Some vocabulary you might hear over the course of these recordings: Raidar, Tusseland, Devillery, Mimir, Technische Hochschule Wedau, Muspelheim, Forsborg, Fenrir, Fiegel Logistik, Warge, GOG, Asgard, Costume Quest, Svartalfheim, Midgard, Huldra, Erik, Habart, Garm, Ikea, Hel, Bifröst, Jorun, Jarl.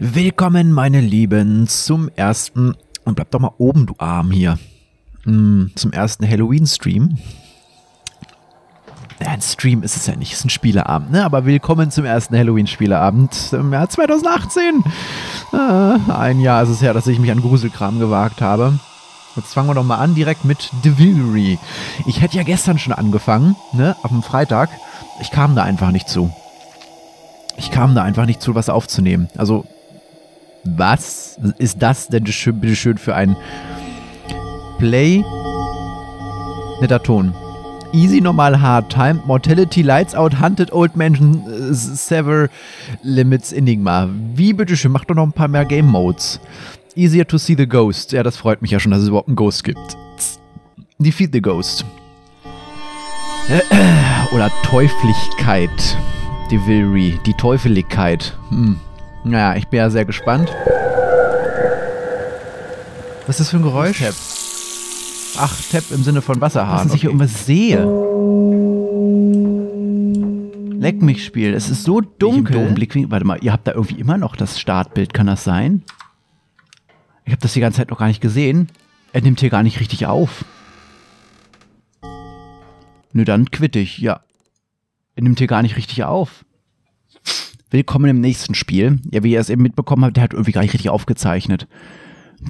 Willkommen, meine Lieben, zum ersten... Und bleib doch mal oben, du Arm hier. Zum ersten Halloween-Stream. Ja, ein Stream ist es ja nicht, es ist ein Spieleabend, ne? Aber willkommen zum ersten Halloween-Spieleabend im Jahr 2018. Ein Jahr ist es her, dass ich mich an Gruselkram gewagt habe. Jetzt fangen wir doch mal an, direkt mit Devillery. Ich hätte ja gestern schon angefangen, ne, auf dem Freitag. Ich kam da einfach nicht zu. Ich kam da einfach nicht zu, was aufzunehmen. Also, was ist das denn bitte schön für ein Play? Netter Ton. Easy, normal, hard, time, mortality, lights out, hunted, old mansion, sever, limits, enigma. Wie bitteschön, mach doch noch ein paar mehr Game Modes. Easier to see the ghost. Ja, das freut mich ja schon, dass es überhaupt einen Ghost gibt. Defeat the ghost. Oder Teuflichkeit. Devillery. Die Teufeligkeit. Hm. Naja, ich bin ja sehr gespannt. Was ist das für ein Geräusch? Tap. Ach, Tap im Sinne von Wasserhahn. Dass ich hier irgendwas sehe. Leck mich, Spiel. Es ist so dunkel. Warte mal, ihr habt da irgendwie immer noch das Startbild. Kann das sein? Ich habe das die ganze Zeit noch gar nicht gesehen. Er nimmt hier gar nicht richtig auf. Nö, dann quitte ich, ja. Er nimmt hier gar nicht richtig auf. Willkommen im nächsten Spiel. Ja, wie ihr es eben mitbekommen habt, der hat irgendwie gar nicht richtig aufgezeichnet.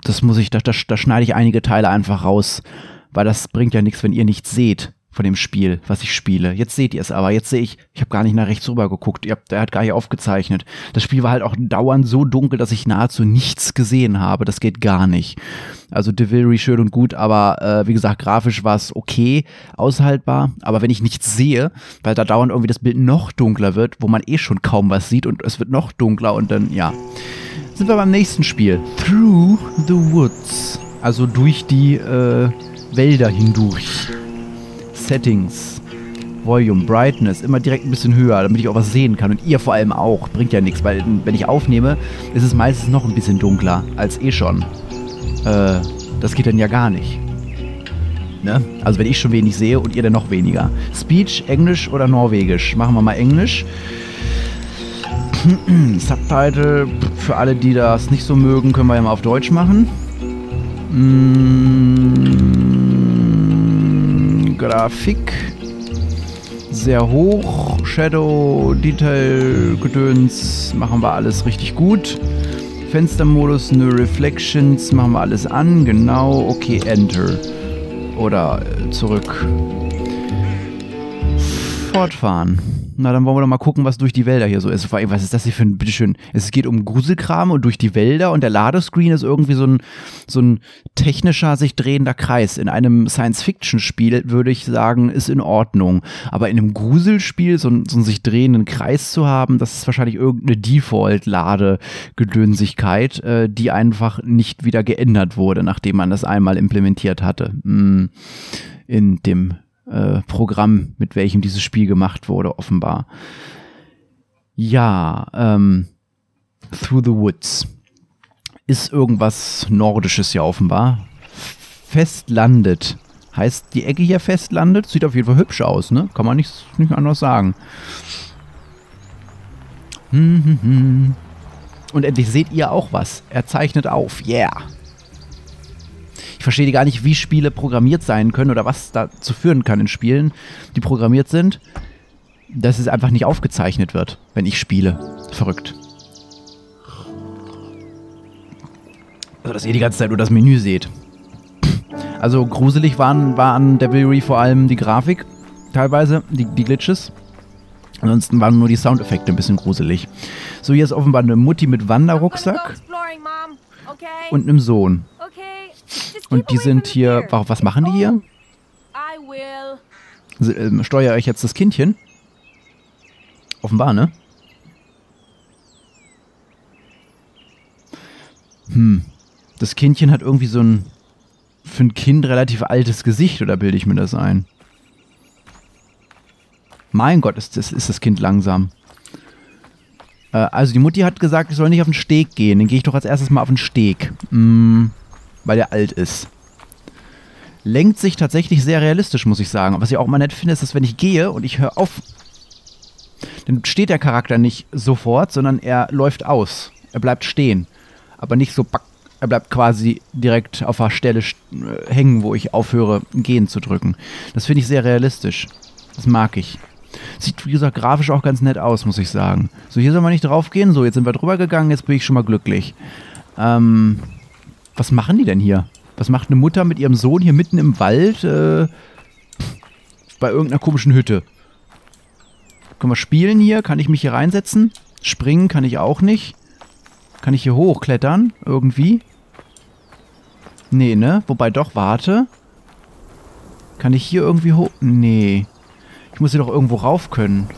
Das muss ich, da schneide ich einige Teile einfach raus. Weil das bringt ja nichts, wenn ihr nichts seht von dem Spiel, was ich spiele. Jetzt seht ihr es aber. Jetzt sehe ich, ich habe gar nicht nach rechts rüber geguckt. Der hat gar nicht aufgezeichnet. Das Spiel war halt auch dauernd so dunkel, dass ich nahezu nichts gesehen habe. Das geht gar nicht. Also Devillery schön und gut, aber wie gesagt, grafisch war es okay, aushaltbar. Aber wenn ich nichts sehe, weil da dauernd irgendwie das Bild noch dunkler wird, wo man eh schon kaum was sieht und es wird noch dunkler und dann, ja. Sind wir beim nächsten Spiel. Through the Woods. Also durch die Wälder hindurch. Settings, Volume, Brightness, immer direkt ein bisschen höher, damit ich auch was sehen kann. Und ihr vor allem auch. Bringt ja nichts, weil wenn ich aufnehme, ist es meistens noch ein bisschen dunkler als eh schon. Das geht dann ja gar nicht. Ne? Also wenn ich schon wenig sehe und ihr dann noch weniger. Speech, Englisch oder Norwegisch? Machen wir mal Englisch. Subtitle, für alle, die das nicht so mögen, können wir ja mal auf Deutsch machen. Grafik sehr hoch, Shadow, Detail, Gedöns, machen wir alles richtig gut. Fenstermodus, no Reflections, machen wir alles an, genau, okay, Enter. Oder zurück. Fortfahren. Na, dann wollen wir doch mal gucken, was durch die Wälder hier so ist. Vor allem, was ist das hier für ein, bitteschön, es geht um Gruselkram und durch die Wälder und der Ladescreen ist irgendwie so ein technischer, sich drehender Kreis. In einem Science-Fiction-Spiel würde ich sagen, ist in Ordnung. Aber in einem Gruselspiel so einen sich drehenden Kreis zu haben, das ist wahrscheinlich irgendeine Default-Ladegedönsigkeit, die einfach nicht wieder geändert wurde, nachdem man das einmal implementiert hatte. In dem Programm, mit welchem dieses Spiel gemacht wurde, offenbar. Ja, Through the Woods. Ist irgendwas Nordisches ja offenbar. Festlandet. Heißt die Ecke hier Festlandet? Sieht auf jeden Fall hübsch aus, ne? Kann man nicht anders sagen. Und endlich seht ihr auch was. Er zeichnet auf. Yeah! Ich verstehe gar nicht, wie Spiele programmiert sein können oder was dazu führen kann in Spielen, die programmiert sind, dass es einfach nicht aufgezeichnet wird, wenn ich spiele. Verrückt. Also, dass ihr die ganze Zeit nur das Menü seht. Also gruselig war an Devillery vor allem die Grafik, teilweise, die Glitches. Ansonsten waren nur die Soundeffekte ein bisschen gruselig. So, hier ist offenbar eine Mutti mit Wanderrucksack und einem Sohn. Und die sind hier... Was machen die hier? Steuere ich jetzt das Kindchen? Offenbar, ne? Das Kindchen hat irgendwie so ein... Für ein Kind relativ altes Gesicht, oder bilde ich mir das ein? Mein Gott, ist das Kind langsam. Also die Mutti hat gesagt, ich soll nicht auf den Steg gehen. Dann gehe ich doch als erstes mal auf den Steg. Weil der alt ist. Lenkt sich tatsächlich sehr realistisch, muss ich sagen. Was ich auch mal nett finde, ist, dass wenn ich gehe und ich höre auf, dann steht der Charakter nicht sofort, sondern er läuft aus. Er bleibt stehen, aber nicht so, er bleibt quasi direkt auf der Stelle hängen, wo ich aufhöre, gehen zu drücken. Das finde ich sehr realistisch. Das mag ich. Sieht, wie gesagt, grafisch auch ganz nett aus, muss ich sagen. So, hier soll man nicht drauf gehen. So, jetzt sind wir drüber gegangen, jetzt bin ich schon mal glücklich. Was machen die denn hier? Was macht eine Mutter mit ihrem Sohn hier mitten im Wald? Bei irgendeiner komischen Hütte. Können wir spielen hier? Kann ich mich hier reinsetzen? Springen kann ich auch nicht. Kann ich hier hochklettern? Irgendwie? Nee, ne? Wobei doch, warte. Kann ich hier irgendwie hoch... Nee. Ich muss hier doch irgendwo rauf können.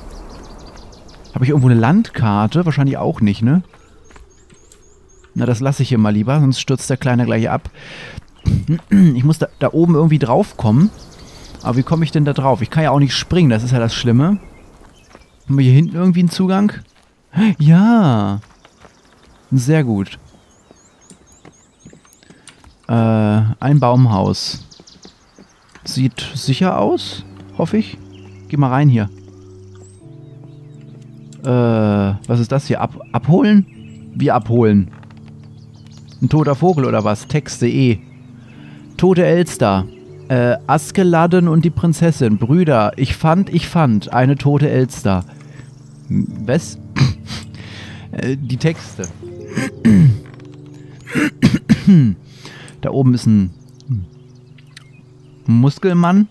Habe ich irgendwo eine Landkarte? Wahrscheinlich auch nicht, ne? Na, das lasse ich hier mal lieber, sonst stürzt der Kleine gleich ab. Ich muss da oben irgendwie drauf kommen. Aber wie komme ich denn da drauf? Ich kann ja auch nicht springen, das ist ja das Schlimme. Haben wir hier hinten irgendwie einen Zugang? Ja! Sehr gut. Ein Baumhaus. Sieht sicher aus, hoffe ich. Geh mal rein hier. Was ist das hier? Abholen? Wie abholen? Ein toter Vogel oder was? Text.de. Tote Elster. Askeladden und die Prinzessin. Brüder, ich fand eine tote Elster. Was? Die Texte. Da oben ist ein Muskelmann.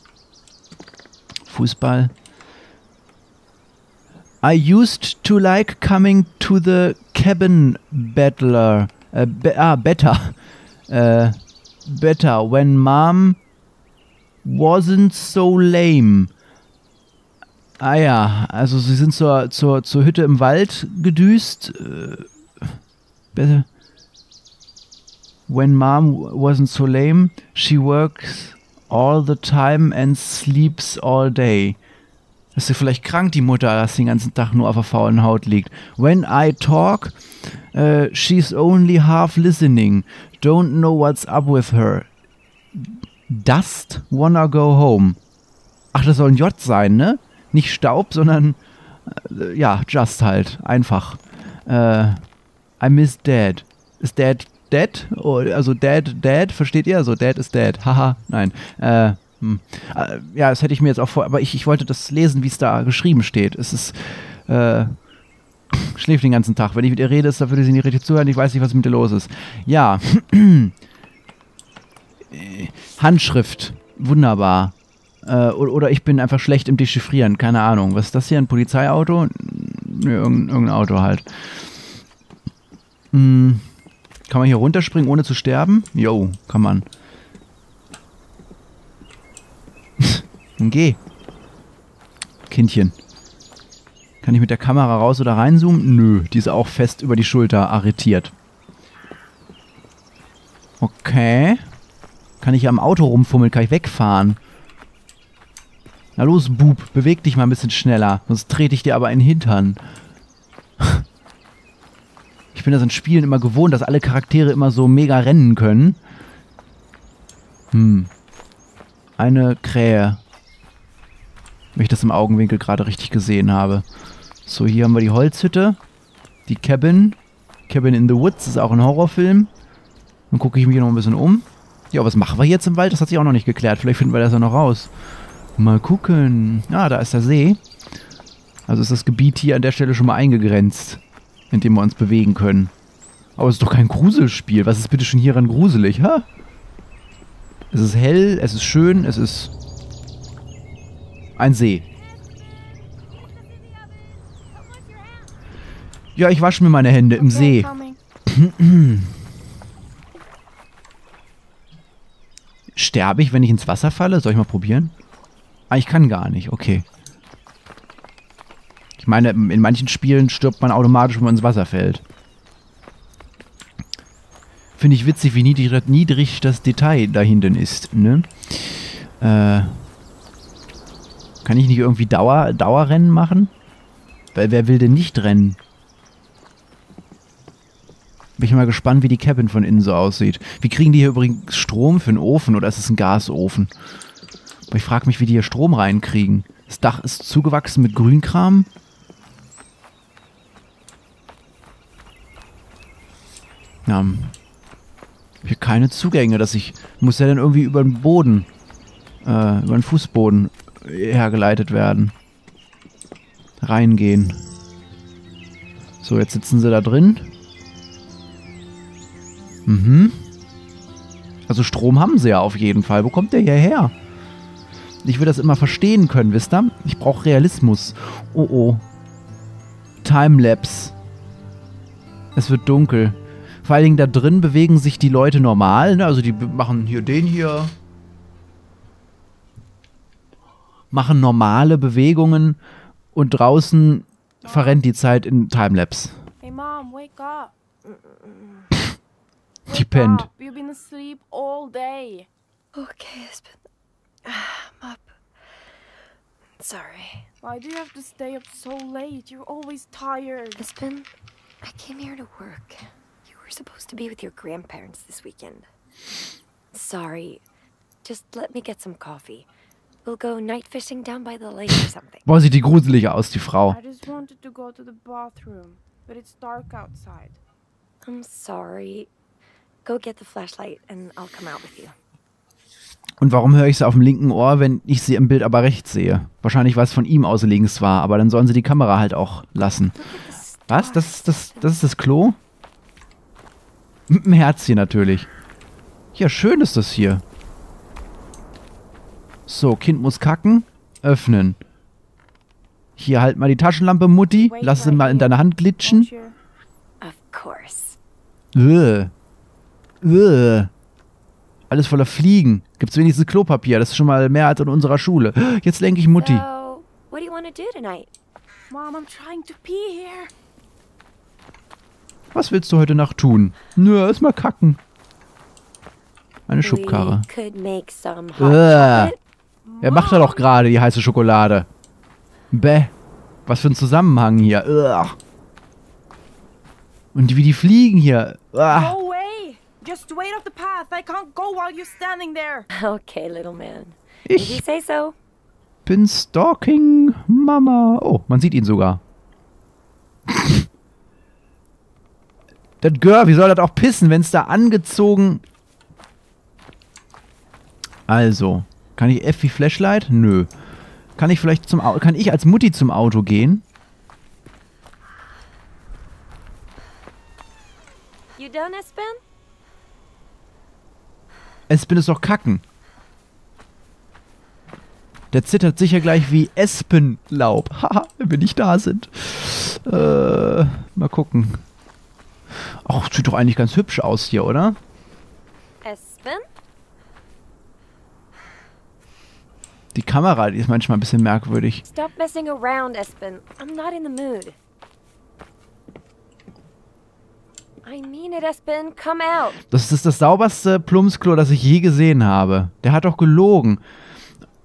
Fußball. I used to like coming to the cabin battler. Better when mom wasn't so lame. Ah ja, also sie sind zur Hütte im Wald gedüst. Better. When mom wasn't so lame, she works all the time and sleeps all day. Ist sie vielleicht krank, die Mutter, dass sie den ganzen Tag nur auf der faulen Haut liegt. When I talk, she's only half listening. Don't know what's up with her. Dust wanna go home. Ach, das soll ein J sein, ne? Nicht Staub, sondern, ja, just halt. Einfach. I miss Dad. Ist Dad dead? Also Dad, versteht ihr? So, Dad ist dead. Haha, nein. Ja, das hätte ich mir jetzt auch vor... Aber ich wollte das lesen, wie es da geschrieben steht. Es ist... schläft den ganzen Tag. Wenn ich mit ihr rede, da würde sie nicht richtig zuhören. Ich weiß nicht, was mit ihr los ist. Ja. Handschrift. Wunderbar. Oder ich bin einfach schlecht im Dechiffrieren. Keine Ahnung. Was ist das hier? Ein Polizeiauto? Nee, irgendein Auto halt. Kann man hier runterspringen, ohne zu sterben? Jo, kann man. Geh. Kindchen. Kann ich mit der Kamera raus oder reinzoomen? Nö, die ist auch fest über die Schulter arretiert. Okay. Kann ich am Auto rumfummeln? Kann ich wegfahren? Na los, Bub, beweg dich mal ein bisschen schneller. Sonst trete ich dir aber in den Hintern. Ich bin das in Spielen immer gewohnt, dass alle Charaktere immer so mega rennen können. Eine Krähe. Wenn ich das im Augenwinkel gerade richtig gesehen habe. So, hier haben wir die Holzhütte. Die Cabin. Cabin in the Woods ist auch ein Horrorfilm. Dann gucke ich mich noch ein bisschen um. Ja, was machen wir jetzt im Wald? Das hat sich auch noch nicht geklärt. Vielleicht finden wir das ja noch raus. Mal gucken. Ah, da ist der See. Also ist das Gebiet hier an der Stelle schon mal eingegrenzt, in dem wir uns bewegen können. Aber es ist doch kein Gruselspiel. Was ist bitte schon hieran gruselig, ha? Es ist hell, es ist schön, es ist ein See. Ja, ich wasche mir meine Hände im See. Sterbe ich, wenn ich ins Wasser falle? Soll ich mal probieren? Ah, ich kann gar nicht, okay. Ich meine, in manchen Spielen stirbt man automatisch, wenn man ins Wasser fällt. Finde ich witzig, wie niedrig das Detail da hinten ist, ne? Kann ich nicht irgendwie Dauerrennen machen? Weil wer will denn nicht rennen? Bin ich mal gespannt, wie die Cabin von innen so aussieht. Wie kriegen die hier übrigens Strom für einen Ofen oder ist es ein Gasofen? Aber ich frage mich, wie die hier Strom reinkriegen. Das Dach ist zugewachsen mit Grünkram. Hier keine Zugänge, dass ich muss ja dann irgendwie über den Boden, über den Fußboden hergeleitet werden. Reingehen. So, jetzt sitzen sie da drin. Mhm. Also Strom haben sie ja auf jeden Fall. Wo kommt der hierher? Ich will das immer verstehen können, wisst ihr? Ich brauche Realismus. Oh, oh. Timelapse. Es wird dunkel. Vor allen Dingen da drin bewegen sich die Leute normal. Ne? Also die machen hier den hier. Machen normale Bewegungen. Und draußen verrennt die Zeit in Timelapse. Hey Mom, wake up. Die pennt. You've been asleep all day. Okay, Espen. I'm up. Sorry. Why do you have to stay up so late? You're always tired. Espen, I came here to work. You were supposed to be with your grandparents this weekend. Sorry. Just let me get some coffee. We'll go night fishing down by the lake or something. Boah, sieht die gruselig aus, die Frau. I just wanted to go to the bathroom, but it's dark outside. I'm sorry. Go get the flashlight and I'll come out with you. Und warum höre ich sie auf dem linken Ohr, wenn ich sie im Bild aber rechts sehe? Wahrscheinlich, weil es von ihm aus links war, aber dann sollen sie die Kamera halt auch lassen. Was? Das ist das Klo? Mit dem Herzchen natürlich. Ja, schön ist das hier. So, Kind muss kacken. Öffnen. Hier, halt mal die Taschenlampe, Mutti. Lass sie mal in deine Hand glitschen. Alles voller Fliegen. Gibt's wenigstens Klopapier? Das ist schon mal mehr als in unserer Schule. Jetzt lenke ich Mutti. Was willst du heute Nacht tun? Nö, erstmal kacken. Eine Schubkarre. Er macht da doch gerade die heiße Schokolade. Bäh. Was für ein Zusammenhang hier. Und wie die fliegen hier. Go away. Just wait off the path. I can't go while you're standing there. Okay, little man. Ich bin stalking Mama. Oh, man sieht ihn sogar. Das Girl, wie soll das auch pissen, wenn es da angezogen... Also, kann ich F wie Flashlight? Nö. Kann ich vielleicht zum Auto... Kann ich als Mutti zum Auto gehen? You done, Espen? Espen ist doch kacken. Der zittert sicher gleich wie Espenlaub. Haha, wenn wir nicht da sind. Mal gucken. Ach, sieht doch eigentlich ganz hübsch aus hier, oder? Espen? Die Kamera, die ist manchmal ein bisschen merkwürdig. Stop messing around, Espen. I'm not in the mood. I mean it, Espen. Come out. Das ist das sauberste Plumpsklo, das ich je gesehen habe. Der hat doch gelogen.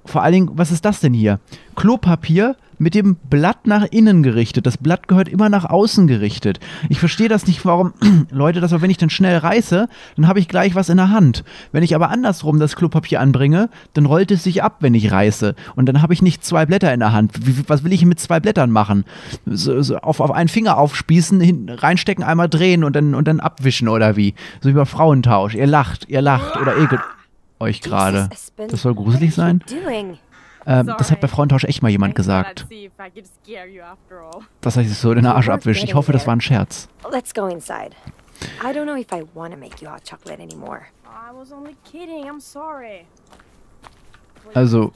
Vor allen Dingen, was ist das denn hier? Klopapier mit dem Blatt nach innen gerichtet. Das Blatt gehört immer nach außen gerichtet. Ich verstehe das nicht, warum Leute, dass wenn ich dann schnell reiße, dann habe ich gleich was in der Hand. Wenn ich aber andersrum das Klopapier anbringe, dann rollt es sich ab, wenn ich reiße. Und dann habe ich nicht zwei Blätter in der Hand. Was will ich mit zwei Blättern machen? So auf einen Finger aufspießen, reinstecken, einmal drehen und dann abwischen oder wie? So wie bei Frauentausch. Ihr lacht oder ekelt euch gerade. Das soll gruselig sein. Das hat bei Frauentausch echt mal jemand gesagt. Dass er sich so den Arsch abwischt. Ich hoffe, das war ein Scherz. Also.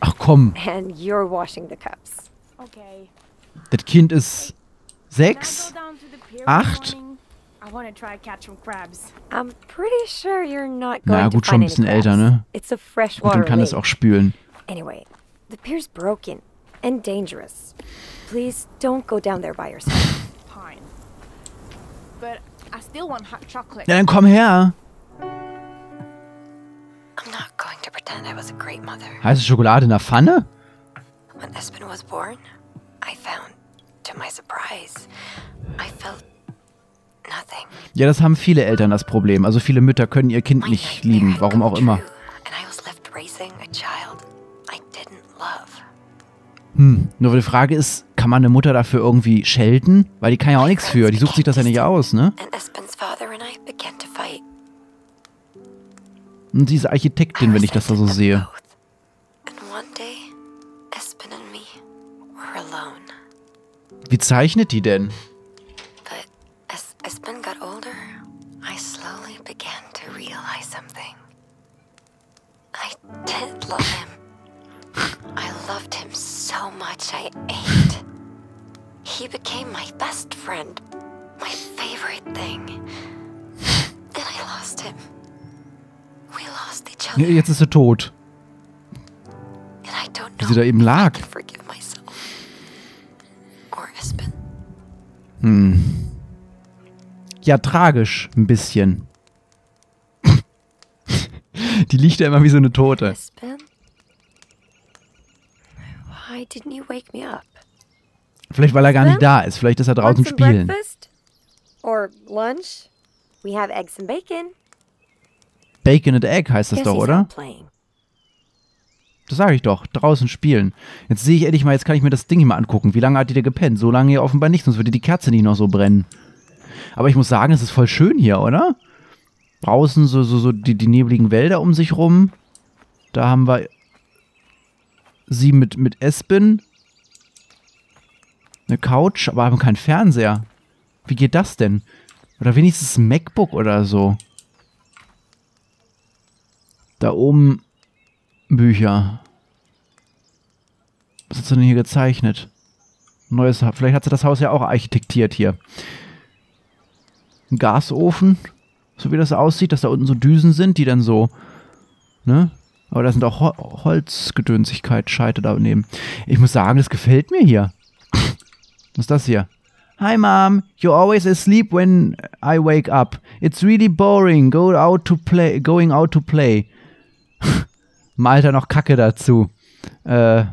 Ach komm. Das Kind ist 6, 8. Na gut, schon ein bisschen älter, ne? Und dann kann es auch spülen. Ja, dann komm her! Heiße Schokolade in der Pfanne? When Espen was born, I found, to my surprise, I felt ja, das haben viele Eltern das Problem. Also viele Mütter können ihr Kind nicht lieben, warum auch immer. Nur die Frage ist, Kann man eine Mutter dafür irgendwie schelten? Weil die kann ja auch nichts für. Die sucht sich das ja nicht aus, ne? Und sie ist Architektin, wenn ich das da so sehe. Wie zeichnet die denn? He became my best friend, my favorite thing. Then I lost him. We lost each other. Jetzt ist er tot. And I don't know. Wie sie da eben lag. Hm. Ja, tragisch ein bisschen. Die liegt ja immer wie so eine Tote. Why didn't you wake me up? Vielleicht, weil er gar nicht da ist. Vielleicht ist er draußen spielen. Or lunch? We have eggs and bacon. Bacon and egg heißt das doch, oder? Das sage ich doch. Draußen spielen. Jetzt sehe ich endlich mal, jetzt kann ich mir das Ding hier mal angucken. Wie lange hat die da gepennt? So lange hier offenbar nicht, sonst würde die Kerze nicht noch so brennen. Aber ich muss sagen, es ist voll schön hier, oder? Draußen so die nebligen Wälder um sich rum. Da haben wir sie mit Espen. Eine Couch, aber haben keinen Fernseher. Wie geht das denn? Oder wenigstens ein MacBook oder so. Da oben Bücher. Was hat sie denn hier gezeichnet? Neues, vielleicht hat sie das Haus ja auch architektiert hier. Ein Gasofen. So wie das aussieht, dass da unten so Düsen sind, die dann so... Ne? Aber da sind auch Holzgedönsigkeit, Scheite daneben. Ich muss sagen, das gefällt mir hier. Was ist das hier? Hi Mom, you're always asleep when I wake up. It's really boring. Going out to play. Malter noch Kacke dazu. Und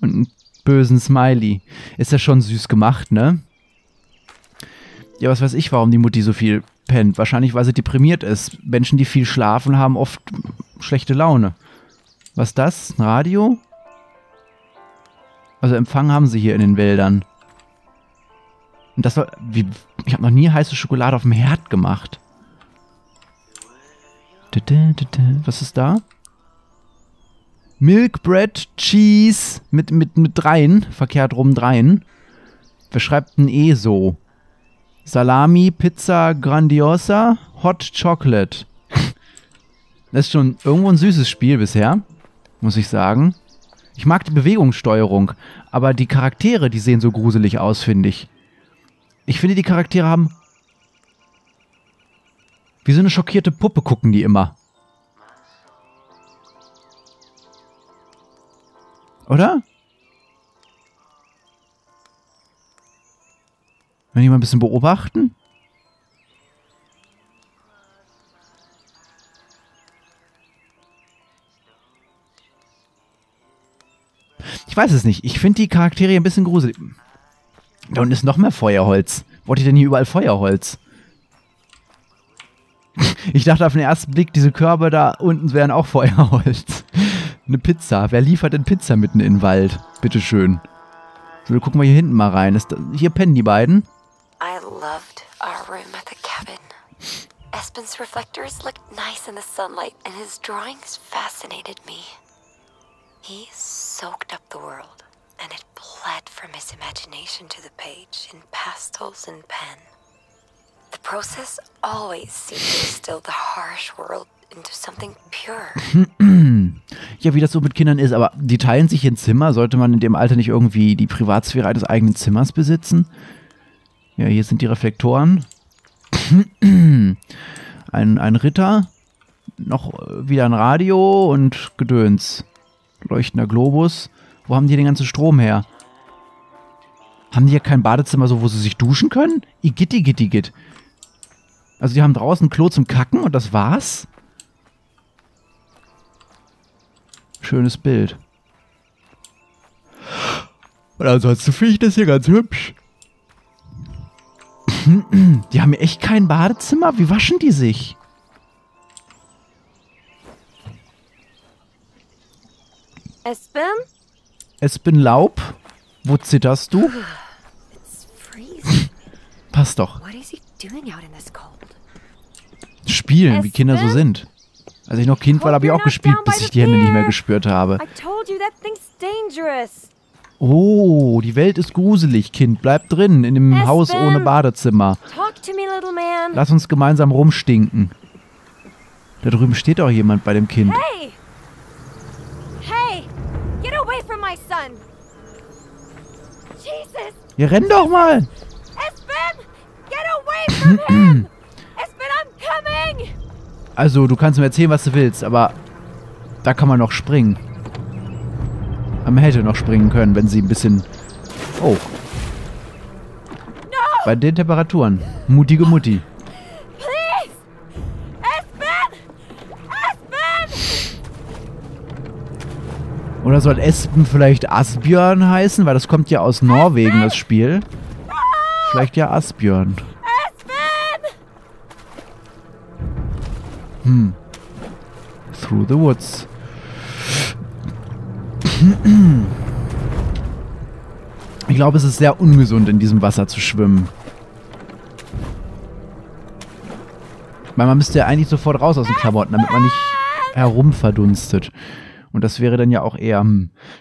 einen bösen Smiley. Ist ja schon süß gemacht, ne? Ja, was weiß ich, warum die Mutti so viel pennt. Wahrscheinlich, weil sie deprimiert ist. Menschen, die viel schlafen, haben oft schlechte Laune. Was ist das? Ein Radio? Also Empfang haben sie hier in den Wäldern. Und das war, ich habe noch nie heiße Schokolade auf dem Herd gemacht. Was ist da? Milk, Bread, Cheese mit dreien, verkehrt rum dreien. Wer schreibt denn eh so? Salami, Pizza, Grandiosa, Hot Chocolate. Das ist schon irgendwo ein süßes Spiel bisher, muss ich sagen. Ich mag die Bewegungssteuerung, aber die Charaktere, die sehen so gruselig aus, finde ich. Ich finde, die Charaktere haben... Wie so eine schockierte Puppe gucken die immer. Oder? Wenn die mal ein bisschen beobachten. Ich weiß es nicht. Ich finde die Charaktere ein bisschen gruselig. Da unten ist noch mehr Feuerholz. Wo hat die denn hier überall Feuerholz? Ich dachte auf den ersten Blick, diese Körbe da unten wären auch Feuerholz. Eine Pizza. Wer liefert denn Pizza mitten in den Wald? Bitteschön. So, dann gucken wir hier hinten mal rein. Hier pennen die beiden. I loved our room at the cabin. Espen's reflectors looked nice in the sunlight and his drawings fascinated me. He soaked up the world. And it bled from his imagination to the page in pastels and pen. The process always seemed to distill the harsh world into something pure. Ja, wie das so mit Kindern ist, aber die teilen sich ein Zimmer. Sollte man in dem Alter nicht irgendwie die Privatsphäre eines eigenen Zimmers besitzen? Ja, hier sind die Reflektoren. Ein Ritter, noch wieder ein Radio und Gedöns. Leuchtender Globus. Wo haben die den ganzen Strom her? Haben die ja kein Badezimmer, so wo sie sich duschen können? Igitt. Also die haben draußen ein Klo zum Kacken und das war's? Schönes Bild. Und ansonsten finde ich das hier ganz hübsch. Die haben echt kein Badezimmer? Wie waschen die sich? Espen? Espen Laub, Wo zitterst du? Passt doch. Spielen, wie Kinder so sind. Als ich noch Kind war, habe ich auch gespielt, bis ich die Hände nicht mehr gespürt habe. Oh, die Welt ist gruselig, Kind. Bleib drin, in dem Haus ohne Badezimmer. Lass uns gemeinsam rumstinken. Da drüben steht auch jemand bei dem Kind. Hey! Hey! Get away from my son! Jesus! Ja, renn doch mal! Espen! Get away from him! Espen, I'm coming! Also, du kannst mir erzählen, was du willst, aber da kann man noch springen. Man hätte noch springen können, wenn sie ein bisschen... Oh. No! Bei den Temperaturen. Mutige Mutti. Please! Espen! Espen! Oder soll Espen vielleicht Asbjörn heißen? Weil das kommt ja aus Norwegen, Espen! Das Spiel. No! Vielleicht ja Asbjörn. Espen! Hm. Through the Woods. Ich glaube, es ist sehr ungesund, in diesem Wasser zu schwimmen. Weil man müsste ja eigentlich sofort raus aus den Klamotten, damit man nicht herumverdunstet. Und das wäre dann ja auch eher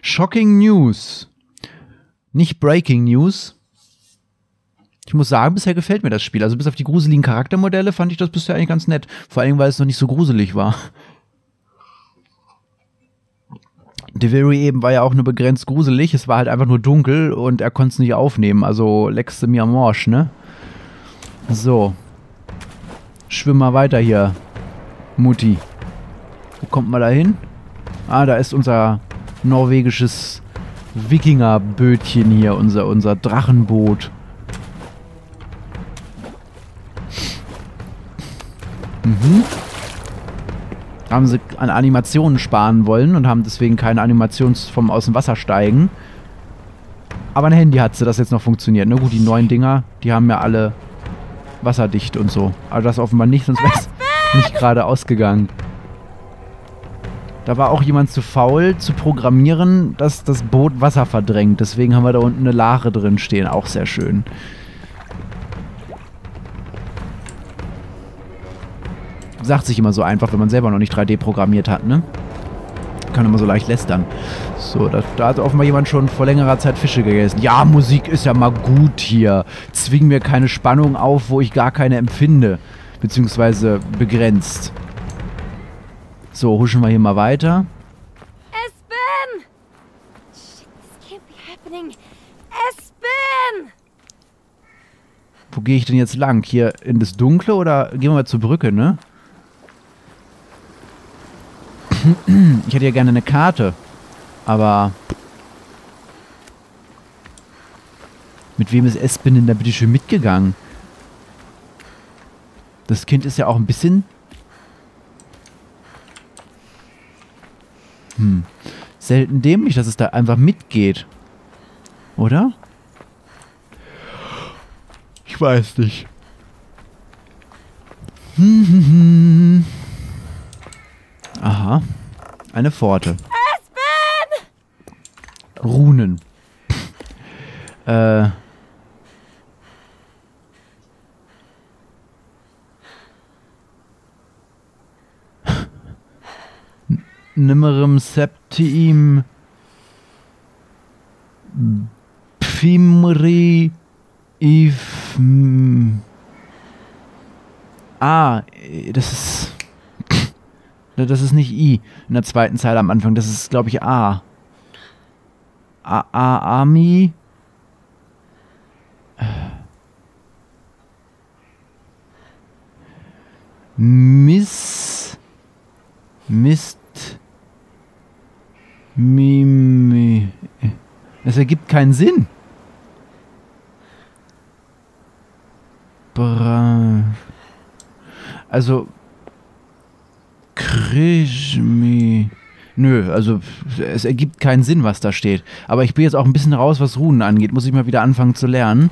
Shocking News. Nicht Breaking News. Ich muss sagen, bisher gefällt mir das Spiel. Also bis auf die gruseligen Charaktermodelle fand ich das bisher eigentlich ganz nett. Vor allem, weil es noch nicht so gruselig war. Devillery eben war ja auch nur begrenzt gruselig, es war halt einfach nur dunkel und er konnte es nicht aufnehmen, also leckste mir morsch, ne? So. Schwimm mal weiter hier, Mutti. Wo kommt man da hin? Ah, da ist unser norwegisches Wikingerbötchen hier, unser Drachenboot. Mhm. Haben sie an Animationen sparen wollen und haben deswegen keine Animations vom aus dem Wasser steigen. Aber ein Handy hat sie das jetzt noch funktioniert. Na gut, die neuen Dinger, die haben ja alle wasserdicht und so. Aber das offenbar nicht, sonst wäre es nicht gerade ausgegangen. Da war auch jemand zu faul, zu programmieren, dass das Boot Wasser verdrängt. Deswegen haben wir da unten eine Lache drin stehen. Auch sehr schön. Sagt sich immer so einfach, wenn man selber noch nicht 3D programmiert hat, ne? Kann immer so leicht lästern. So, da hat offenbar jemand schon vor längerer Zeit Fische gegessen. Ja, Musik ist ja mal gut hier. Zwing mir keine Spannung auf, wo ich gar keine empfinde. Beziehungsweise begrenzt. So, huschen wir hier mal weiter. Espen! Shit, this can't be happening. Espen! Wo gehe ich denn jetzt lang? Hier in das Dunkle oder gehen wir mal zur Brücke, ne? Ich hätte ja gerne eine Karte, aber mit wem ist Espen denn da bitte schön mitgegangen? Das Kind ist ja auch ein bisschen... Selten dämlich, dass es da einfach mitgeht, oder? Ich weiß nicht. Aha, eine Pforte. Espen! Runen. Nimmerem Septim Pfimri If. Ah, das ist... Das ist nicht I in der zweiten Zeile am Anfang. Das ist, glaube ich, A. A-A-Ami. Mist. Mimi. Das ergibt keinen Sinn. Also... Krishmi. Nö, also es ergibt keinen Sinn, was da steht. Aber ich bin jetzt auch ein bisschen raus, was Runen angeht. Muss ich mal wieder anfangen zu lernen.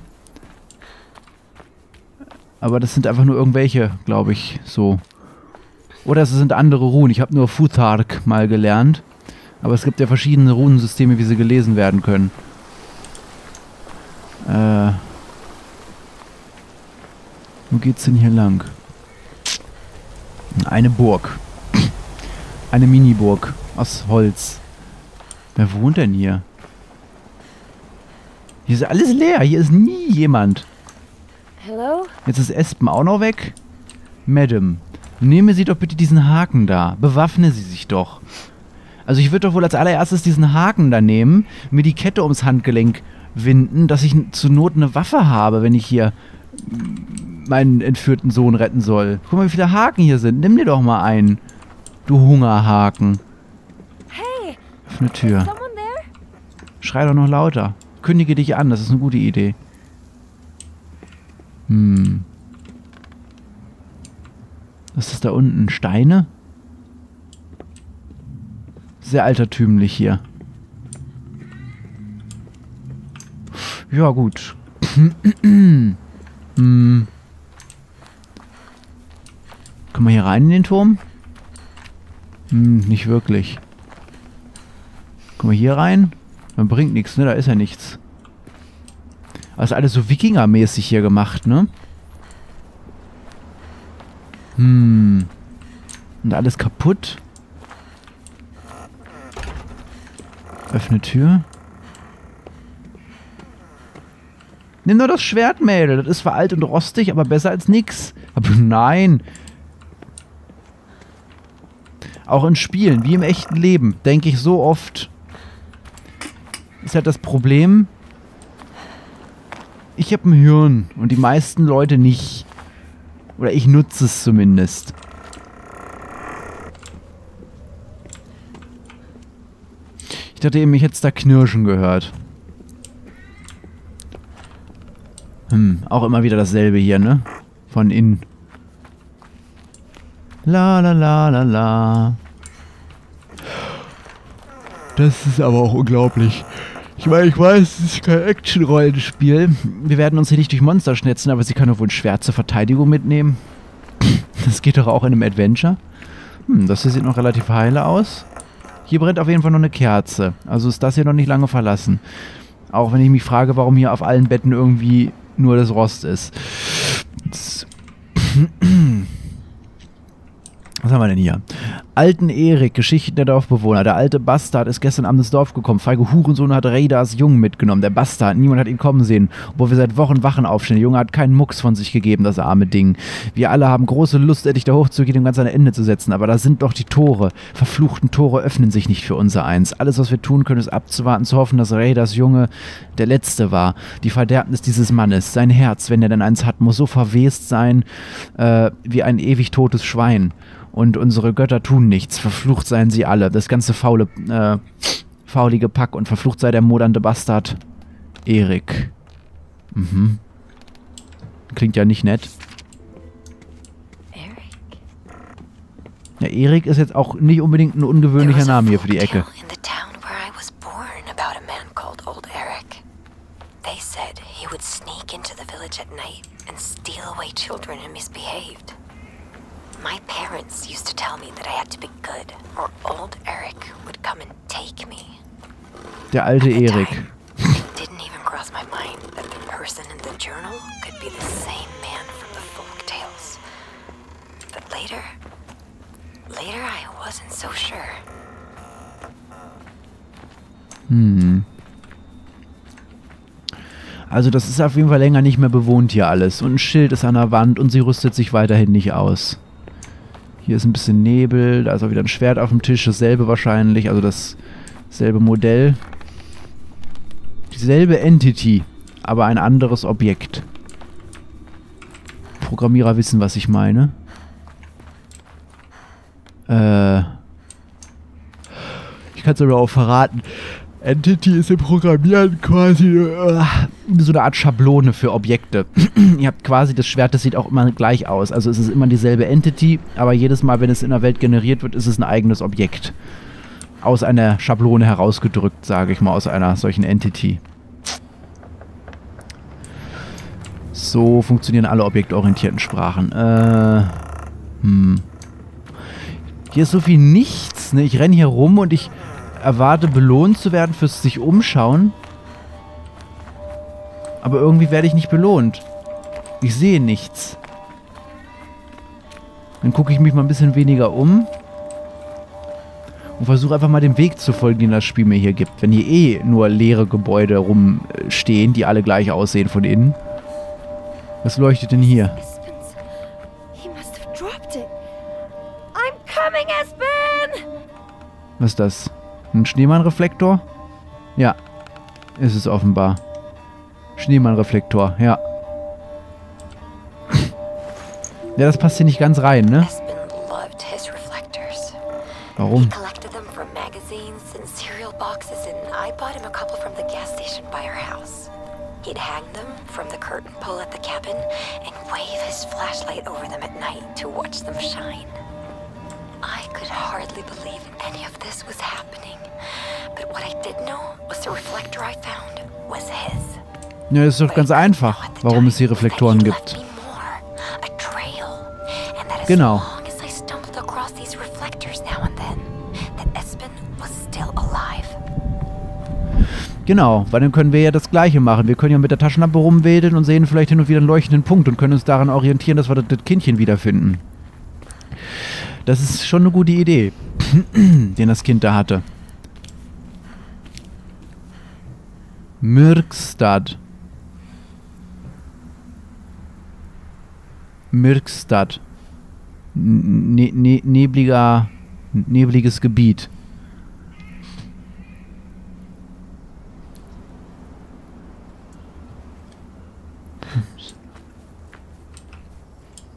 Aber das sind einfach nur irgendwelche, glaube ich, so. Oder es sind andere Runen. Ich habe nur Futhark mal gelernt. Aber es gibt ja verschiedene Runensysteme, wie sie gelesen werden können. Wo geht's denn hier lang? Eine Burg. Eine Mini-Burg aus Holz. Wer wohnt denn hier? Hier ist alles leer. Hier ist nie jemand. Hello? Jetzt ist Espen auch noch weg. Madam, nehme Sie doch bitte diesen Haken da. Bewaffne Sie sich doch. Also ich würde doch wohl als allererstes diesen Haken da nehmen, mir die Kette ums Handgelenk winden, dass ich zur Not eine Waffe habe, wenn ich hier meinen entführten Sohn retten soll. Guck mal, wie viele Haken hier sind. Nimm dir doch mal einen. Du Hungerhaken. Hey! Öffne Tür. Schrei doch noch lauter. Kündige dich an, das ist eine gute Idee. Hm. Was ist da unten? Steine? Sehr altertümlich hier. Ja, gut. Können wir hier rein in den Turm? Hm, nicht wirklich. Können wir hier rein? Dann bringt nichts, ne? Da ist ja nichts. Das ist alles so Wikinger-mäßig hier gemacht, ne? Hm. Und alles kaputt. Öffne Tür. Nimm nur das Schwert, Mädel. Das ist veraltet und rostig, aber besser als nix. Aber nein. Auch in Spielen, wie im echten Leben, denke ich so oft. Ist halt das Problem, ich habe ein Hirn und die meisten Leute nicht. Oder ich nutze es zumindest. Ich dachte eben, ich hätte es da knirschen gehört. Hm, auch immer wieder dasselbe hier, ne? Von innen. La la la la la. Das ist aber auch unglaublich. Ich meine, ich weiß, es ist kein Action-Rollenspiel. Wir werden uns hier nicht durch Monster schnitzen, aber sie kann doch wohl ein Schwert zur Verteidigung mitnehmen. Das geht doch auch in einem Adventure. Hm, das hier sieht noch relativ heile aus. Hier brennt auf jeden Fall noch eine Kerze. Also ist das hier noch nicht lange verlassen. Auch wenn ich mich frage, warum hier auf allen Betten irgendwie nur das Rost ist. Was haben wir denn hier? Alten Erik, Geschichten der Dorfbewohner. Der alte Bastard ist gestern Abend ins Dorf gekommen. Feige Hurensohn hat Raidars Jungen mitgenommen. Der Bastard, niemand hat ihn kommen sehen. Obwohl wir seit Wochen Wachen aufstehen. Der Junge hat keinen Mucks von sich gegeben, das arme Ding. Wir alle haben große Lust, endlich da hochzugehen, dem Ganzen ein Ende zu setzen. Aber da sind doch die Tore. Verfluchten Tore öffnen sich nicht für unser Eins. Alles, was wir tun können, ist abzuwarten, zu hoffen, dass Raidars Junge der Letzte war. Die Verderbnis dieses Mannes. Sein Herz, wenn er denn eins hat, muss so verwest sein, wie ein ewig totes Schwein. Und unsere Götter tun nichts. Verflucht seien sie alle. Das ganze faulige Pack. Und verflucht sei der modernde Bastard Erik. Mhm. Klingt ja nicht nett. Erik? Ja, Erik ist jetzt auch nicht unbedingt ein ungewöhnlicher Name hier für die Ecke. My parents used to tell me that I had to be good, or old Erik would come and take me. Der alte Erik. It didn't even cross my mind that the person in the journal could be the same man from the folk tales. But later I wasn't so sure. Hm. Also das ist auf jeden Fall länger nicht mehr bewohnt hier alles. Und ein Schild ist an der Wand und sie rüstet sich weiterhin nicht aus. Hier ist ein bisschen Nebel, da ist auch wieder ein Schwert auf dem Tisch, dasselbe wahrscheinlich, also dasselbe Modell. Dieselbe Entity, aber ein anderes Objekt. Programmierer wissen, was ich meine. Ich kann es aber auch verraten. Entity ist im Programmieren quasi so eine Art Schablone für Objekte. Ihr habt quasi das Schwert, das sieht auch immer gleich aus. Also es ist immer dieselbe Entity, aber jedes Mal, wenn es in der Welt generiert wird, ist es ein eigenes Objekt. Aus einer Schablone herausgedrückt, sage ich mal, aus einer solchen Entity. So funktionieren alle objektorientierten Sprachen. Hier ist so viel nichts, ne? Ich renne hier rum und ich erwarte, belohnt zu werden fürs sich umschauen. Aber irgendwie werde ich nicht belohnt. Ich sehe nichts. Dann gucke ich mich mal ein bisschen weniger um. Und versuche einfach mal dem Weg zu folgen, den das Spiel mir hier gibt. Wenn hier eh nur leere Gebäude rumstehen, die alle gleich aussehen von innen. Was leuchtet denn hier? Was ist das? Ein Schneemann-Reflektor? Ja, ist es offenbar. Schneemann-Reflektor, ja. Ja, das passt hier nicht ganz rein, ne? Warum? I could hardly believe any of this was happening, but what I did know was the reflector I found was his. Ja, das ist doch ganz einfach, warum es hier Reflektoren gibt. Genau. Genau, weil dann können wir ja das Gleiche machen. Wir können ja mit der Taschenlampe rumwedeln und sehen vielleicht hin und wieder einen leuchtenden Punkt und können uns daran orientieren, dass wir das Kindchen wiederfinden. Das ist schon eine gute Idee, den das Kind da hatte. Myrkstad. Myrkstad. Nebliges Gebiet.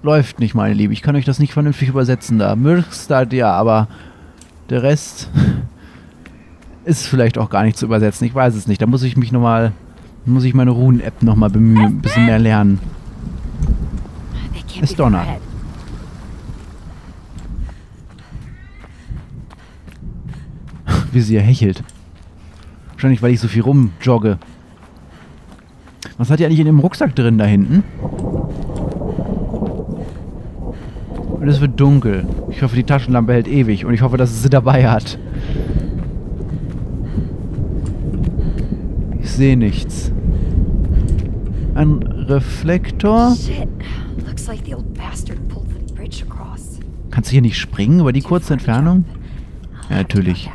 Läuft nicht, meine Liebe. Ich kann euch das nicht vernünftig übersetzen da. Myrkstad, ja, aber der Rest ist vielleicht auch gar nicht zu übersetzen. Ich weiß es nicht. Da muss ich mich nochmal, muss ich meine Runen-App nochmal bemühen, ein bisschen mehr lernen. Es donnert. Wie sie ja hechelt. Wahrscheinlich, weil ich so viel rumjogge. Was hat ihr eigentlich in dem Rucksack drin da hinten? Und es wird dunkel. Ich hoffe, die Taschenlampe hält ewig. Und ich hoffe, dass es sie dabei hat. Ich sehe nichts. Ein Reflektor. Kannst du hier nicht springen über die kurze Entfernung? Ja, natürlich.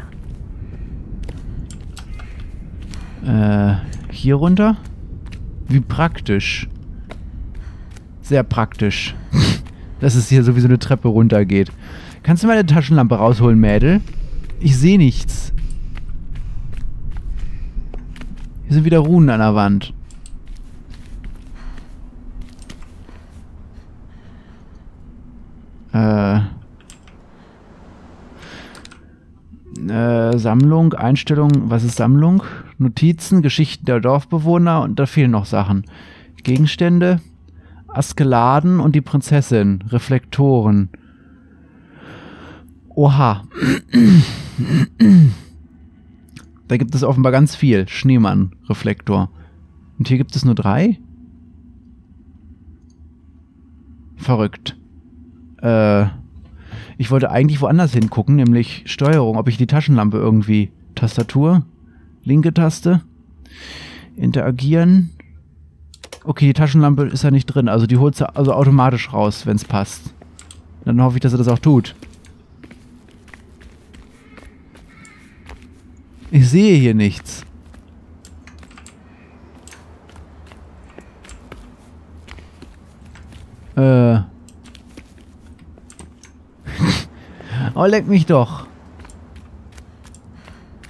Hier runter? Wie praktisch. Sehr praktisch. Dass es hier sowieso eine Treppe runtergeht. Kannst du mal eine Taschenlampe rausholen, Mädel? Ich sehe nichts. Hier sind wieder Runen an der Wand. Sammlung, Einstellung. Was ist Sammlung? Notizen, Geschichten der Dorfbewohner. Und da fehlen noch Sachen. Gegenstände. Askeladden und die Prinzessin. Reflektoren. Oha. Da gibt es offenbar ganz viel. Schneemann, Reflektor. Und hier gibt es nur 3? Verrückt. Ich wollte eigentlich woanders hingucken, nämlich Steuerung. Ob ich die Taschenlampe irgendwie... Tastatur. Linke Taste. Interagieren. Okay, die Taschenlampe ist ja nicht drin. Also die holt sie also automatisch raus, wenn es passt. Dann hoffe ich, dass er das auch tut. Ich sehe hier nichts. Oh, leck mich doch.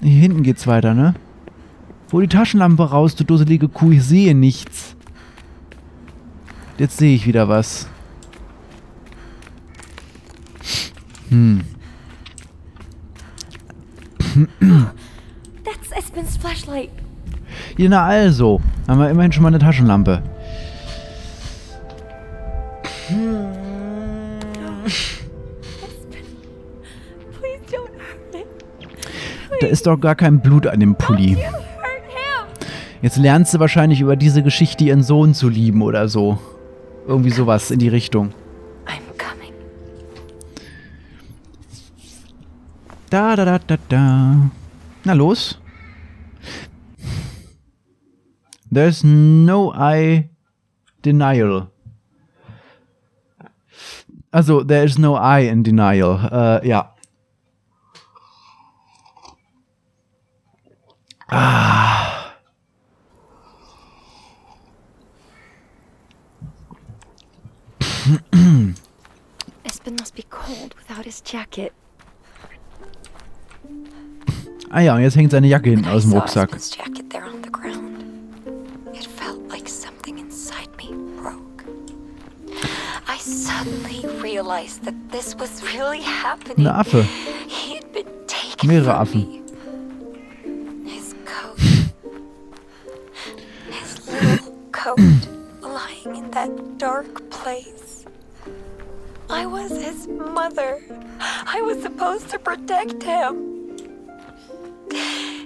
Hier hinten geht's weiter, ne? Hol die Taschenlampe raus, du dusselige Kuh. Ich sehe nichts. Jetzt sehe ich wieder was. That's Espens Flashlight. Ja, na also. Haben wir immerhin schon mal eine Taschenlampe. Da ist doch gar kein Blut an dem Pulli. Jetzt lernst du wahrscheinlich über diese Geschichte ihren Sohn zu lieben oder so. Irgendwie sowas in die Richtung. Da, da, da, da, da. Na los. There's no eye denial. Also, there is no I in denial. Ja. Ah. Espen must be cold without his jacket. Ah ja, und jetzt hängt seine Jacke hinten aus dem Rucksack. Ein Affe. Mehrere Affen.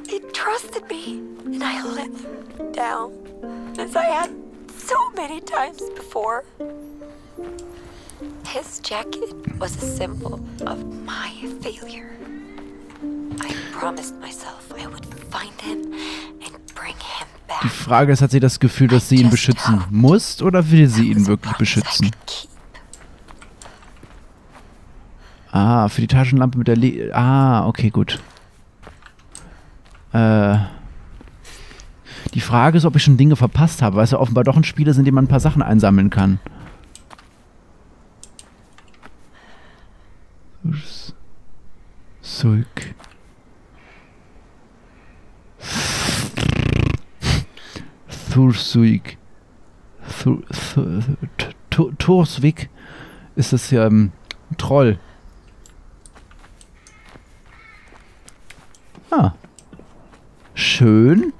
He trusted me, and I let him down, as I had so many times before. His jacket was a symbol of my failure. I promised myself I would find him and bring him back. Die Frage ist, hat sie das Gefühl, dass sie ihn beschützen muss, oder will sie ihn wirklich beschützen? Ah, für die Taschenlampe mit der okay, gut. Die Frage ist, ob ich schon Dinge verpasst habe, weil es ja offenbar doch ein Spiel ist, in dem man ein paar Sachen einsammeln kann. Zurück. Thurswick. Thurswick ist das ja ein Troll. Ah. Schön.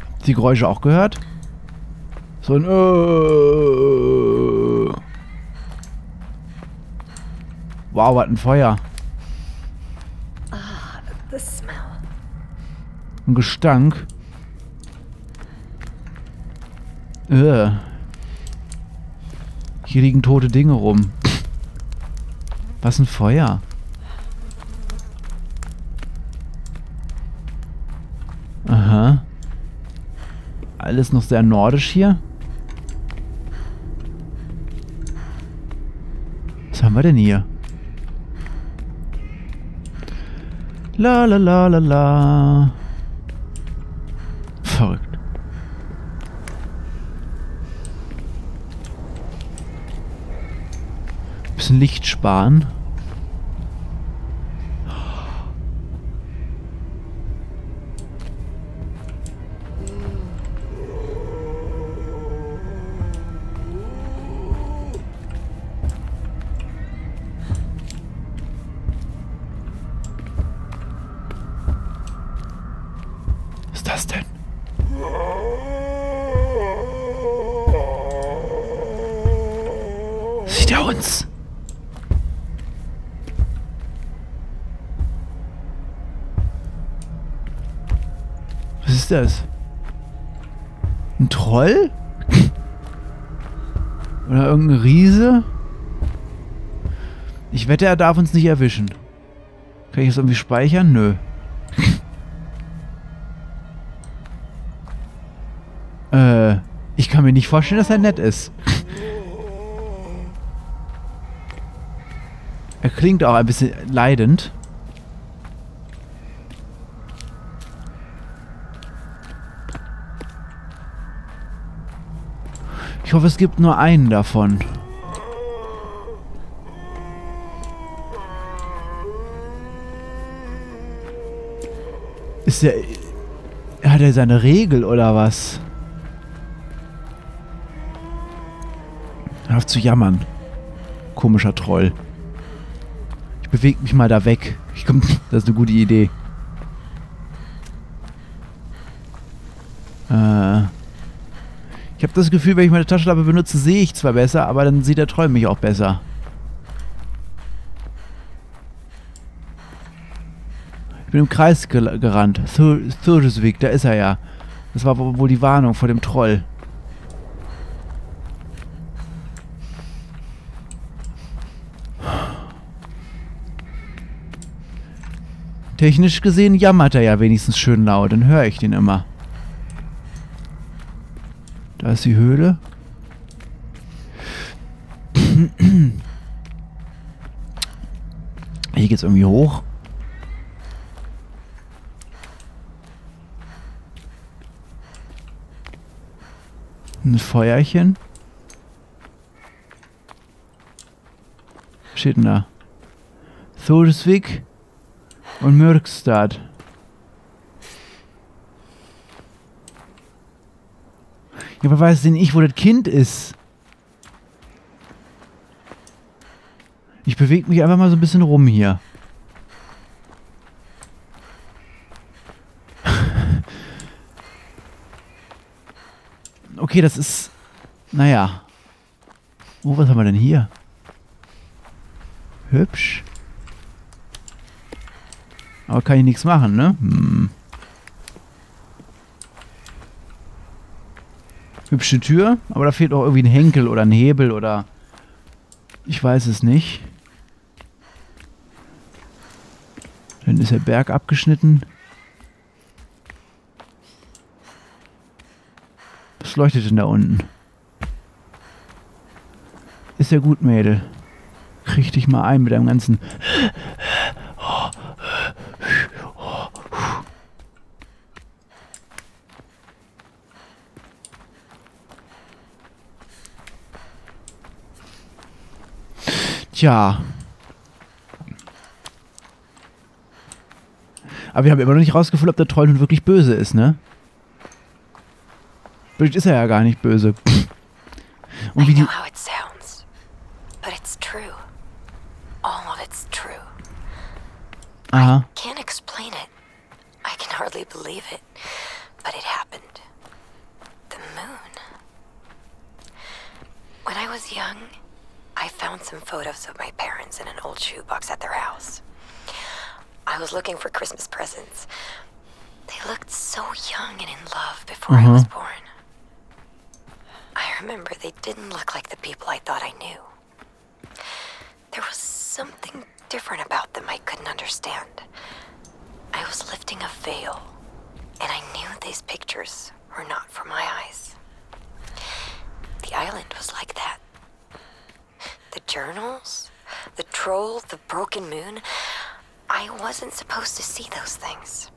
Habt ihr die Geräusche auch gehört? So ein Wow, was ein Feuer. Ein Gestank. Hier liegen tote Dinge rum. Was ein Feuer. Aha. Alles noch sehr nordisch hier. Was haben wir denn hier? La la la la la. Verrückt. Bisschen Licht sparen. Das? Ein Troll? Oder irgendein Riese? Ich wette, er darf uns nicht erwischen. Kann ich das irgendwie speichern? Nö. Ich kann mir nicht vorstellen, dass er nett ist. Er klingt auch ein bisschen leidend. Ich hoffe, es gibt nur einen davon. Ist der... Hat er seine Regel oder was? Hör auf zu jammern. Komischer Troll. Ich bewege mich mal da weg. Ich komm, das ist eine gute Idee. Ich habe das Gefühl, wenn ich meine Taschenlampe benutze, sehe ich zwar besser, aber dann sieht der Troll mich auch besser. Ich bin im Kreis gerannt. Thurswick, da ist er ja. Das war wohl die Warnung vor dem Troll. Technisch gesehen jammert er ja wenigstens schön laut, dann höre ich den immer. Da ist die Höhle. Hier geht's irgendwie hoch. Ein Feuerchen. Was steht denn da? Thurswick und Myrkstad. Ja, aber weiß denn ich, wo das Kind ist? Ich bewege mich einfach mal so ein bisschen rum hier. Okay, das ist... Naja. Oh, was haben wir denn hier? Hübsch. Aber kann ich nichts machen, ne? Hm. Hübsche Tür, aber da fehlt auch irgendwie ein Henkel oder ein Hebel oder... Ich weiß es nicht. Dann ist der Berg abgeschnitten. Was leuchtet denn da unten? Ist ja gut, Mädel. Krieg dich mal ein mit deinem ganzen... Tja. Aber wir haben immer noch nicht rausgefunden, ob der Troll nun wirklich böse ist, ne? Vielleicht ist er ja gar nicht böse. Und wie die... Aha. I found some photos of my parents in an old shoebox at their house. I was looking for Christmas presents. They looked so young and in love before I was born. I remember they didn't look like the people I thought I knew. There was something different about them I couldn't understand. I was lifting a veil, and I knew these pictures were not for my eyes. The island was like that. The journals, the troll, the broken moon. I wasn't supposed to see those things.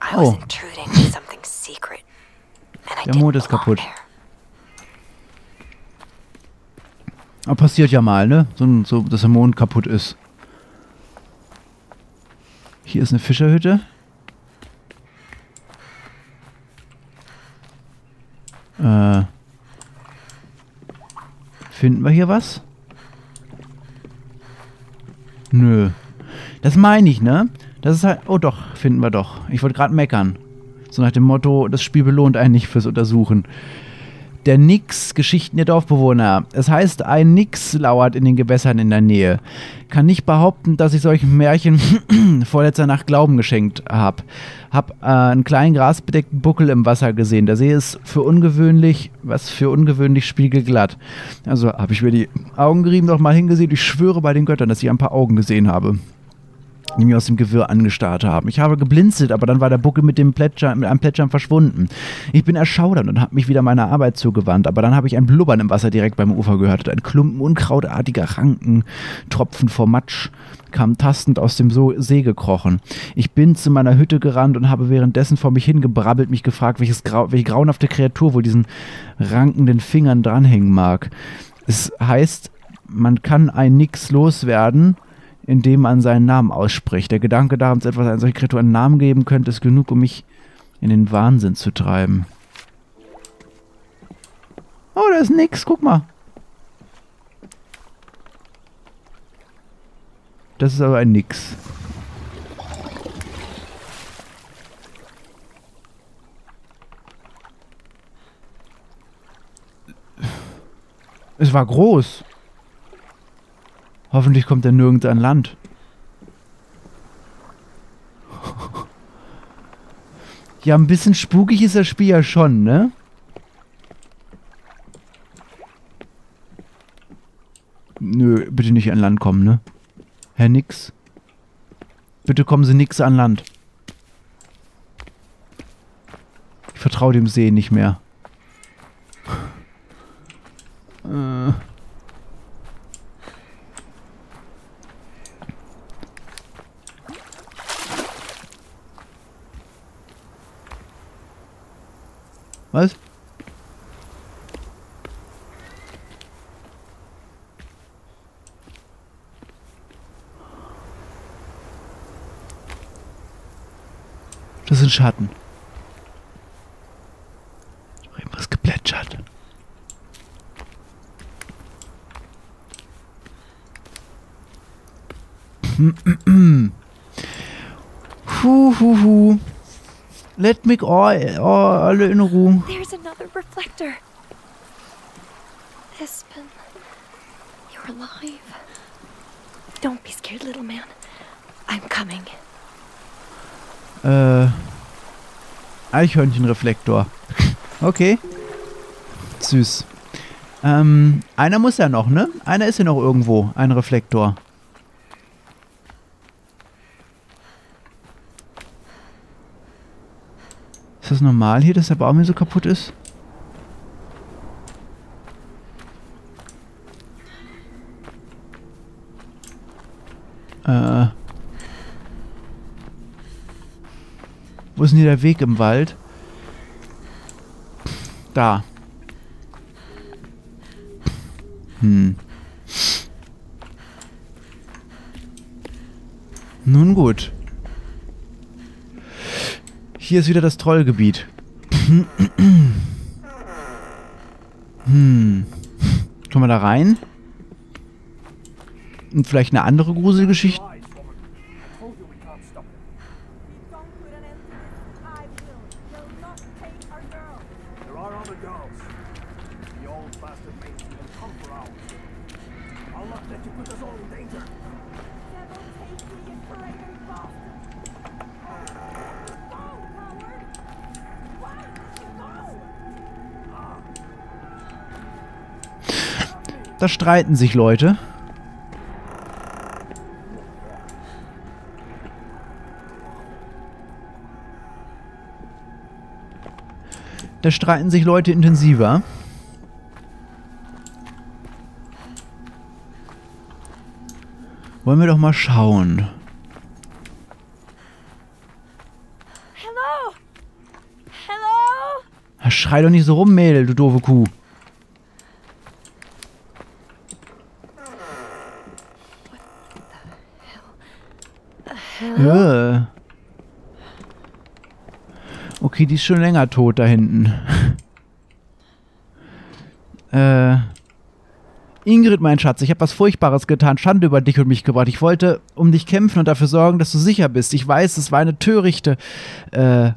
I was intruding into something secret, and I didn't belong there. Aber passiert ja mal, ne? So, dass der Mond kaputt ist. Hier ist eine Fischerhütte. Finden wir hier was? Nö. Das meine ich, ne? Das ist halt... Oh doch, finden wir doch. Ich wollte gerade meckern. So nach dem Motto, das Spiel belohnt einen nicht fürs Untersuchen. Der Nix, Geschichten der Dorfbewohner. Es heißt, ein Nix lauert in den Gewässern in der Nähe. Kann nicht behaupten, dass ich solchen Märchen vorletzter Nacht Glauben geschenkt habe. Hab einen kleinen grasbedeckten Buckel im Wasser gesehen. Der See ist für ungewöhnlich, spiegelglatt. Also habe ich mir die Augen gerieben, noch mal hingesehen. Ich schwöre bei den Göttern, dass ich ein paar Augen gesehen habe, die mich aus dem Gewirr angestarrt haben. Ich habe geblinzelt, aber dann war der Buckel mit einem Plätschern verschwunden. Ich bin erschaudert und habe mich wieder meiner Arbeit zugewandt, aber dann habe ich ein Blubbern im Wasser direkt beim Ufer gehört. Ein Klumpen unkrautartiger Ranken, Tropfen vor Matsch, kam tastend aus dem See gekrochen. Ich bin zu meiner Hütte gerannt und habe währenddessen vor mich hingebrabbelt, mich gefragt, welche grauenhafte Kreatur wohl diesen rankenden Fingern dranhängen mag. Es heißt, man kann ein Nix loswerden, indem man seinen Namen ausspricht. Der Gedanke daran, dass etwas einer solchen Kreatur einen Namen geben könnte, ist genug, um mich in den Wahnsinn zu treiben. Oh, da ist nix. Guck mal. Das ist aber ein Nix. Es war groß. Hoffentlich kommt er nirgends an Land. Ja, ein bisschen spukig ist das Spiel ja schon, ne? Nö, bitte nicht an Land kommen, ne? Herr Nix. Bitte kommen Sie nix an Land. Ich vertraue dem See nicht mehr. Was? Das sind Schatten. Ich habe irgendwas geplätschert. Huhuhu. Let me alle in Ruhe. There's another reflector. Espen, you're alive. Don't be scared, little man. I'm coming. Eichhörnchenreflektor. Okay. Süß. Einer muss ja noch, ne? Einer ist ja noch irgendwo. Ein Reflektor. Ist das normal hier, dass der Baum hier so kaputt ist? Wo ist denn hier der Weg im Wald? Da. Nun gut. Hier ist wieder das Trollgebiet. Können wir da rein? Und vielleicht eine andere Gruselgeschichte? Da streiten sich Leute. Da streiten sich Leute intensiver. Wollen wir doch mal schauen. Hallo. Hallo. Schrei doch nicht so rum, Mädel, du doofe Kuh. Ja. Okay, die ist schon länger tot da hinten. Ingrid, mein Schatz, ich habe was Furchtbares getan. Schande über dich und mich gebracht. Ich wollte um dich kämpfen und dafür sorgen, dass du sicher bist. Ich weiß, es war eine törichte... Das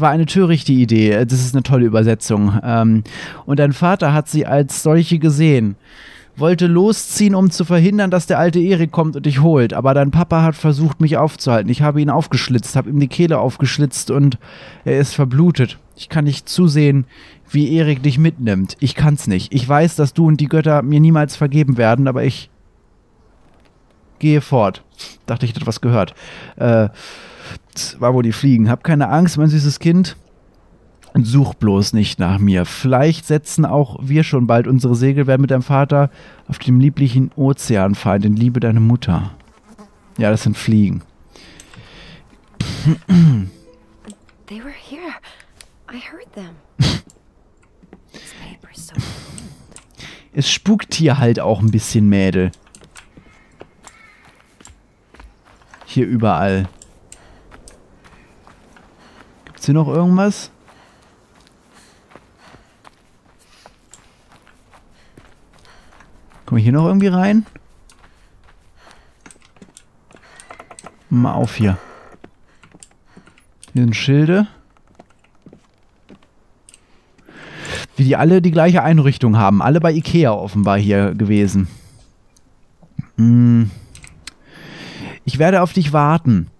war eine törichte Idee. Das ist eine tolle Übersetzung. Und dein Vater hat sie als solche gesehen. Wollte losziehen, um zu verhindern, dass der alte Erik kommt und dich holt. Aber dein Papa hat versucht, mich aufzuhalten. Ich habe ihn aufgeschlitzt, habe ihm die Kehle aufgeschlitzt und er ist verblutet. Ich kann nicht zusehen, wie Erik dich mitnimmt. Ich kann's nicht. Ich weiß, dass du und die Götter mir niemals vergeben werden, aber ich gehe fort. Dachte, ich hätte etwas gehört. Das war wohl die Fliegen. Hab keine Angst, mein süßes Kind. Such bloß nicht nach mir. Vielleicht setzen auch wir schon bald unsere Segel, werden mit deinem Vater auf dem lieblichen Ozean fallen, denn liebe deine Mutter. Ja, das sind Fliegen. They were here. I heard them. Es spukt hier halt auch ein bisschen, Mädel. Hier überall. Gibt's hier noch irgendwas? Kommen wir hier noch irgendwie rein? Mal auf hier. Hier sind Schilde. Wie die alle die gleiche Einrichtung haben. Alle bei Ikea offenbar hier gewesen. Ich werde auf dich warten.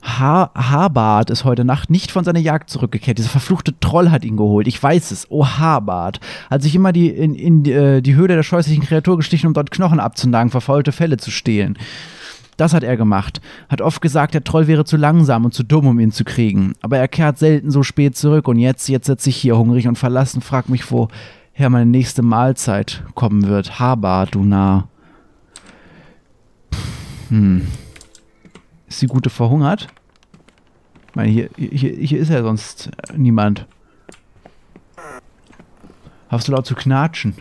Habart ist heute Nacht nicht von seiner Jagd zurückgekehrt. Dieser verfluchte Troll hat ihn geholt. Ich weiß es. Oh, Habart. Als ich immer in die Höhle der scheußlichen Kreatur gestichen, um dort Knochen abzunagen, verfaulte Felle zu stehlen. Das hat er gemacht. Hat oft gesagt, der Troll wäre zu langsam und zu dumm, um ihn zu kriegen. Aber er kehrt selten so spät zurück. Und jetzt sitze ich hier hungrig und verlassen, frag mich, woher meine nächste Mahlzeit kommen wird. Habart, du Narr. Ist die Gute verhungert? meine, hier ist ja sonst niemand. Hast du laut zu knatschen?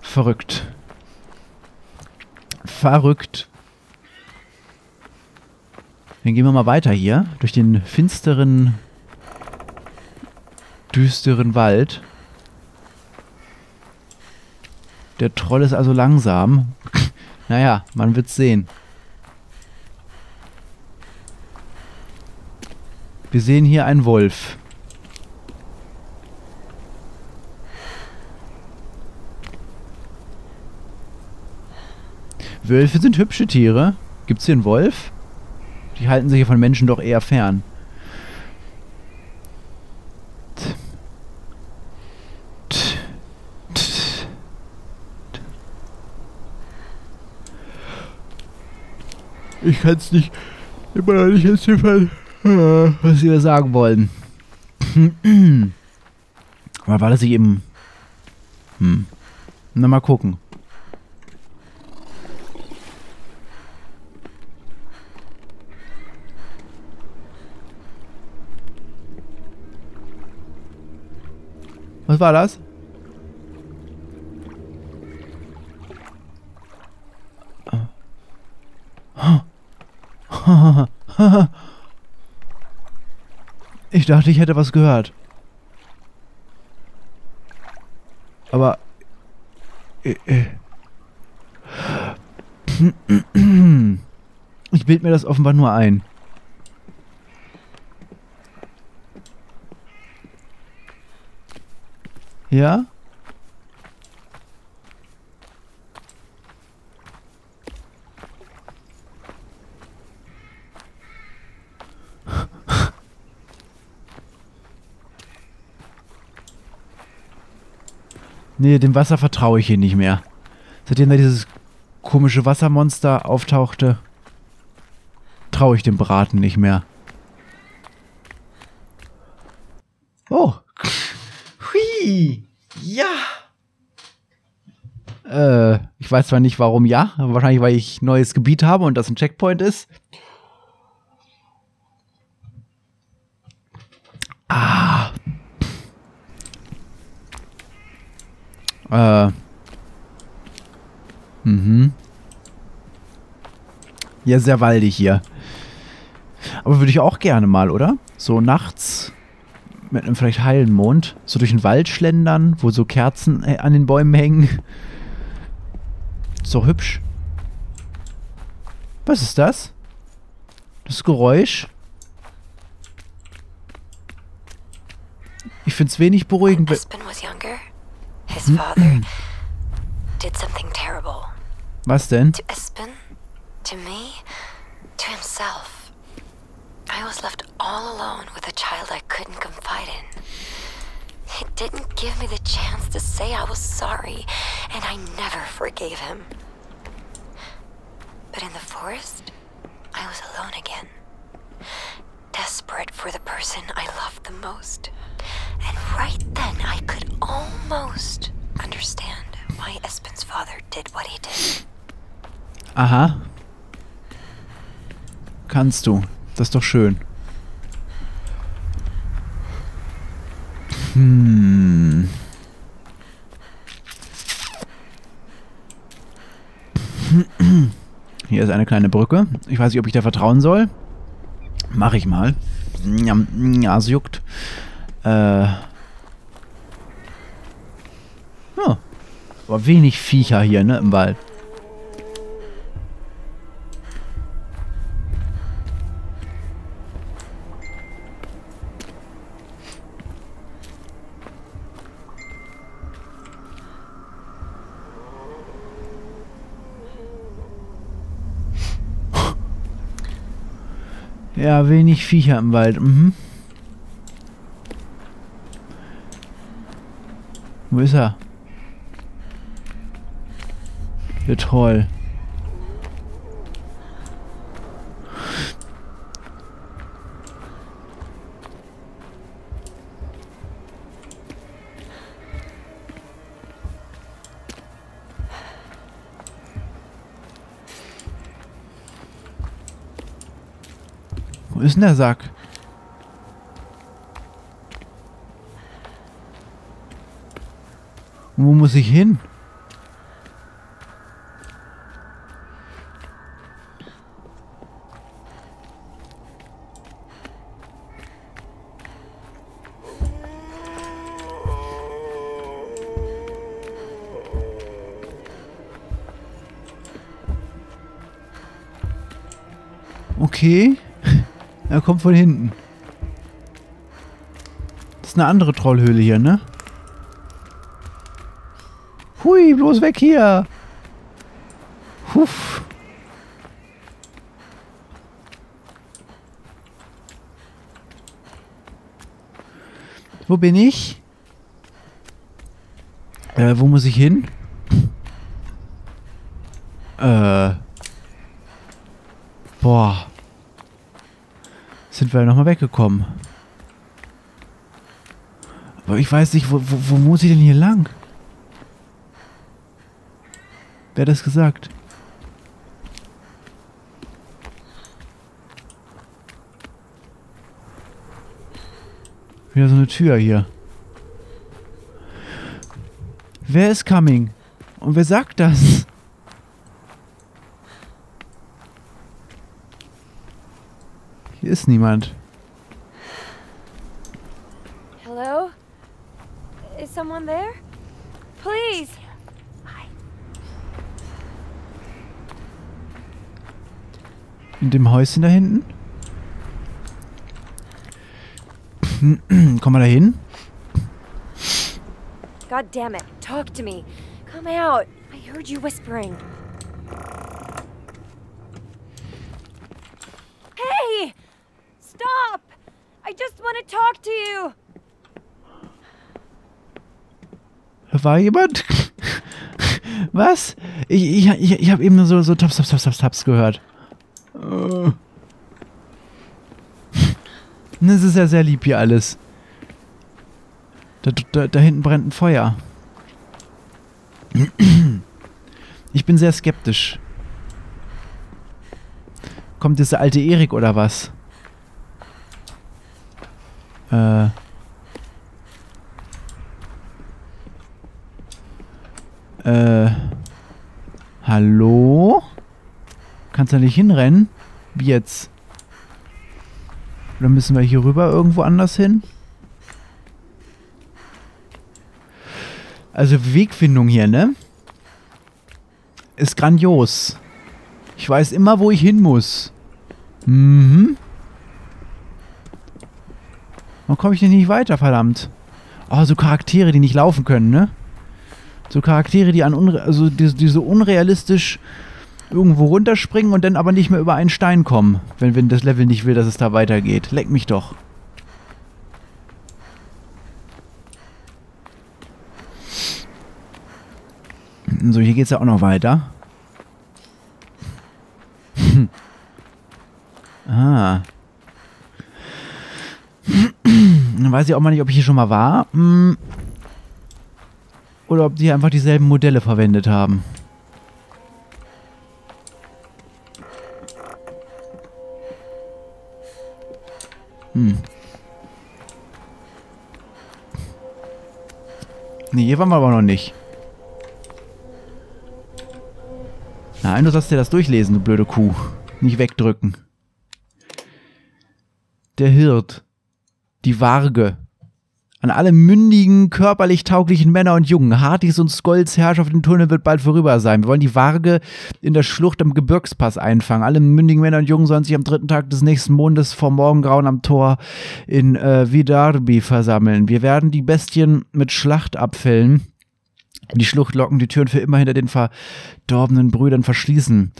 Verrückt. Verrückt. Dann gehen wir mal weiter hier. Durch den finsteren, düsteren Wald. Der Troll ist also langsam. Naja, man wird's sehen. Wir sehen hier einen Wolf. Wölfe sind hübsche Tiere. Gibt's hier einen Wolf? Die halten sich von Menschen doch eher fern. Ich kann es nicht, immer noch nicht entziffern, was sie da sagen wollen. Aber war das nicht eben... Na, mal gucken. Was war das? Ich dachte, ich hätte was gehört. Aber... Ich bild mir das offenbar nur ein. Ja? Nee, dem Wasser vertraue ich hier nicht mehr. Seitdem da dieses komische Wassermonster auftauchte, traue ich dem Braten nicht mehr. Oh. Hui. Ja. Ich weiß zwar nicht, warum ja. Aber wahrscheinlich, weil ich neues Gebiet habe und das ein Checkpoint ist. Ah. Ja, sehr waldig hier. Aber würde ich auch gerne mal, oder? So nachts mit einem vielleicht heilen Mond, so durch den Wald schlendern, wo so Kerzen an den Bäumen hängen. So hübsch. Was ist das? Das Geräusch? Ich find's wenig beruhigend. His father did something terrible. Was denn? To Espen, to me, to himself. I was left all alone with a child I couldn't confide in. It didn't give me the chance to say I was sorry, and I never forgave him. But in the forest, I was alone again. Desperate for the person I loved the most. And right then I could almost understand why Espen's father did what he did. Aha. Kannst du. Das ist doch schön. Hier ist eine kleine Brücke. Ich weiß nicht, ob ich da vertrauen soll. Mach ich mal. Ja, es juckt. Oh. Aber wenig Viecher hier, ne, im Wald. Ja, wenig Viecher im Wald, Wo ist er? Der Troll. Wo ist denn der Sack? Wo muss ich hin? Okay, er kommt von hinten. Das ist eine andere Trollhöhle hier, ne? Hui, bloß weg hier! Huff. Wo bin ich? Wo muss ich hin? Boah. Sind wir nochmal weggekommen. Aber ich weiß nicht, wo muss ich denn hier lang? Wer hat das gesagt? Wieder so eine Tür hier. Wer ist coming? Und wer sagt das? Hier ist niemand. Hello? Is someone there? Please. In dem Häuschen da hinten? Komm mal da hin. God damn it. Talk to me. Come out. I heard you whispering. Hey! Stop! I just want to talk to you. War jemand? Was? Ich habe eben so Taps gehört. Das ist ja sehr lieb hier alles. Da hinten brennt ein Feuer. Ich bin sehr skeptisch. Kommt jetzt der alte Erik oder was? Hallo? Kannst du nicht hinrennen? Wie jetzt? Oder müssen wir hier rüber irgendwo anders hin? Also Wegfindung hier, ne? Ist grandios. Ich weiß immer, wo ich hin muss. Mhm. Warum komme ich denn nicht weiter, verdammt? Oh, so Charaktere, die nicht laufen können, ne? So Charaktere, die die so unrealistisch irgendwo runterspringen und dann aber nicht mehr über einen Stein kommen, wenn das Level nicht will, dass es da weitergeht. Leck mich doch. So, hier geht's ja auch noch weiter. Ah. Dann weiß ich auch mal nicht, ob ich hier schon mal war. Oder ob die einfach dieselben Modelle verwendet haben. Ne, hier waren wir aber noch nicht. Nein, du sollst dir das durchlesen, du blöde Kuh. Nicht wegdrücken. Der Hirt. Die Warge. An alle mündigen, körperlich tauglichen Männer und Jungen. Hartis und Skolds Herrschaft im Tunnel wird bald vorüber sein. Wir wollen die Warge in der Schlucht am Gebirgspass einfangen. Alle mündigen Männer und Jungen sollen sich am 3. Tag des nächsten Mondes vor Morgengrauen am Tor in Vidarbi versammeln. Wir werden die Bestien mit Schlachtabfällen in die Schlucht locken, die Türen für immer hinter den verdorbenen Brüdern verschließen.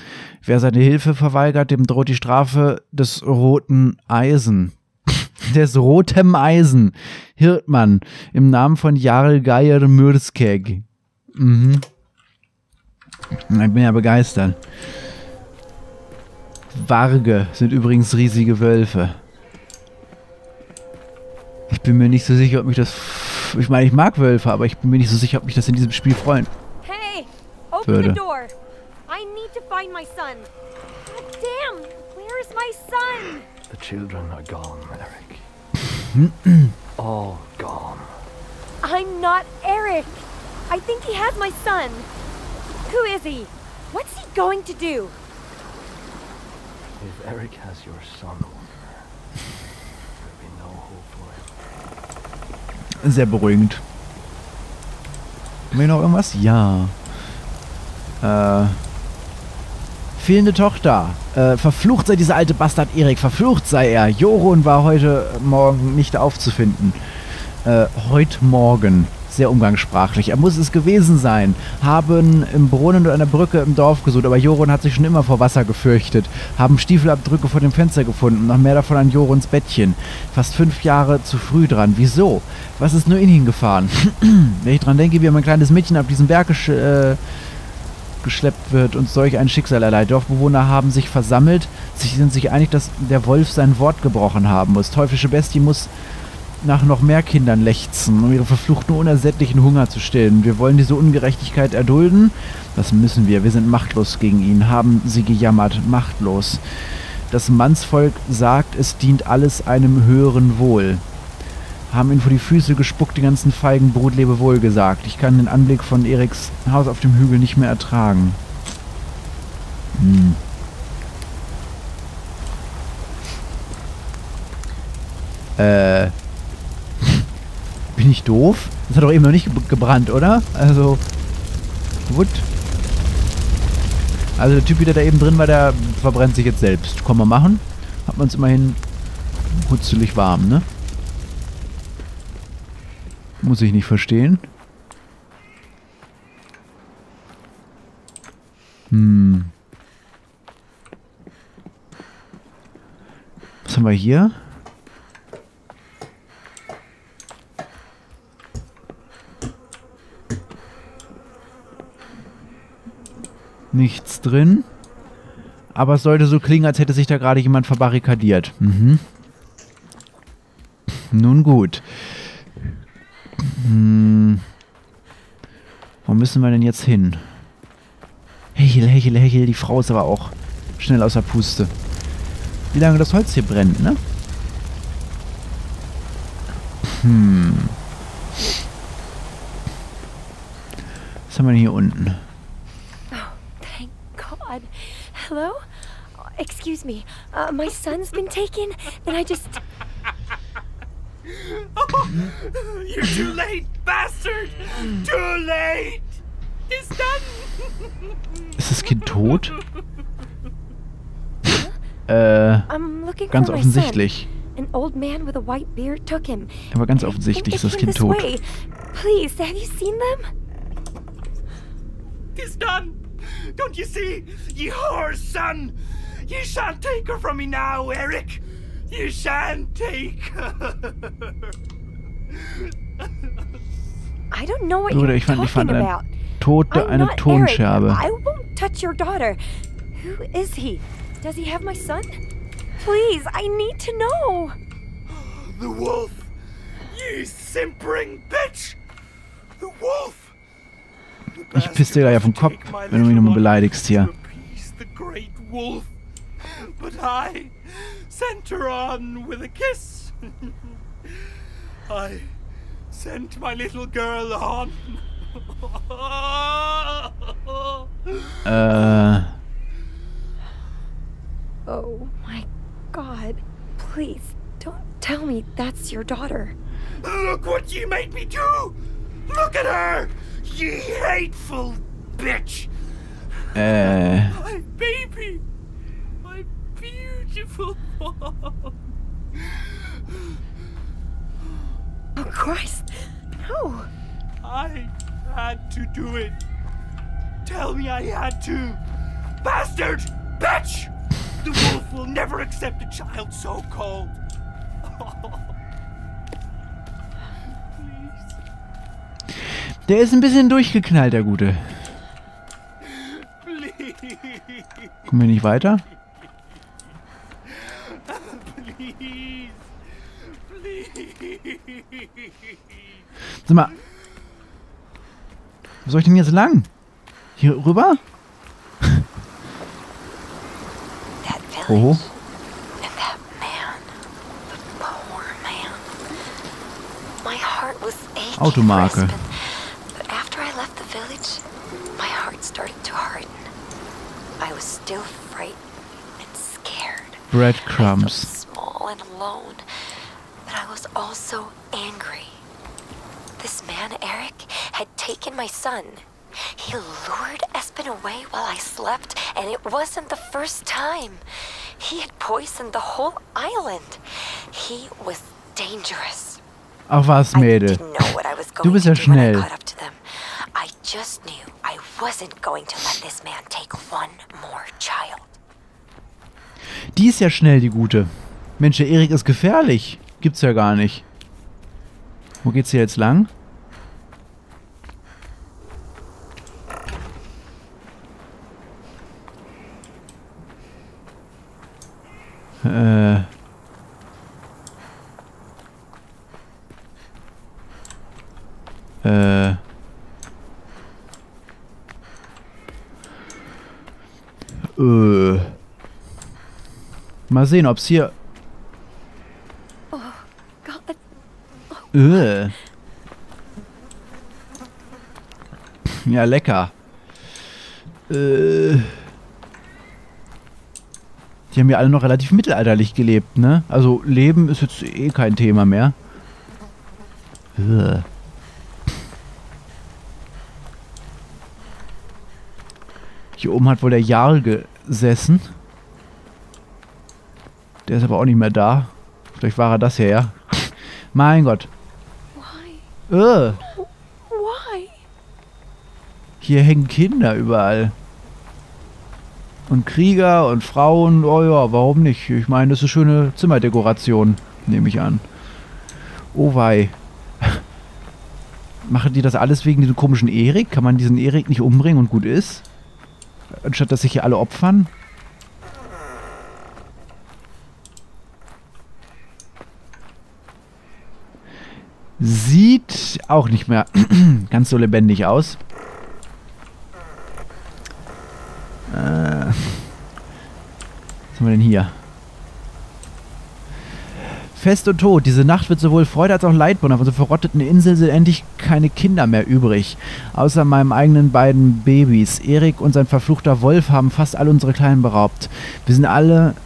Wer seine Hilfe verweigert, dem droht die Strafe des roten Eisen. Des rotem Eisen. Hirtmann. Im Namen von Jarl Geier Mürskeg. Mhm. Ich bin ja begeistert. Warge sind übrigens riesige Wölfe. Ich bin mir nicht so sicher, ob mich das... Ich meine, ich mag Wölfe, aber ich bin mir nicht so sicher, ob mich das in diesem Spiel freuen hey, open würde. The door. I need to find my son. God damn, where is my son? The children are gone, Erik. All gone. I'm not Erik. I think he has my son. Who is he? What's he going to do? If Erik has your son, there'll be no hope for him. Sehr beruhigend. Haben wir noch irgendwas? Ja. Fehlende Tochter. Verflucht sei dieser alte Bastard Erik. Verflucht sei er. Jorun war heute Morgen nicht aufzufinden. Heute Morgen. Sehr umgangssprachlich. Er muss es gewesen sein. Haben im Brunnen und einer Brücke im Dorf gesucht, aber Jorun hat sich schon immer vor Wasser gefürchtet. Haben Stiefelabdrücke vor dem Fenster gefunden. Noch mehr davon an Joruns Bettchen. Fast 5 Jahre zu früh dran. Wieso? Was ist nur in ihn gefahren? Wenn ich dran denke, wie ein kleines Mädchen ab diesem Berg geschleppt wird und solch ein Schicksal erleidet. Dorfbewohner haben sich versammelt, sind sich einig, dass der Wolf sein Wort gebrochen haben muss. Teuflische Bestie muss nach noch mehr Kindern lechzen, um ihre verfluchten, unersättlichen Hunger zu stillen. Wir wollen diese Ungerechtigkeit erdulden. Das müssen wir. Wir sind machtlos gegen ihn. Haben sie gejammert. Machtlos. Das Mannsvolk sagt, es dient alles einem höheren Wohl. Haben ihn vor die Füße gespuckt, die ganzen feigen Brotlebewohl gesagt. Ich kann den Anblick von Eriks Haus auf dem Hügel nicht mehr ertragen. Hm. Bin ich doof? Das hat doch eben noch nicht gebrannt, oder? Also, gut. Also der Typ, der da eben drin war, der verbrennt sich jetzt selbst. Kann man machen. Hat man es immerhin hutzelig warm, ne? Muss ich nicht verstehen. Hm. Was haben wir hier? Nichts drin. Aber es sollte so klingen, als hätte sich da gerade jemand verbarrikadiert. Mhm. Nun gut. Hm. Wo müssen wir denn jetzt hin? Hechel, Hechel, Hechel. Die Frau ist aber auch schnell außer Puste. Wie lange das Holz hier brennt, ne? Hm. Was haben wir denn hier unten? Hello? Excuse me. My son's been taken, and I just... Oh, you're too late, bastard! Too late! He's done! Ist das Kind tot? Ganz offensichtlich. An old man with a white beard took him. Aber ganz offensichtlich ist das Kind tot. Please, have you seen them? He's done! Don't you see, ye whore son? You shan't take her from me now, Erik. You shan't take her. I don't know what you're talking about. Tote, eine Tonscherbe. I won't touch your daughter. Who is he? Does he have my son? Please, I need to know. The wolf. You simpering bitch. The wolf. Ich pisse dir gleich auf den Kopf, wenn du mich nochmal beleidigst hier. Oh my God, please don't tell me that's your daughter. Look what you made me do! Look at her! You hateful bitch! My baby! My beautiful mom! Oh Christ! No! I had to do it! Tell me I had to! Bastard! Bitch! The wolf will never accept a child so cold! Der ist ein bisschen durchgeknallt, der Gute. Kommen wir nicht weiter? Sag mal. Wo soll ich denn jetzt lang? Hier rüber? Oh. Automarke. Breadcrumbs. This man Erik had taken my son. He lured Espen away while I slept, and it wasn't the first time. He had poisoned the whole island. He was dangerous. Ach was, Mädel. Du bist ja schnell. I just knew I wasn't going to let this man take one more child. Die ist ja schnell, die Gute. Mensch, der Erik ist gefährlich. Gibt's ja gar nicht. Wo geht's hier jetzt lang? Mal sehen, ob's hier... Ja, lecker. Die haben ja alle noch relativ mittelalterlich gelebt, ne? Also Leben ist jetzt eh kein Thema mehr. Hier oben hat wohl der Jarl gesessen. Der ist aber auch nicht mehr da. Vielleicht war er das hier, ja? Mein Gott. Hier hängen Kinder überall. Und Krieger und Frauen. Oh ja, warum nicht? Ich meine, das ist schöne Zimmerdekoration, nehme ich an. Oh wei. Machen die das alles wegen diesem komischen Erik? Kann man diesen Erik nicht umbringen und gut ist? Anstatt dass sich hier alle opfern? Sieht auch nicht mehr ganz so lebendig aus. Was haben wir denn hier? Fest und tot. Diese Nacht wird sowohl Freude als auch Leid bringen. Auf unserer verrotteten Insel sind endlich keine Kinder mehr übrig. Außer meinen eigenen beiden Babys. Erik und sein verfluchter Wolf haben fast alle unsere Kleinen beraubt.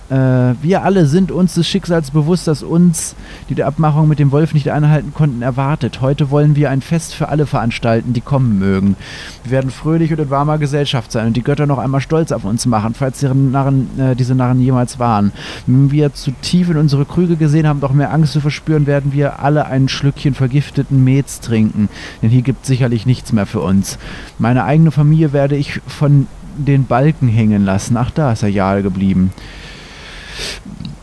Wir alle sind uns des Schicksals bewusst, das uns, die der Abmachung mit dem Wolf nicht einhalten konnten, erwartet. Heute wollen wir ein Fest für alle veranstalten, die kommen mögen. Wir werden fröhlich und in warmer Gesellschaft sein und die Götter noch einmal stolz auf uns machen, falls diese Narren jemals waren. Wenn wir zu tief in unsere Krüge gesehen haben, doch mehr Angst zu verspüren, werden wir alle ein Schlückchen vergifteten Mehls trinken. Denn hier gibt es sicherlich nichts mehr für uns. Meine eigene Familie werde ich von den Balken hängen lassen. Ach, da ist der Jarl geblieben.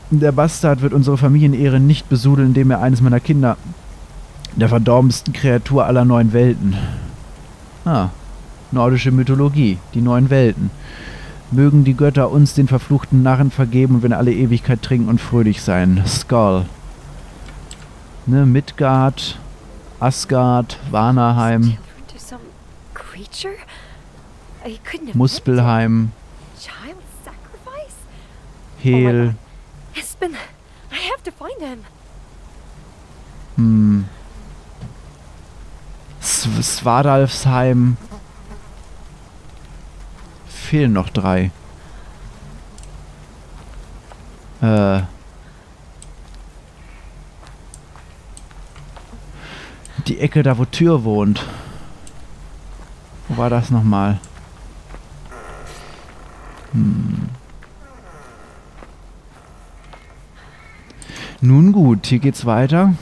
Der Bastard wird unsere Familienehre nicht besudeln, indem er eines meiner Kinder, der verdorbensten Kreatur aller neuen Welten. Ah, nordische Mythologie, die neuen Welten. Mögen die Götter uns den verfluchten Narren vergeben und wir in alle Ewigkeit trinken und fröhlich sein. Skull. Ne, Midgard, Asgard, Vanaheim, Muspelheim, Hel. Svartalfheim. Fehlen noch 3. Die Ecke da, wo Tür wohnt. Wo war das nochmal? Nun gut, hier geht's weiter.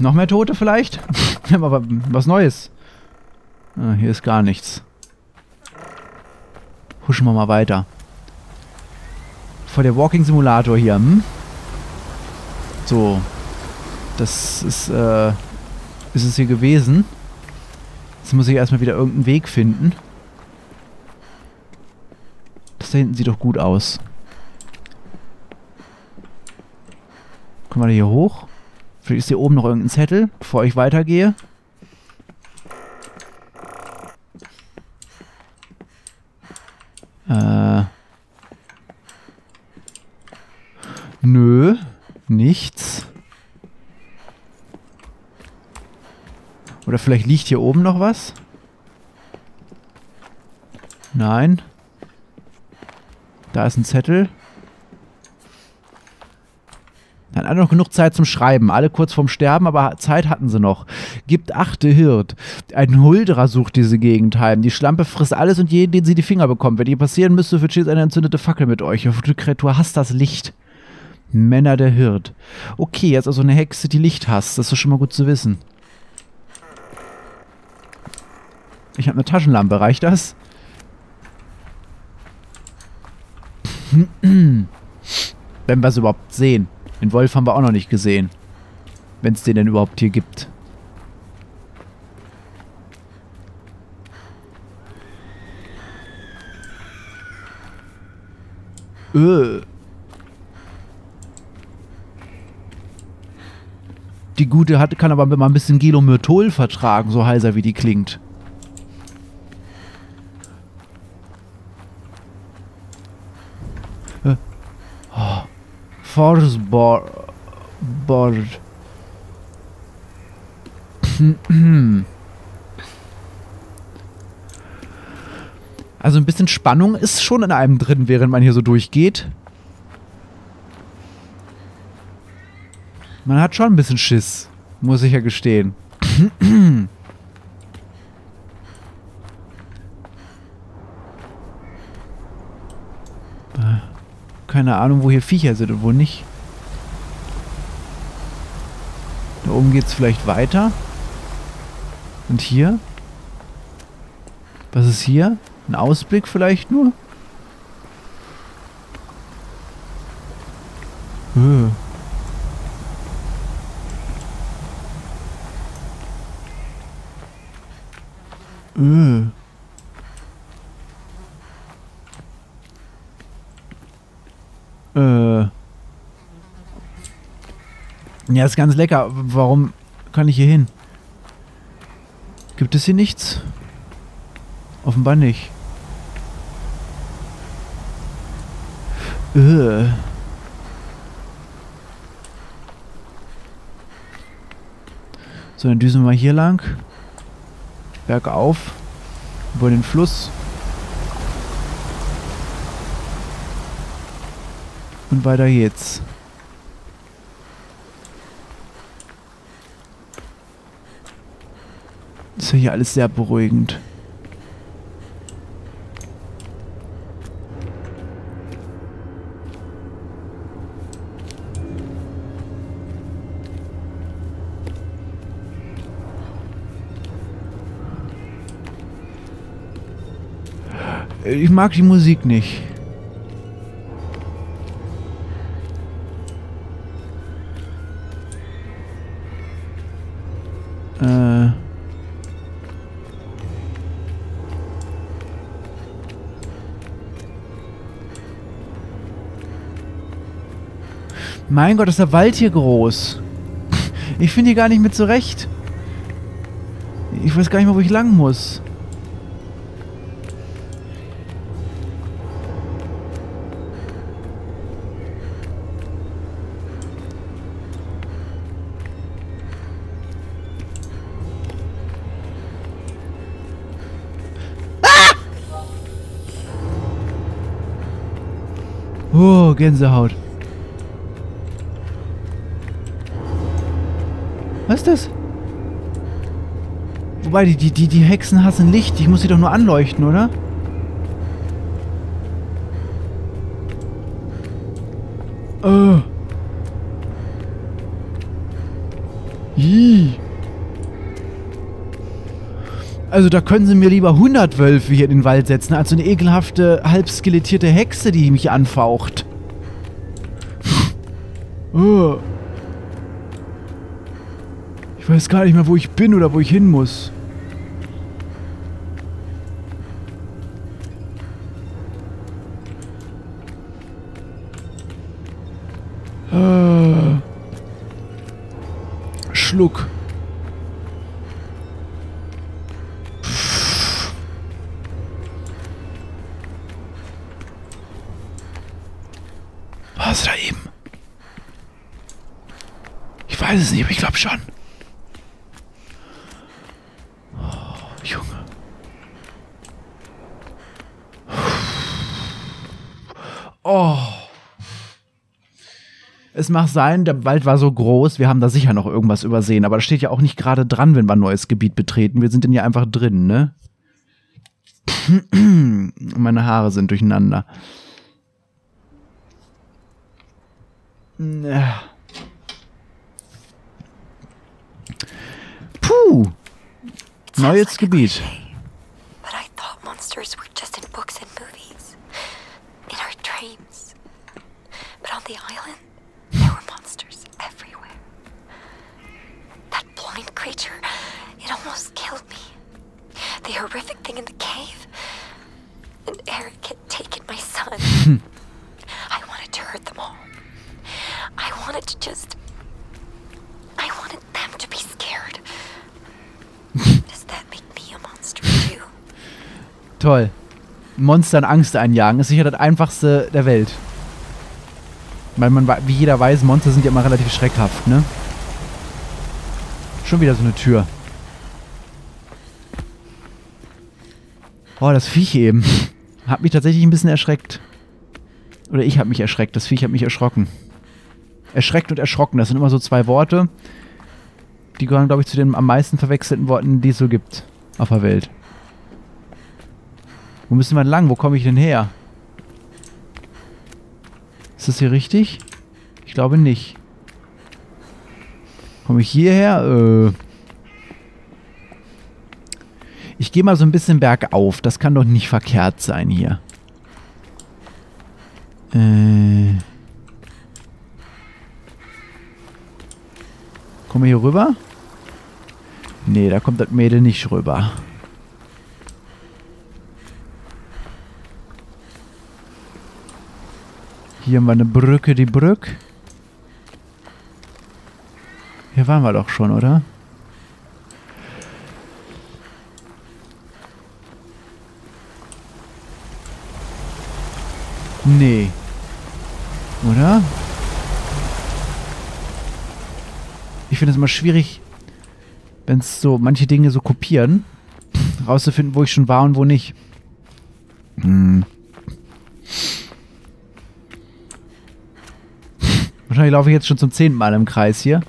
Noch mehr Tote vielleicht? Aber was Neues. Ah, hier ist gar nichts. Huschen wir mal weiter. Vor der Walking Simulator hier. So. Das ist es hier gewesen. Jetzt muss ich erstmal wieder irgendeinen Weg finden. Das da hinten sieht doch gut aus. Kommen wir hier hoch? Vielleicht ist hier oben noch irgendein Zettel, bevor ich weitergehe. Nö, nicht. Oder vielleicht liegt hier oben noch was? Nein. Da ist ein Zettel. Dann hat noch genug Zeit zum Schreiben. Alle kurz vorm Sterben, aber Zeit hatten sie noch. Gibt achte Hirt. Ein Huldra sucht diese Gegend heim. Die Schlampe frisst alles und jeden, den sie die Finger bekommt. Wenn ihr passieren müsst, wird stets eine entzündete Fackel mit euch. Die Kreatur hasst das Licht. Männer der Hirt. Okay, jetzt also eine Hexe, die Licht hasst. Das ist schon mal gut zu wissen. Ich habe eine Taschenlampe. Reicht das? Wenn wir es überhaupt sehen. Den Wolf haben wir auch noch nicht gesehen. Wenn es den denn überhaupt hier gibt. Die Gute kann aber mal ein bisschen Gelomyrtol vertragen, so heiser wie die klingt. Forsbord. Also ein bisschen Spannung ist schon in einem drin, während man hier so durchgeht. Man hat schon ein bisschen Schiss, muss ich ja gestehen. Keine Ahnung, wo hier Viecher sind und wo nicht. Da oben geht es vielleicht weiter. Und hier? Was ist hier? Ein Ausblick vielleicht nur? Ja, ist ganz lecker. Warum kann ich hier hin? Gibt es hier nichts? Offenbar nicht. So, dann düsen wir mal hier lang. Bergauf. Über den Fluss. Und weiter geht's. Ist ja hier alles sehr beruhigend. Ich mag die Musik nicht. Mein Gott, ist der Wald hier groß. Ich finde hier gar nicht mit zurecht. Ich weiß gar nicht mehr, wo ich lang muss. Ah! Oh, Gänsehaut. Was ist das? Wobei, die Hexen hassen Licht. Ich muss sie doch nur anleuchten, oder? Also da können sie mir lieber 100 Wölfe hier in den Wald setzen, als so eine ekelhafte, halb skelettierte Hexe, die mich anfaucht. Ich weiß gar nicht mehr, wo ich bin oder wo ich hin muss. Schluck. War's da eben? Ich weiß es nicht, aber ich glaube schon. Oh. Es mag sein, der Wald war so groß, wir haben da sicher noch irgendwas übersehen. Aber das steht ja auch nicht gerade dran, wenn wir ein neues Gebiet betreten. Wir sind denn ja einfach drin, ne? Meine Haare sind durcheinander. Puh. Neues Gebiet. But I thought monsters were just in books and movies. In our dreams. But on the island, there were monsters everywhere. That blind creature, it almost killed me. The horrific thing in the cave. And Erik had taken my son. I wanted to hurt them all. I wanted to just... I wanted them to be scared. Does that make me a monster too? Toll. Monstern Angst einjagen ist sicher das Einfachste der Welt. Weil man, wie jeder weiß, Monster sind ja immer relativ schreckhaft, ne? Schon wieder so eine Tür. Oh, das Viech eben. Hat mich tatsächlich ein bisschen erschreckt. Oder ich habe mich erschreckt. Das Viech hat mich erschrocken. Erschreckt und erschrocken, das sind immer so zwei Worte. Die gehören, glaube ich, zu den am meisten verwechselten Worten, die es so gibt auf der Welt. Wo müssen wir lang? Wo komme ich denn her? Ist das hier richtig? Ich glaube nicht. Komme ich hierher? Ich gehe mal so ein bisschen bergauf. Das kann doch nicht verkehrt sein hier. Kommen wir hier rüber? Nee, da kommt das Mädel nicht rüber. Hier haben wir eine Brücke, die Brücke. Hier waren wir doch schon, oder? Nee. Oder? Ich finde es immer schwierig, wenn es so manche Dinge so kopieren, rauszufinden, wo ich schon war und wo nicht. Hm. Wahrscheinlich laufe ich jetzt schon zum 10. Mal im Kreis hier.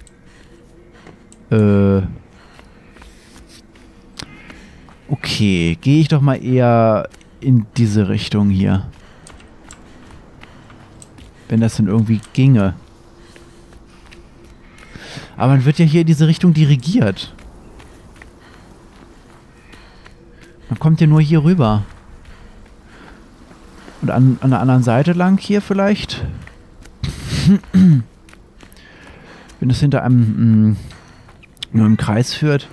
Okay, gehe ich doch mal eher in diese Richtung hier. Wenn das denn irgendwie ginge. Aber man wird ja hier in diese Richtung dirigiert. Man kommt ja nur hier rüber. Und an der anderen Seite lang hier vielleicht. Wenn es hinter einem nur im Kreis führt.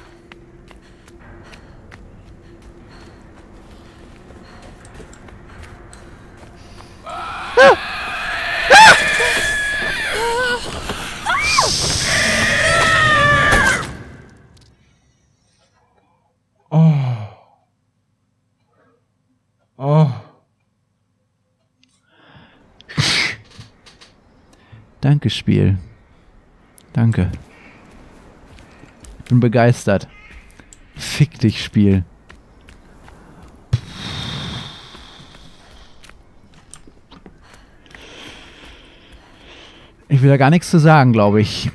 Danke, Spiel. Danke. Ich bin begeistert. Fick dich, Spiel. Ich will da gar nichts zu sagen, glaube ich.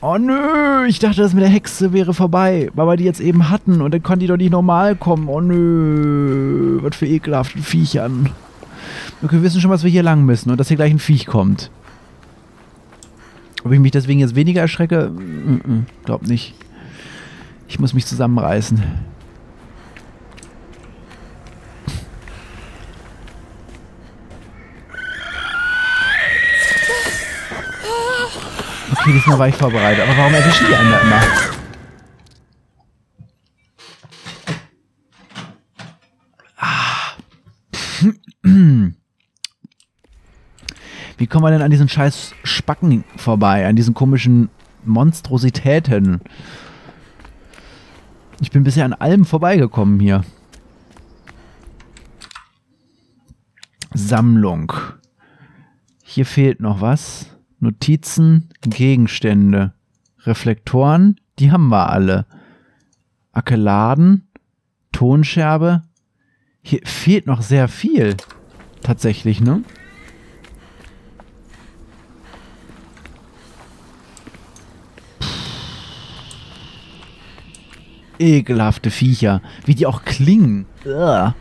Oh nö, ich dachte, das mit der Hexe wäre vorbei, weil wir die jetzt eben hatten und dann konnte die doch nicht normal kommen. Oh nö, was für ekelhafte Viechern. Okay, wir wissen schon, was wir hier lang müssen und dass hier gleich ein Viech kommt. Ob ich mich deswegen jetzt weniger erschrecke? Glaub nicht. Ich muss mich zusammenreißen. Okay, diesmal war ich vorbereitet. Aber warum erwischen die anderen immer? Wie kommen wir denn an diesen scheiß Spacken vorbei? An diesen komischen Monstrositäten? Ich bin bisher an allem vorbeigekommen hier. Sammlung. Hier fehlt noch was. Notizen, Gegenstände. Reflektoren, die haben wir alle. Askeladden, Tonscherbe. Hier fehlt noch sehr viel. Tatsächlich, ne? Ekelhafte Viecher. Wie die auch klingen. Uah.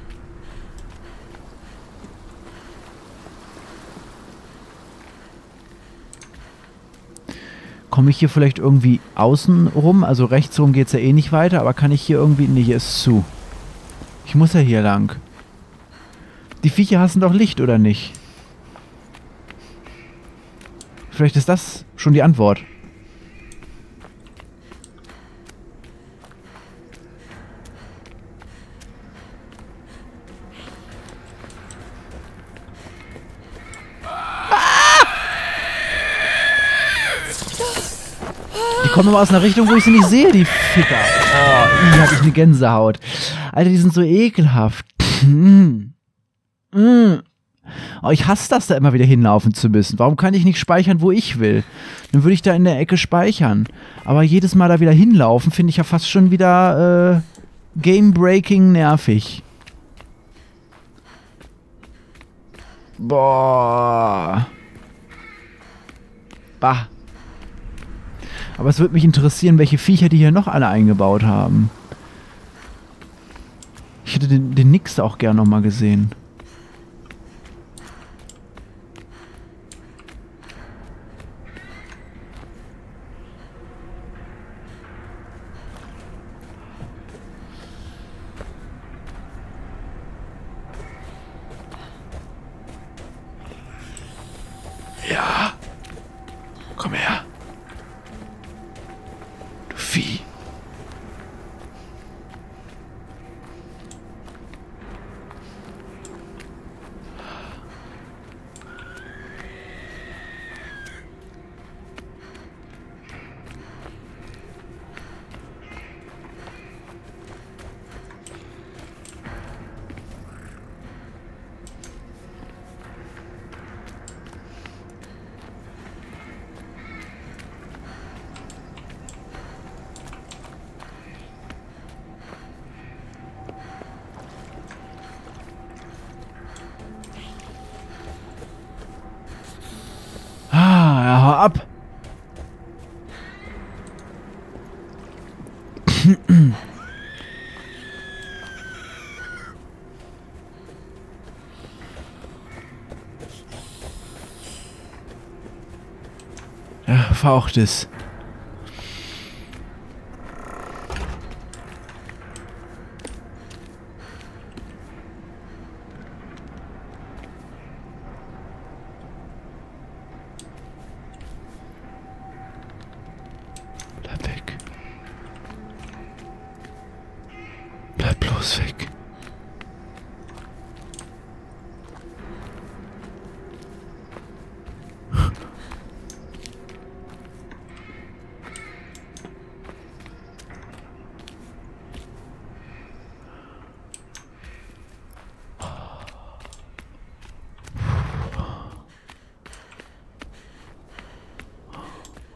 Komme ich hier vielleicht irgendwie außen rum? Also rechts rum geht es ja eh nicht weiter, aber kann ich hier irgendwie... Nee, hier ist zu. Ich muss ja hier lang. Die Viecher hassen doch Licht, oder nicht? Vielleicht ist das schon die Antwort. Kommen immer aus einer Richtung, wo ich sie nicht sehe, die Ficker. Oh, hier habe ich eine Gänsehaut. Alter, die sind so ekelhaft. Oh, ich hasse das, da immer wieder hinlaufen zu müssen. Warum kann ich nicht speichern, wo ich will? Dann würde ich da in der Ecke speichern. Aber jedes Mal da wieder hinlaufen, finde ich ja fast schon wieder game-breaking nervig. Boah. Bah. Aber es würde mich interessieren, welche Viecher die hier noch alle eingebaut haben. Ich hätte den Nix auch gern nochmal gesehen. Ja. Komm her. Vieh. Ab. Ja, faucht es.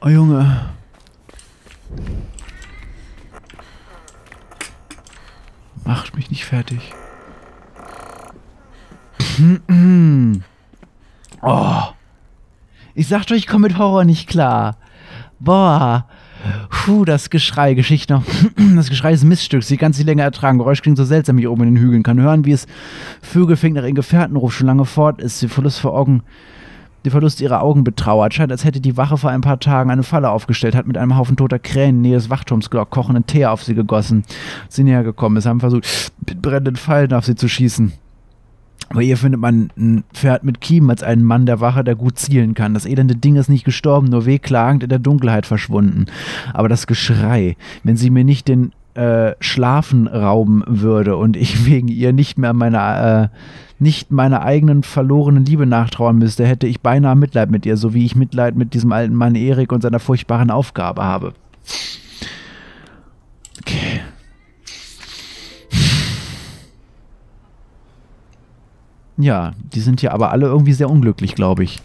Oh Junge. Macht mich nicht fertig. Oh. Ich sagte euch, ich komme mit Horror nicht klar. Boah. Puh, das Geschrei, Geschichte noch. Das Geschrei des Miststücks, die ganze Länge ertragen. Geräusch klingt so seltsam hier oben in den Hügeln. Kann hören, wie es Vögel fängt nach ihren Gefährtenruf schon lange fort ist. Den Verlust vor Augen. Der Verlust ihrer Augen betrauert. Scheint, als hätte die Wache vor ein paar Tagen eine Falle aufgestellt, hat mit einem Haufen toter Krähen nähe des Wachturms gelockt, kochenden Tee auf sie gegossen. Sie näher gekommen ist, haben versucht, mit brennenden Pfeilen auf sie zu schießen. Aber hier findet man ein Pferd mit Kiemen als einen Mann der Wache, der gut zielen kann. Das elende Ding ist nicht gestorben, nur wehklagend in der Dunkelheit verschwunden. Aber das Geschrei, wenn sie mir nicht den Schlafen rauben würde und ich wegen ihr nicht mehr meiner eigenen verlorenen Liebe nachtrauern müsste, hätte ich beinahe Mitleid mit ihr, so wie ich Mitleid mit diesem alten Mann Erik und seiner furchtbaren Aufgabe habe. Okay. Ja, die sind hier aber alle irgendwie sehr unglücklich, glaube ich.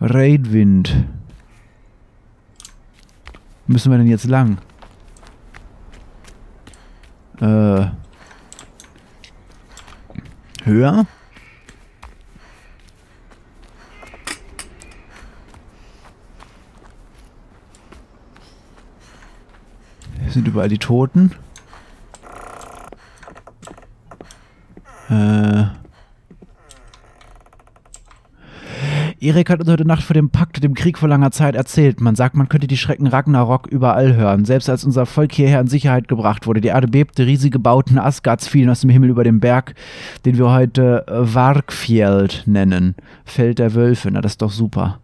Raidwind. Müssen wir denn jetzt lang? höher. Hier sind überall die Toten. Erik hat uns heute Nacht vor dem Pakt und dem Krieg vor langer Zeit erzählt. Man sagt, man könnte die Schrecken Ragnarök überall hören. Selbst als unser Volk hierher in Sicherheit gebracht wurde. Die Erde bebte, riesige Bauten Asgards fielen aus dem Himmel über den Berg, den wir heute Vargfjell nennen. Feld der Wölfe, na das ist doch super.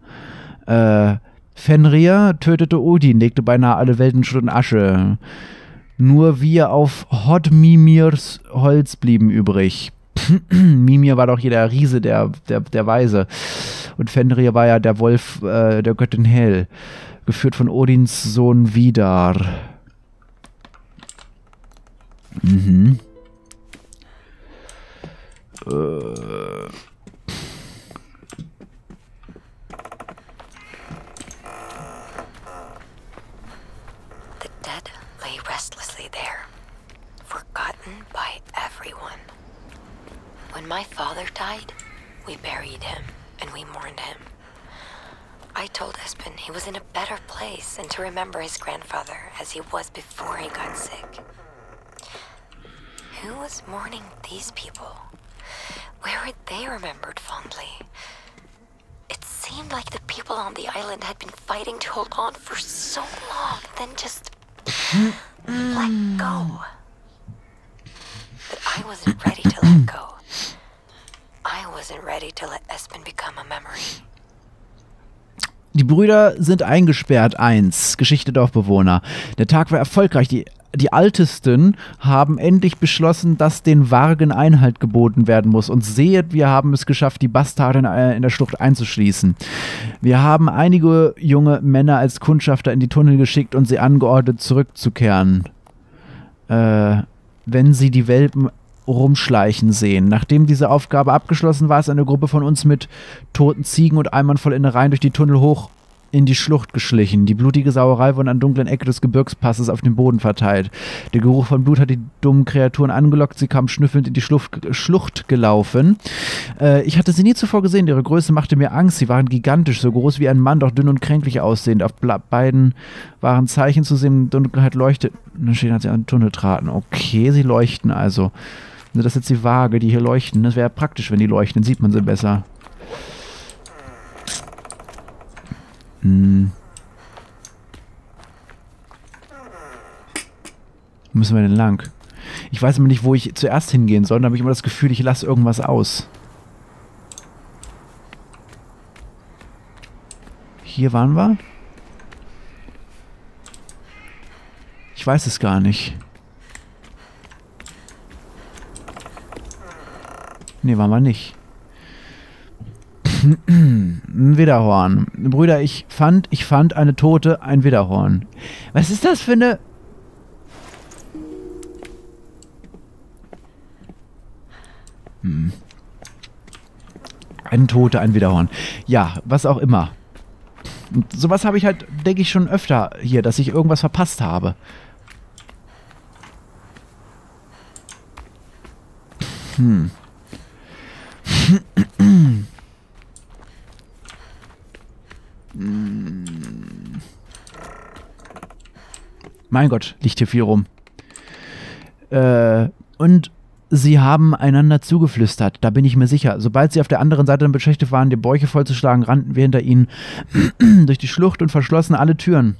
Fenrir tötete Odin, legte beinahe alle Welten in Schutt und Asche. Nur wir auf Mimirs Holz blieben übrig. Mimir war doch hier der Riese, der Weise. Und Fenrir war ja der Wolf der Göttin Hel, geführt von Odins Sohn Vidar. Mhm. The dead lay restlessly there, forgotten by everyone. When my father died, we buried him, and we mourned him. I told Espen he was in a better place and to remember his grandfather as he was before he got sick. Who was mourning these people? Where were they remembered fondly? It seemed like the people on the island had been fighting to hold on for so long, then just let go. But I wasn't ready to let go. Die Brüder sind eingesperrt. 1. Geschichte Dorfbewohner. Der Tag war erfolgreich. Die Ältesten haben endlich beschlossen, dass den Wargen Einhalt geboten werden muss. Und sehet, wir haben es geschafft, die Bastarde in der Schlucht einzuschließen. Wir haben einige junge Männer als Kundschafter in die Tunnel geschickt und sie angeordnet, zurückzukehren. Wenn sie die Welpen rumschleichen sehen. Nachdem diese Aufgabe abgeschlossen war, ist eine Gruppe von uns mit toten Ziegen und Eimern voll Innereien durch die Tunnel hoch in die Schlucht geschlichen. Die blutige Sauerei wurde an dunklen Ecke des Gebirgspasses auf dem Boden verteilt. Der Geruch von Blut hat die dummen Kreaturen angelockt. Sie kamen schnüffelnd in die Schlucht gelaufen. Ich hatte sie nie zuvor gesehen. Ihre Größe machte mir Angst. Sie waren gigantisch, so groß wie ein Mann, doch dünn und kränklich aussehend. Auf beiden waren Zeichen zu sehen. Dunkelheit leuchteten. Dann stehen, als sie an den Tunnel traten. Okay, sie leuchten also. Das ist jetzt die Waage, die hier leuchten. Das wäre praktisch, wenn die leuchten. Dann sieht man sie besser. Hm. Wo müssen wir denn lang? Ich weiß immer nicht, wo ich zuerst hingehen soll. Da habe ich immer das Gefühl, ich lasse irgendwas aus. Hier waren wir? Ich weiß es gar nicht. Ne, waren wir nicht. Ein Widderhorn. Brüder, ich fand eine Tote, ein Widderhorn. Was ist das für eine... Hm. Ein Tote, ein Widderhorn. Ja, was auch immer. Und sowas habe ich halt, denke ich, schon öfter hier, dass ich irgendwas verpasst habe. Hm. Mein Gott, liegt hier viel rum. Und sie haben einander zugeflüstert, da bin ich mir sicher. Sobald sie auf der anderen Seite beschäftigt waren, die Bäuche vollzuschlagen, rannten wir hinter ihnen durch die Schlucht und verschlossen alle Türen.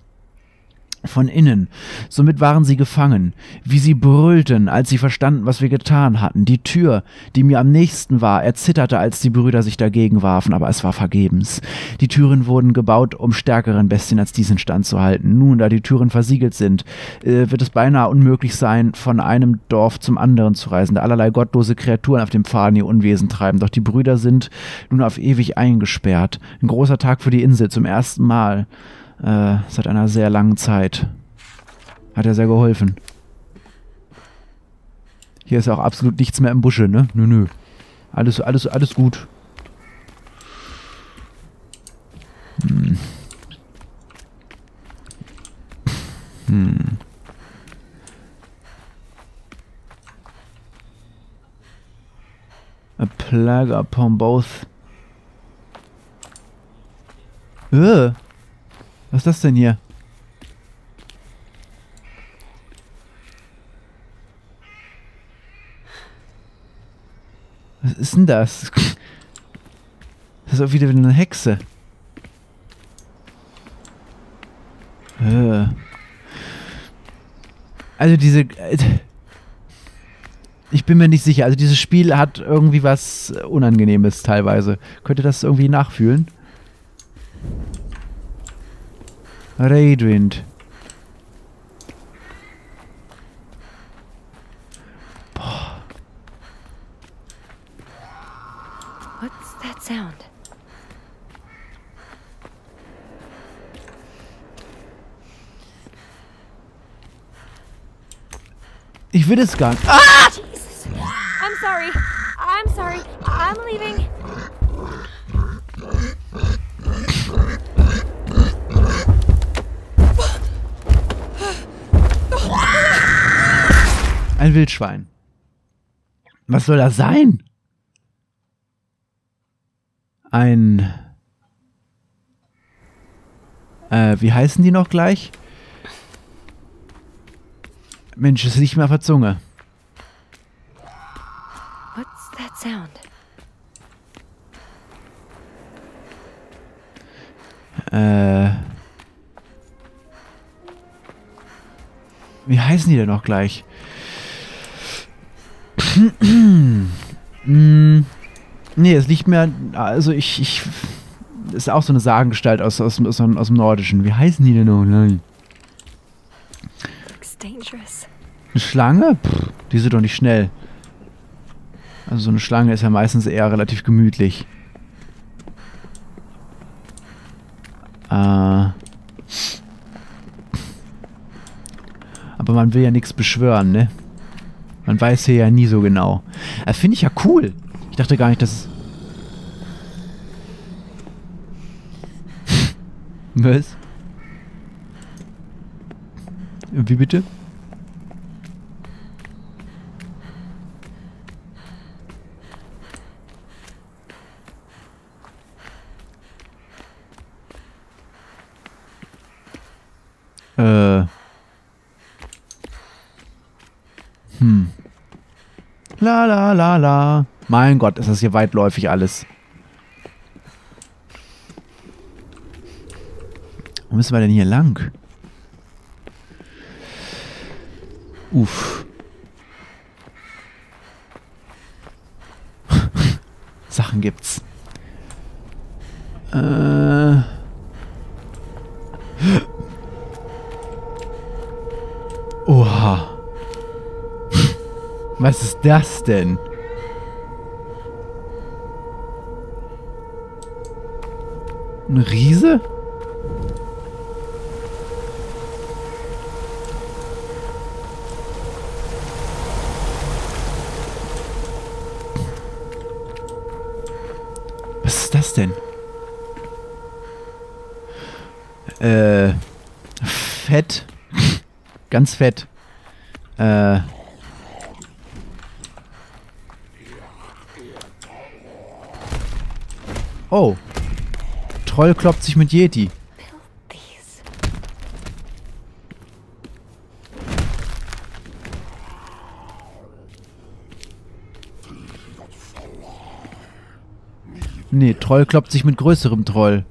Von innen. Somit waren sie gefangen. Wie sie brüllten, als sie verstanden, was wir getan hatten. Die Tür, die mir am nächsten war, erzitterte, als die Brüder sich dagegen warfen, aber es war vergebens. Die Türen wurden gebaut, um stärkeren Bestien als diesen standzuhalten. Nun, da die Türen versiegelt sind, wird es beinahe unmöglich sein, von einem Dorf zum anderen zu reisen, da allerlei gottlose Kreaturen auf dem Pfaden ihr Unwesen treiben. Doch die Brüder sind nun auf ewig eingesperrt. Ein großer Tag für die Insel, zum ersten Mal. Seit einer sehr langen Zeit. Hat ja sehr geholfen. Hier ist ja auch absolut nichts mehr im Busche, ne? Nö, nö. Alles gut. Hm. Hm. plague upon both. Was ist das denn hier? Was ist denn das? Das ist auch wieder eine Hexe. Also diese... Ich bin mir nicht sicher. Also dieses Spiel hat irgendwie was Unangenehmes teilweise. Könnt ihr das irgendwie nachfühlen? Raidwind. Boah. What's that sound? Ich will es gar nicht. Ah! Jesus. I'm sorry. I'm sorry. I'm leaving. Ein Wildschwein. Was soll das sein? Ein... wie heißen die noch gleich? Mensch, es liegt mir auf der Zunge. What's that sound? Wie heißen die denn noch gleich? Nee, es liegt mir... Also ich ist auch so eine Sagengestalt aus dem Nordischen. Wie heißen die denn noch? Nein. Eine Schlange? Pff, die sind doch nicht schnell. Also so eine Schlange ist ja meistens eher relativ gemütlich. Aber man will ja nichts beschwören, ne? Man weiß hier ja nie so genau. Das finde ich ja cool. Ich dachte gar nicht, dass... Was? Wie bitte? La la la la. Mein Gott, ist das hier weitläufig alles. Wo müssen wir denn hier lang? Uff. Sachen gibt's. Oha. Was ist das denn? Ein Riese? Was ist das denn? Fett. Ganz fett. Oh. Troll kloppt sich mit Yeti. Nee, Troll kloppt sich mit größerem Troll.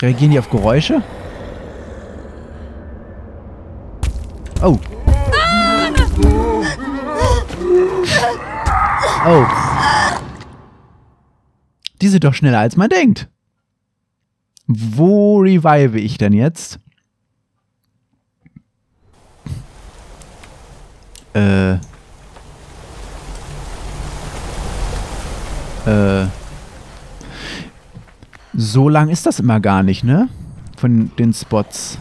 Reagieren die auf Geräusche? Oh. Oh. Die sind doch schneller, als man denkt. Wo revive ich denn jetzt? So lang ist das immer gar nicht, ne? Von den Spots.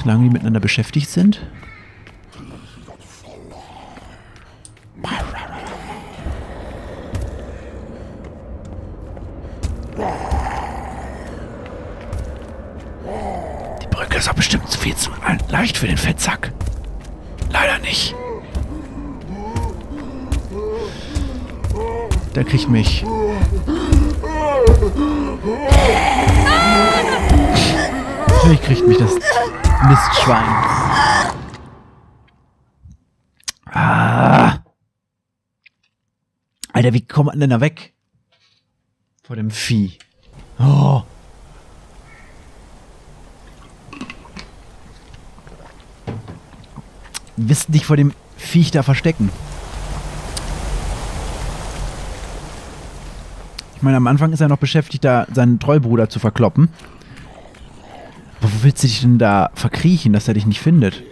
Solange die miteinander beschäftigt sind. Die Brücke ist doch bestimmt viel zu leicht für den Fettsack. Leider nicht. Der kriegt mich. Natürlich kriegt mich das Mistschwein. Ah. Alter, wie kommt man denn da weg? Vor dem Vieh. Oh. Wissen dich vor dem Viech da verstecken. Ich meine, am Anfang ist er noch beschäftigt, da seinen Trollbruder zu verkloppen. Aber wo willst du dich denn da verkriechen, dass er dich nicht findet?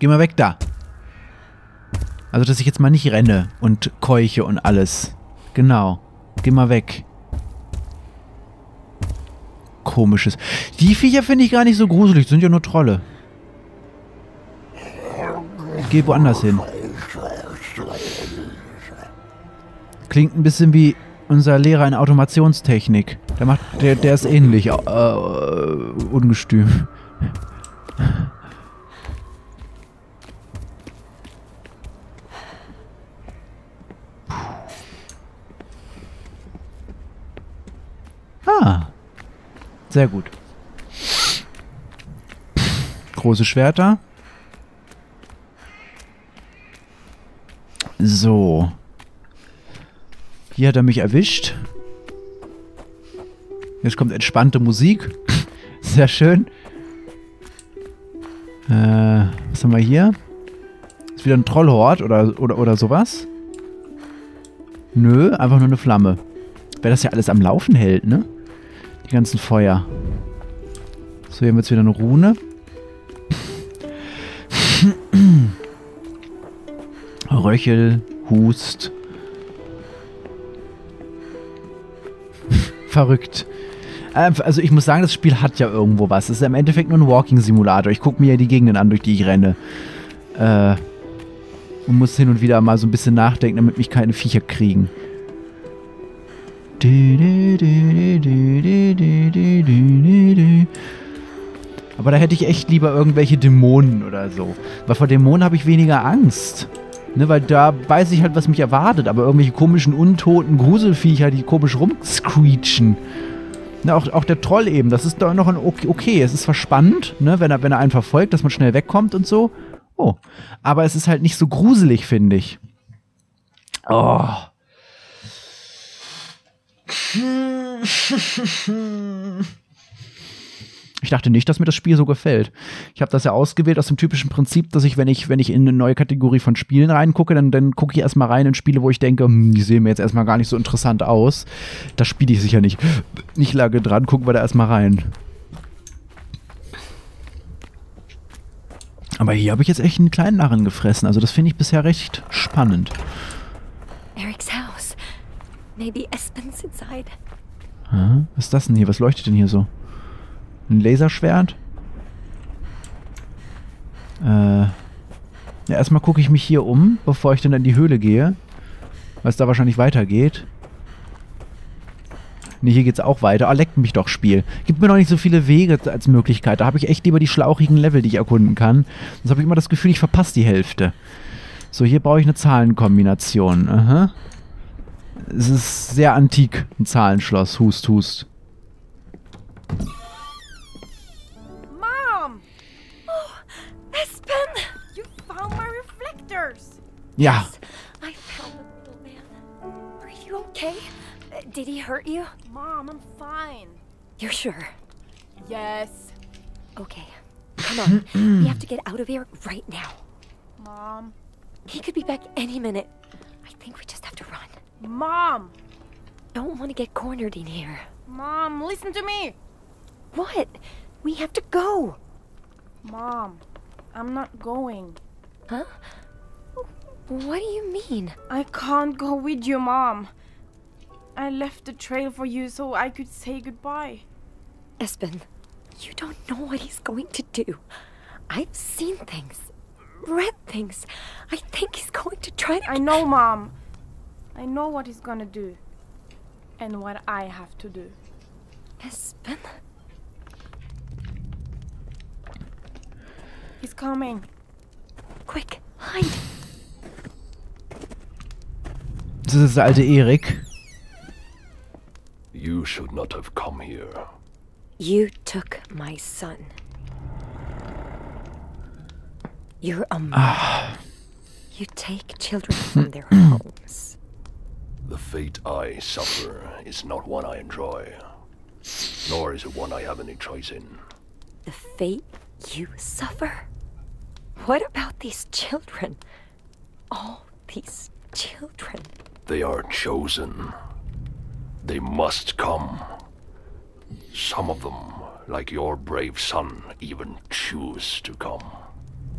Geh mal weg da. Also, dass ich jetzt mal nicht renne und keuche und alles. Genau. Geh mal weg. Komisches. Die Viecher finde ich gar nicht so gruselig. Das sind ja nur Trolle. Geh woanders hin. Klingt ein bisschen wie unser Lehrer in Automationstechnik. Der ist ähnlich ungestüm. Sehr gut. Große Schwerter. So. Hier hat er mich erwischt. Jetzt kommt entspannte Musik. Sehr schön. Was haben wir hier? Ist wieder ein Trollhort oder sowas? Nö, einfach nur eine Flamme. Wer das ja alles am Laufen hält, ne? Die ganzen Feuer. So, hier haben wir jetzt wieder eine Rune. Röchel, Hust. Verrückt. Also ich muss sagen, das Spiel hat ja irgendwo was. Es ist im Endeffekt nur ein Walking-Simulator. Ich gucke mir ja die Gegenden an, durch die ich renne. Und muss hin und wieder mal so ein bisschen nachdenken, damit mich keine Viecher kriegen. Aber da hätte ich echt lieber irgendwelche Dämonen oder so. Weil vor Dämonen habe ich weniger Angst. Ne, weil da weiß ich halt, was mich erwartet. Aber irgendwelche komischen, untoten Gruselviecher, die komisch rumscreechen. Ne, auch der Troll eben. Das ist doch noch ein okay. Es ist zwar spannend, ne, wenn er einen verfolgt, dass man schnell wegkommt und so. Oh. Aber es ist halt nicht so gruselig, finde ich. Oh. Ich dachte nicht, dass mir das Spiel so gefällt. Ich habe das ja ausgewählt aus dem typischen Prinzip, dass ich, wenn ich in eine neue Kategorie von Spielen reingucke, dann gucke ich erstmal rein in Spiele, wo ich denke, die sehen mir jetzt erstmal gar nicht so interessant aus. Da spiele ich sicher nicht lange dran, gucken wir da erstmal rein. Aber hier habe ich jetzt echt einen kleinen Narren gefressen. Also das finde ich bisher recht spannend. Eric's Haus. Maybe Espen's inside. Ah, was ist das denn hier? Was leuchtet denn hier so? Ein Laserschwert? Ja, erstmal gucke ich mich hier um, bevor ich dann in die Höhle gehe. Weil es da wahrscheinlich weitergeht. Ne, hier geht's auch weiter. Ah, leckt mich doch, Spiel. Gibt mir noch nicht so viele Wege als Möglichkeit. Da habe ich echt lieber die schlauchigen Level, die ich erkunden kann. Sonst habe ich immer das Gefühl, ich verpasse die Hälfte. So, hier brauche ich eine Zahlenkombination. Aha. Es ist sehr antik, ein Zahlenschloss. Hust, hust. Mom! Oh, Espen! You found my reflectors! Ja. Yes, I found the little man. Are you okay? Did he hurt you? Mom, I'm fine. You're sure? Yes. Okay. Come on. We have to get out of here right now. Mom. He could be back any minute. I think we just have to run. Mom! Don't want to get cornered in here. Mom, listen to me! What? We have to go! Mom, I'm not going. Huh? What do you mean? I can't go with you, Mom. I left the trail for you so I could say goodbye. Espen, you don't know what he's going to do. I've seen things, read things. I think he's going to try to... I know, Mom. I know what he's gonna do. And what I have to do. Espen? He's coming. Quick, hide! Das ist der alte Erik. You should not have come here. You took my son. You're a mother. You take children from their homes. The fate I suffer is not one I enjoy, nor is it one I have any choice in. The fate you suffer? What about these children? All these children. They are chosen. They must come. Some of them, like your brave son, even choose to come.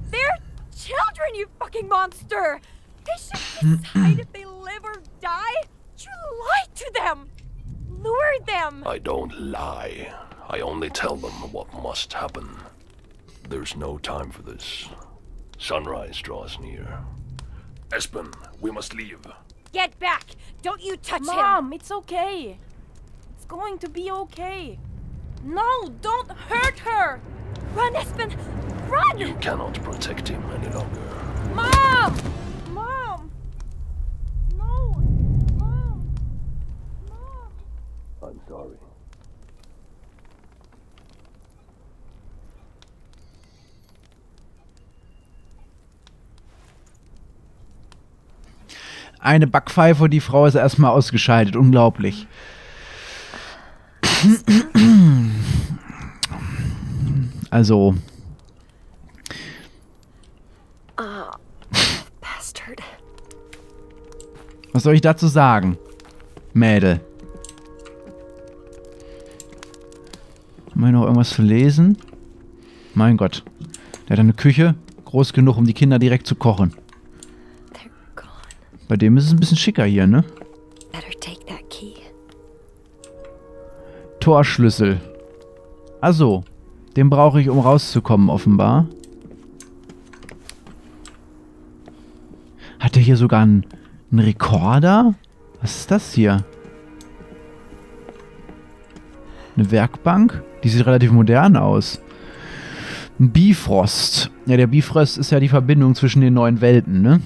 They're children, you fucking monster! They should decide if they live or die. You lied to them! Lured them! I don't lie. I only tell them what must happen. There's no time for this. Sunrise draws near. Espen, we must leave. Get back! Don't you touch Mom, him! Mom, it's okay. It's going to be okay. No, don't hurt her! Run, Espen! Run! You cannot protect him any longer. Mom! Mom! No! Mom! Mom! I'm sorry. Eine Backpfeife und die Frau ist erstmal ausgeschaltet. Unglaublich. Also. Bastard. Was soll ich dazu sagen, Mädel? Haben wir noch irgendwas zu lesen? Mein Gott. Der hat eine Küche groß genug, um die Kinder direkt zu kochen. Bei dem ist es ein bisschen schicker hier, ne? Torschlüssel. Also, den brauche ich, um rauszukommen, offenbar. Hat der hier sogar einen Rekorder? Was ist das hier? Eine Werkbank? Die sieht relativ modern aus. Ein Bifröst. Ja, der Bifröst ist ja die Verbindung zwischen den neuen Welten, ne?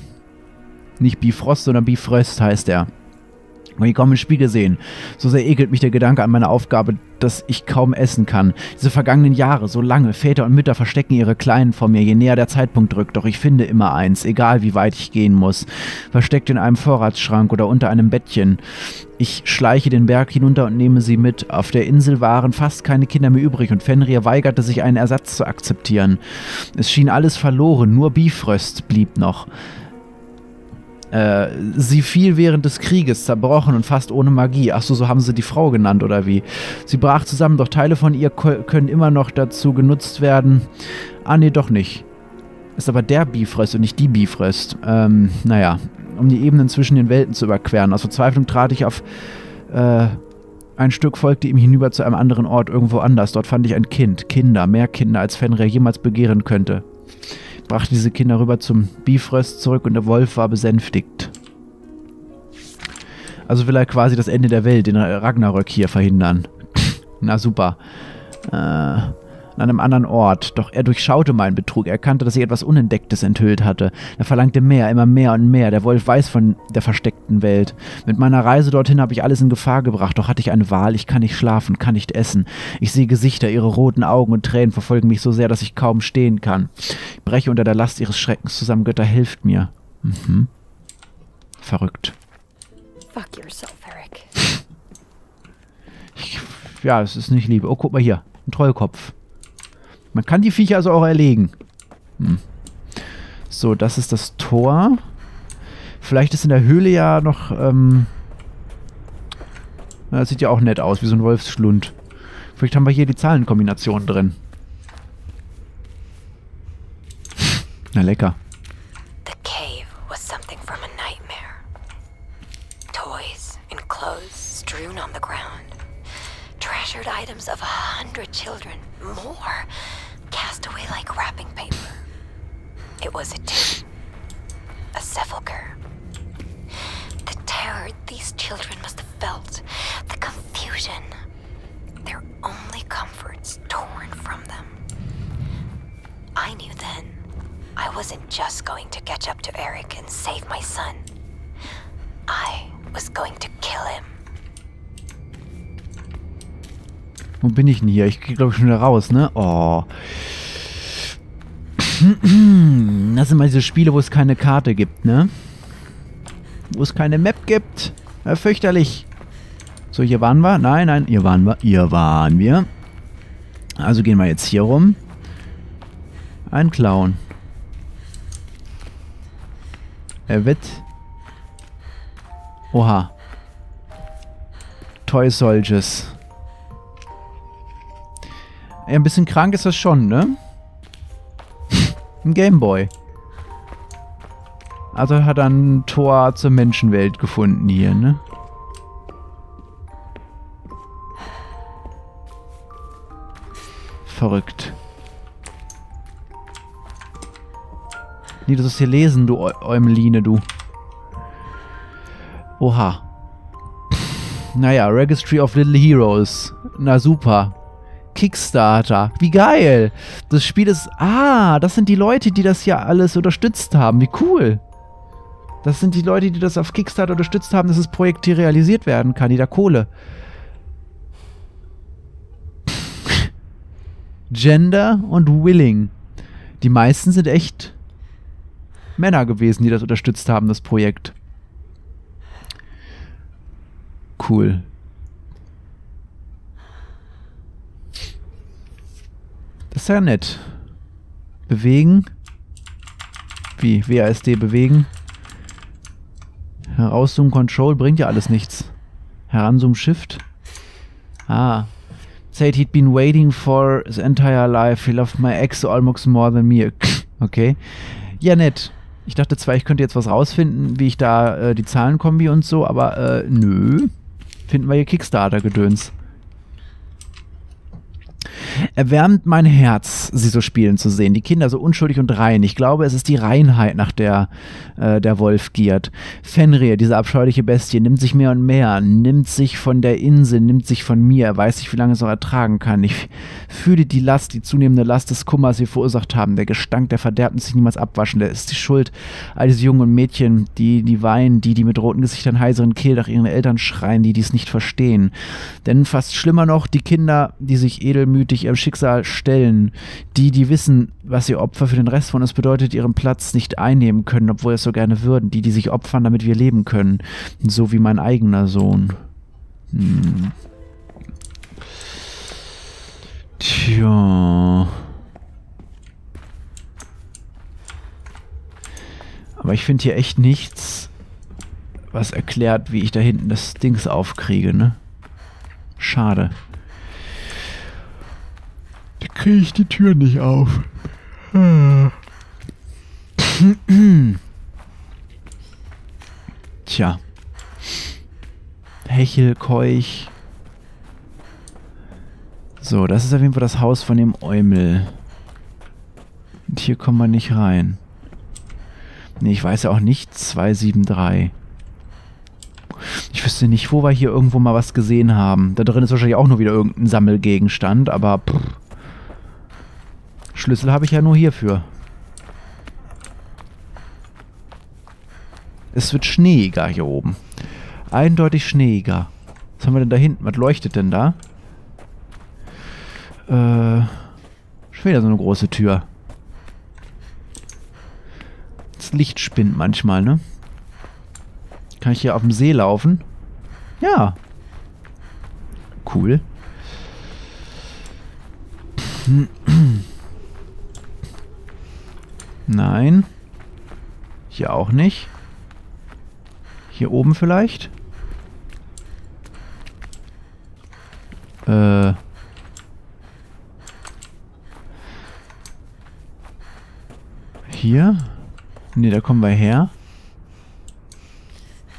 Nicht Bifrost, sondern Bifröst heißt er. Und ich kaum im Spiegel sehen. So sehr ekelt mich der Gedanke an meine Aufgabe, dass ich kaum essen kann. Diese vergangenen Jahre, so lange, Väter und Mütter verstecken ihre Kleinen vor mir, je näher der Zeitpunkt rückt. Doch ich finde immer eins, egal wie weit ich gehen muss. Versteckt in einem Vorratsschrank oder unter einem Bettchen. Ich schleiche den Berg hinunter und nehme sie mit. Auf der Insel waren fast keine Kinder mehr übrig und Fenrir weigerte sich, einen Ersatz zu akzeptieren. Es schien alles verloren, nur Bifröst blieb noch. Sie fiel während des Krieges, zerbrochen und fast ohne Magie. Achso, so haben sie die Frau genannt, oder wie? Sie brach zusammen, doch Teile von ihr können immer noch dazu genutzt werden. Ah, nee, doch nicht. Ist aber der Bifröst und nicht die Bifröst. Naja, um die Ebenen zwischen den Welten zu überqueren. Aus Verzweiflung trat ich auf ein Stück, folgte ihm hinüber zu einem anderen Ort, irgendwo anders. Dort fand ich ein Kind. Kinder, mehr Kinder, als Fenrir jemals begehren könnte. Brachte diese Kinder rüber zum Bifröst zurück und der Wolf war besänftigt. Also will er quasi das Ende der Welt, den Ragnarök, hier verhindern. Na super. An einem anderen Ort. Doch er durchschaute meinen Betrug. Er erkannte, dass ich etwas Unentdecktes enthüllt hatte. Er verlangte mehr, immer mehr und mehr. Der Wolf weiß von der versteckten Welt. Mit meiner Reise dorthin habe ich alles in Gefahr gebracht. Doch hatte ich eine Wahl. Ich kann nicht schlafen, kann nicht essen. Ich sehe Gesichter, ihre roten Augen und Tränen verfolgen mich so sehr, dass ich kaum stehen kann. Ich breche unter der Last ihres Schreckens zusammen. Götter, helft mir. Mhm. Verrückt. Fuck yourself, Eric. Ja, es ist nicht Liebe. Oh, guck mal hier. Ein Trollkopf. Man kann die Viecher also auch erlegen. Hm. So, das ist das Tor. Vielleicht ist in der Höhle ja noch... das sieht ja auch nett aus, wie so ein Wolfsschlund. Vielleicht haben wir hier die Zahlenkombination drin. Na lecker. The cave was something strewn on the ground. Treasured items of 100 children, more, cast away like wrapping paper. It was a tomb, a sepulcher. The terror these children must have felt, the confusion, their only comforts torn from them. I knew then I wasn't just going to catch up to Erik and save my son. I was going to kill him. Wo bin ich denn hier? Ich gehe, glaube ich, schon wieder raus, ne? Oh. Das sind mal diese Spiele, wo es keine Karte gibt, ne? Wo es keine Map gibt. Ja, fürchterlich. So, hier waren wir. Nein, nein, hier waren wir. Hier waren wir. Also gehen wir jetzt hier rum. Ein Clown. Er wird... Oha. Toy Soldiers. Ja, ein bisschen krank ist das schon, ne? Ein Gameboy. Also hat er ein Tor zur Menschenwelt gefunden hier, ne? Verrückt. Nee, du sollst hier lesen, du Eumeline, du. Oha. Naja, Registry of Little Heroes. Na super. Kickstarter. Wie geil. Das Spiel ist... Ah, das sind die Leute, die das hier alles unterstützt haben. Wie cool. Das sind die Leute, die das auf Kickstarter unterstützt haben, dass das Projekt hier realisiert werden kann. Die da Kohle. Gender und Willing. Die meisten sind echt Männer gewesen, die das unterstützt haben, das Projekt. Cool. Das ist ja nett. Bewegen. Wie? WASD bewegen. Herauszoomen, Control, bringt ja alles nichts. Heranzoomen, Shift. Ah. Said he'd been waiting for his entire life. He loved my ex almost more than me. Okay. Ja, nett. Ich dachte zwar, ich könnte jetzt was rausfinden, wie ich da die Zahlenkombi und so, aber nö. Finden wir hier Kickstarter-Gedöns. Erwärmt mein Herz, sie so spielen zu sehen. Die Kinder so unschuldig und rein. Ich glaube, es ist die Reinheit, nach der der Wolf giert. Fenrir, diese abscheuliche Bestie, nimmt sich mehr und mehr, nimmt sich von der Insel, nimmt sich von mir. Er weiß nicht, wie lange es noch ertragen kann. Ich fühle die Last, die zunehmende Last des Kummers, die wir verursacht haben. Der Gestank, der Verderbnis sich niemals abwaschen. Der ist die Schuld all diese Jungen und Mädchen, die weinen, die mit roten Gesichtern, heiseren Kehl nach ihren Eltern schreien, die dies nicht verstehen. Denn fast schlimmer noch, die Kinder, die sich edelmütig ihrem Schicksal stellen, die wissen, was ihr Opfer für den Rest von uns bedeutet, ihren Platz nicht einnehmen können, obwohl es so gerne würden, die sich opfern, damit wir leben können, so wie mein eigener Sohn. Hm. Tja. Aber ich finde hier echt nichts, was erklärt, wie ich da hinten das Dings aufkriege, ne? Schade. Kriege ich die Tür nicht auf. Tja. Hechel, Keuch. So, das ist auf jeden Fall das Haus von dem Eumel. Und hier kommen wir nicht rein. Nee, ich weiß ja auch nicht. 273. Ich wüsste nicht, wo wir hier irgendwo mal was gesehen haben. Da drin ist wahrscheinlich auch nur wieder irgendein Sammelgegenstand, aber... Pff. Schlüssel habe ich ja nur hierfür. Es wird schneeiger hier oben. Eindeutig schneeiger. Was haben wir denn da hinten? Was leuchtet denn da? Schon wieder so eine große Tür. Das Licht spinnt manchmal, ne? Kann ich hier auf dem See laufen? Ja. Cool. Nein. Hier auch nicht. Hier oben vielleicht? Hier? Ne, da kommen wir her.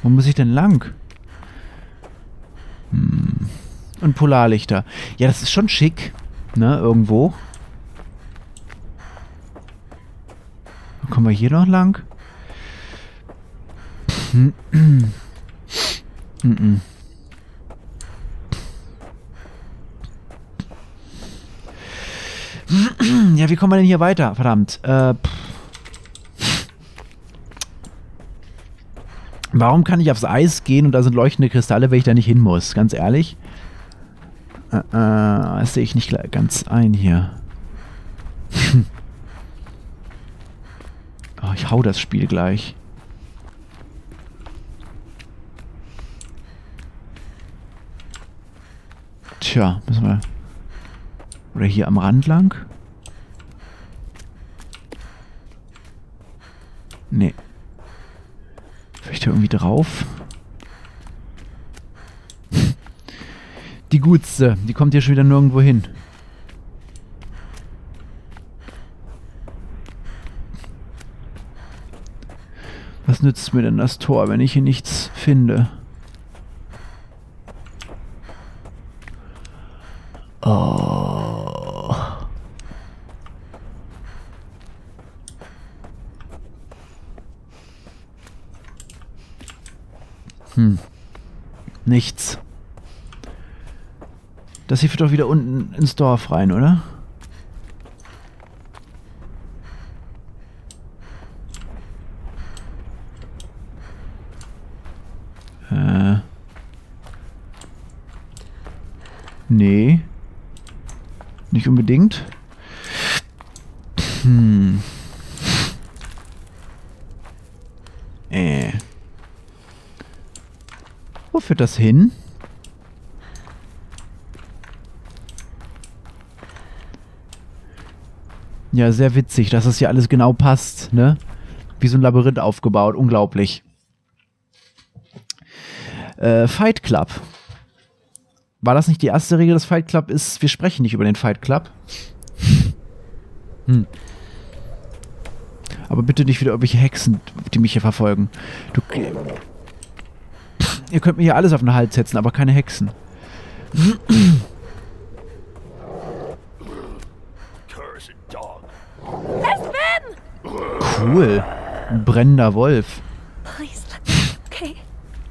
Wo muss ich denn lang? und Polarlichter. Ja, das ist schon schick, ne, irgendwo. Dann kommen wir hier noch lang? Ja, wie kommen wir denn hier weiter? Verdammt. Warum kann ich aufs Eis gehen und da sind leuchtende Kristalle, wenn ich da nicht hin muss? Ganz ehrlich. Das sehe ich nicht ganz ein hier. Oh, ich hau das Spiel gleich. Tja, müssen wir... Oder hier am Rand lang? Nee. Vielleicht irgendwie drauf. Die Gutste, die kommt hier schon wieder nirgendwo hin. Was nützt mir denn das Tor, wenn ich hier nichts finde? Oh. Nichts. Das hier führt doch wieder unten ins Dorf rein, oder? Nee. Nicht unbedingt. Wo führt das hin? Ja, sehr witzig, dass das hier alles genau passt, ne? Wie so ein Labyrinth aufgebaut, unglaublich. Fight Club. War das nicht die erste Regel des Fight Club? Ist, wir sprechen nicht über den Fight Club. Aber bitte nicht wieder irgendwelche Hexen, die mich hier verfolgen. Ihr könnt mir hier alles auf den Hals setzen, aber keine Hexen. Cool. Ein brennender Wolf.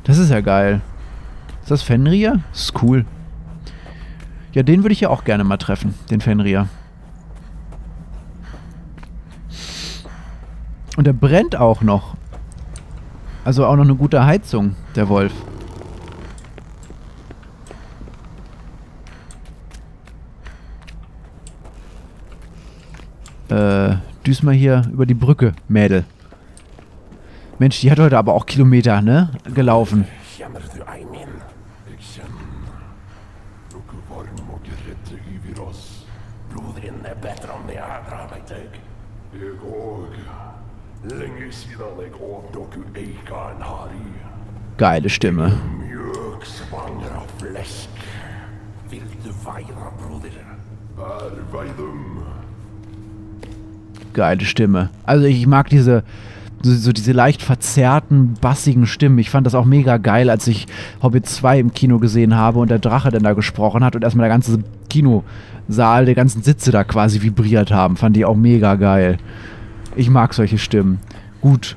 Das ist ja geil. Ist das Fenrir? Das ist cool. Ja, den würde ich ja auch gerne mal treffen, den Fenrir. Und er brennt auch noch. Also auch noch eine gute Heizung, der Wolf. Düst mal hier über die Brücke, Mädel. Mensch, die hat heute aber auch Kilometer, ne? Gelaufen. Geile Stimme. Geile Stimme. Also ich mag diese... So diese leicht verzerrten, bassigen Stimmen. Ich fand das auch mega geil, als ich Hobbit 2 im Kino gesehen habe und der Drache dann da gesprochen hat und erstmal der ganze Kinosaal, die ganzen Sitze da quasi vibriert haben. Fand ich auch mega geil. Ich mag solche Stimmen. Gut.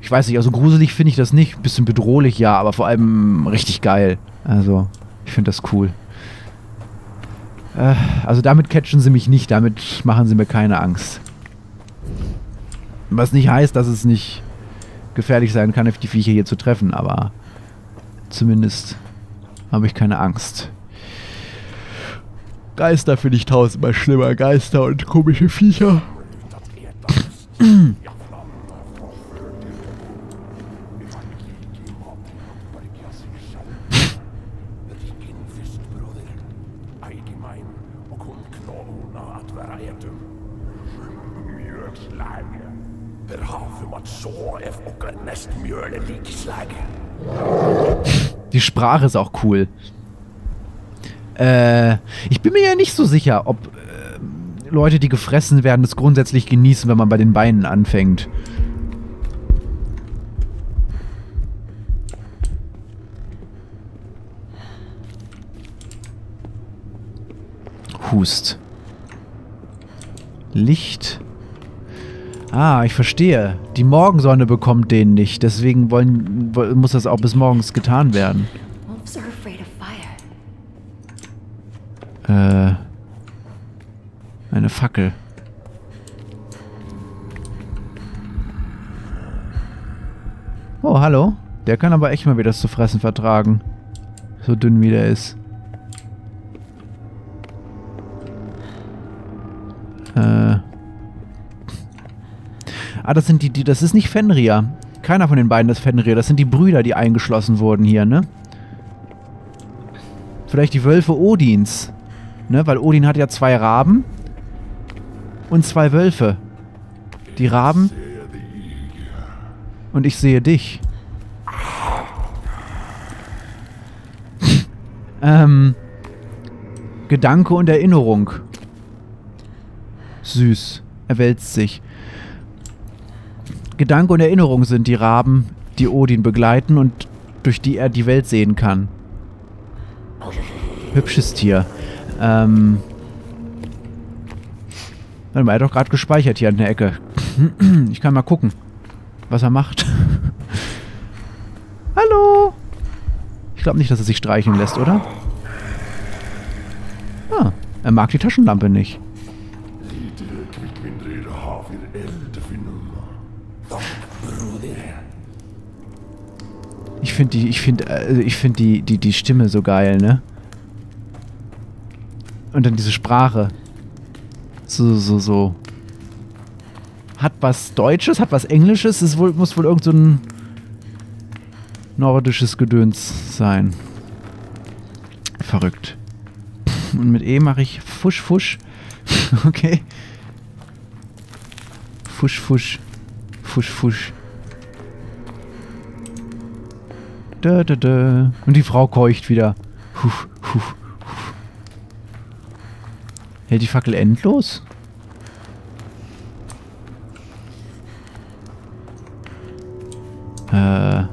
Ich weiß nicht, also gruselig finde ich das nicht. Ein bisschen bedrohlich, ja, aber vor allem richtig geil. Also, ich finde das cool. Also damit catchen sie mich nicht, damit machen sie mir keine Angst. Was nicht heißt, dass es nicht gefährlich sein kann, auf die Viecher hier zu treffen, aber zumindest habe ich keine Angst. Geister finde ich tausendmal schlimmer. Geister und komische Viecher. Die Sprache ist auch cool. Ich bin mir ja nicht so sicher, ob Leute, die gefressen werden, das grundsätzlich genießen, wenn man bei den Beinen anfängt. Hust. Licht. Ah, ich verstehe. Die Morgensonne bekommt den nicht. Deswegen muss das auch bis morgens getan werden. Eine Fackel. Oh, hallo. Der kann aber echt mal wieder das zu fressen vertragen. So dünn wie der ist. Ah, das sind die... Das ist nicht Fenrir. Keiner von den beiden ist Fenrir. Das sind die Brüder, die eingeschlossen wurden hier, ne? Vielleicht die Wölfe Odins. Ne? Weil Odin hat ja 2 Raben und 2 Wölfe. Die Raben... Und ich sehe dich. Gedanke und Erinnerung. Süß. Er wälzt sich. Gedanke und Erinnerung sind die Raben, die Odin begleiten und durch die er die Welt sehen kann. Hübsches Tier. Warte mal, er hat doch gerade gespeichert hier an der Ecke. Ich kann mal gucken, was er macht. Hallo! Ich glaube nicht, dass er sich streicheln lässt, oder? Ah, er mag die Taschenlampe nicht. Ich finde die, ich finde die Stimme so geil, ne? Und dann diese Sprache. So. Hat was Deutsches, hat was Englisches. Es muss wohl irgend so ein nordisches Gedöns sein. Verrückt. Und mit E mache ich Fusch, Fusch. Okay. Fusch, Fusch. Fusch, Fusch. Da, da, da. Und die Frau keucht wieder. Huf, huf, huf. Hält die Fackel endlos? La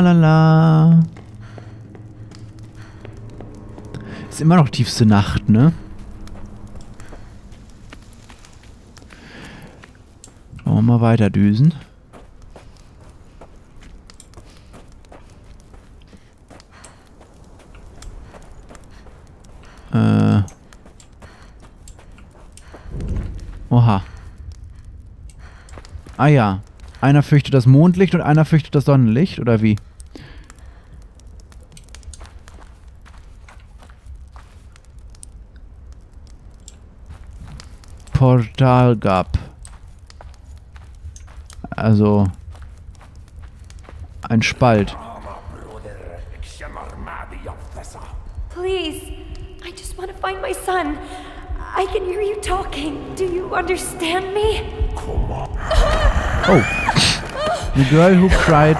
la la. Ist immer noch tiefste Nacht, ne? Wollen wir mal weiter düsen? Oha. Ah ja. Einer fürchtet das Mondlicht und einer fürchtet das Sonnenlicht, oder wie? Portalgap. Also... ein Spalt. Please, I just want to find my son. I can hear you talking. Do you understand me? Come on. Oh. The girl who cried.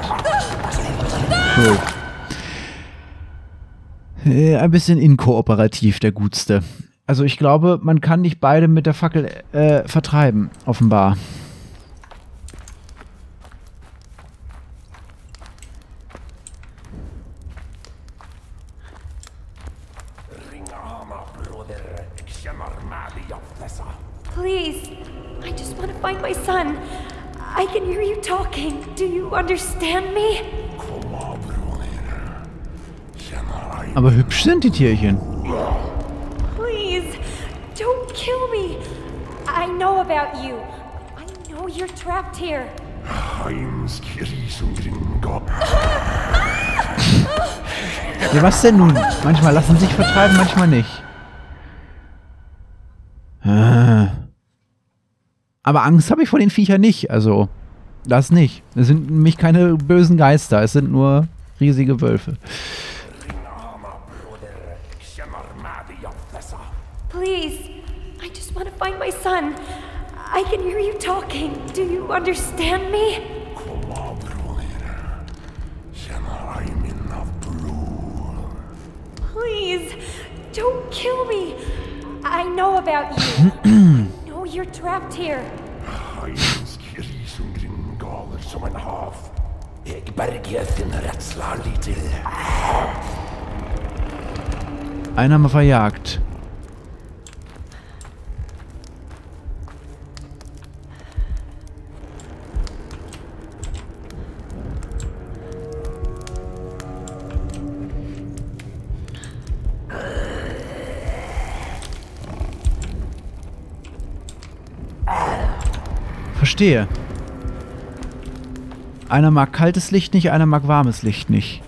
Oh. Ein bisschen inkooperativ, der Gutste. Also ich glaube, man kann nicht beide mit der Fackel vertreiben, offenbar. Please, I just want to find my son. I can hear you talking. Do you understand me? Aber hübsch sind die Tierchen. Please, don't kill me. I know about you. I know you're trapped here. Ja, was denn nun? Manchmal lassen sich vertreiben, manchmal nicht. Aber Angst habe ich vor den Viechern nicht, also das nicht. Es sind nämlich keine bösen Geister, es sind nur riesige Wölfe. Please, I just want to find my son. I can hear you talking. Do you understand me? Please, don't kill me. I know about you. I know you're trapped here. som en hav. Jag berger din rädsla lite. Einen haben wir verjagt. Verstehe. Einer mag kaltes Licht nicht, einer mag warmes Licht nicht.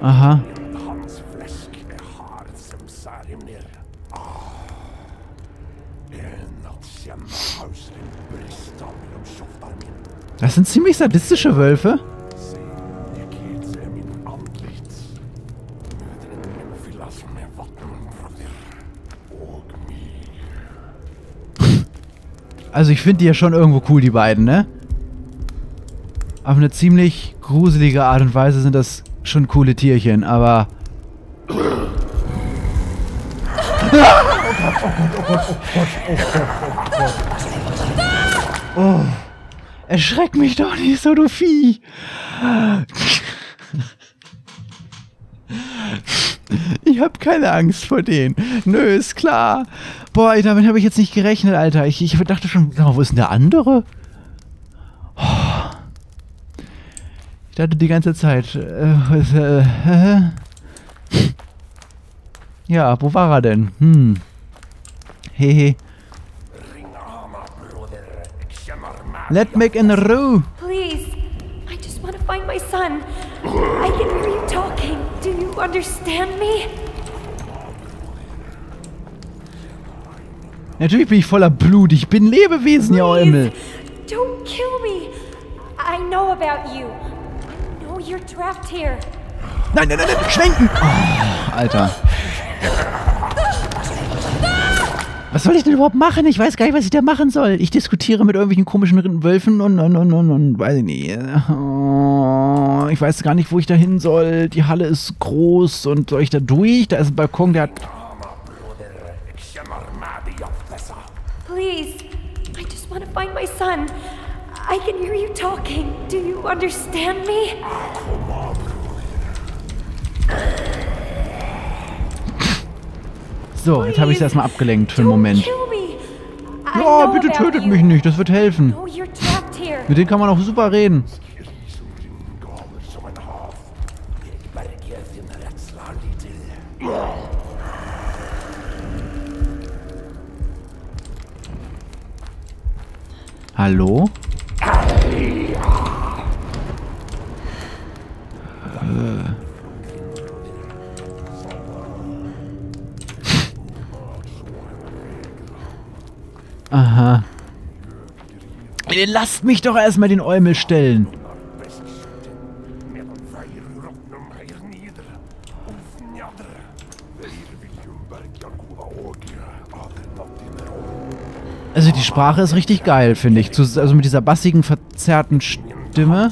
Aha. Das sind ziemlich sadistische Wölfe. Also ich finde die ja schon irgendwo cool, die beiden, ne? Auf eine ziemlich gruselige Art und Weise sind das schon coole Tierchen, aber... Oh Gott, oh Gott, oh Gott, oh Gott, oh, erschreck mich doch nicht so, du Vieh! Ich hab keine Angst vor denen. Nö, ist klar. Boah, damit habe ich jetzt nicht gerechnet, Alter. Ich dachte schon, wo ist denn der andere? Ich hatte die ganze Zeit. Ja, wo war er denn? Hm. Hehe. Let me in Ruhe. Please, I just want to find my son. I can hear you talking. Do you understand me? Natürlich bin ich voller Blut. Ich bin Lebewesen, ja, Himmel. Don't kill me. I know about you. You're trapped here. Nein, nein, nein, nein, schwenken! Oh, Alter. Was soll ich denn überhaupt machen? Ich weiß gar nicht, was ich da machen soll. Ich diskutiere mit irgendwelchen komischen Wölfen und weiß ich nicht. Oh, ich weiß gar nicht, wo ich da hin soll. Die Halle ist groß und soll ich da durch? Da ist ein Balkon, der hat... Please, I just want to find my son. I can hear you talking. Do you understand me? So, jetzt habe ich es erstmal abgelenkt für einen Moment. Ja, bitte tötet mich nicht, das wird helfen. Mit denen kann man auch super reden. Hallo? Aha. Lasst mich doch erstmal den Eumel stellen. Also die Sprache ist richtig geil, finde ich. Also mit dieser bassigen, verzerrten Stimme.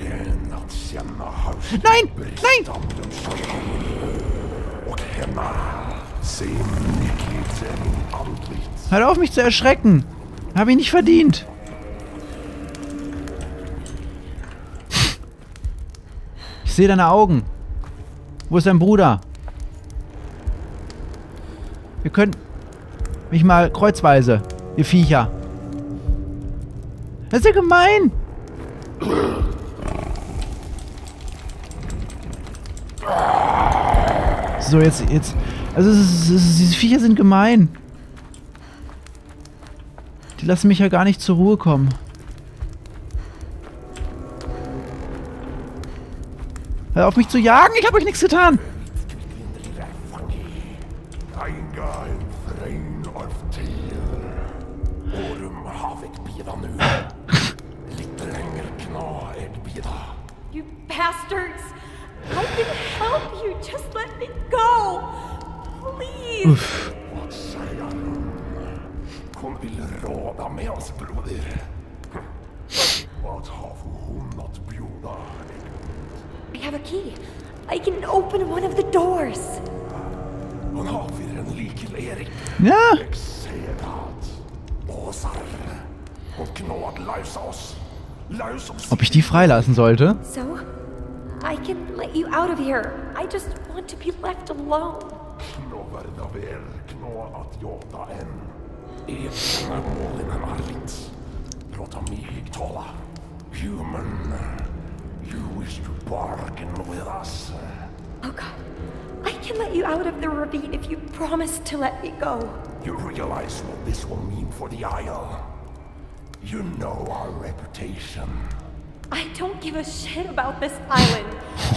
Nein! Nein! Hört auf, mich zu erschrecken! Hab ich nicht verdient! Ich sehe deine Augen. Wo ist dein Bruder? Wir können mich mal kreuzweise, ihr Viecher. Das ist ja gemein! So, jetzt... Also, diese Viecher sind gemein. Die lassen mich ja gar nicht zur Ruhe kommen. Hör auf mich zu jagen, ich habe euch nichts getan. ignore it, Vidar. You bastards! I can help you. Just let me go, please. Vad säger hon? Hon vill råda med oss, broder. Vad har hon att bjuda? I have a key. I can open one of the doors. Hon har en nyckel, Erik. Ja. Ob ich die freilassen sollte? So, I can let you out of here. I just want to be left alone. Human, you wish to bargain with us. Oh God, I can let you out of the ravine if you promise to let me go. You realize what this will mean for the Isle. You know our reputation. I don't give a shit about this island.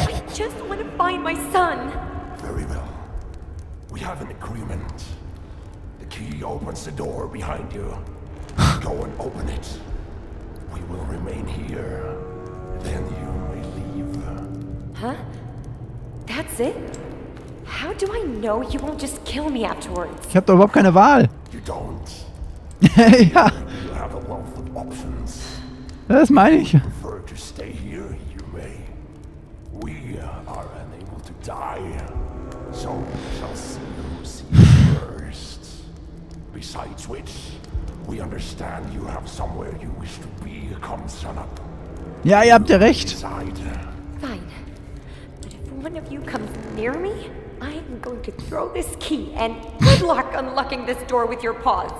I just want to find my son. Very well. We have an agreement. The key opens the door behind you. Go and open it. We will remain here. Then you may leave. Huh? That's it? How do I know you won't just kill me afterwards? Ich hab doch überhaupt keine Wahl. You don't. Ja. Das meine ich. Ja, ihr habt ja recht. Fine. But if one of you comes near me, I'm going to throw this key and good luck unlocking this door with your paws.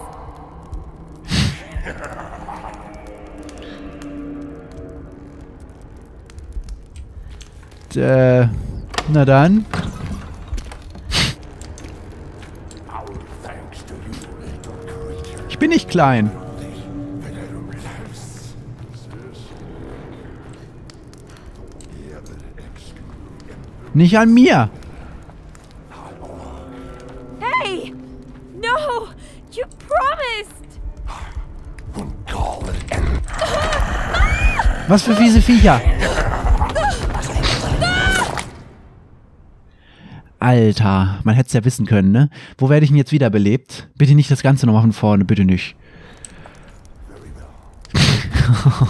Na dann. Ich bin nicht klein. Nicht an mir. Hey! No! You promised! Was für fiese Viecher! Alter, man hätte es ja wissen können, ne? Wo werde ich denn jetzt wiederbelebt? Bitte nicht das Ganze nochmal von vorne, bitte nicht.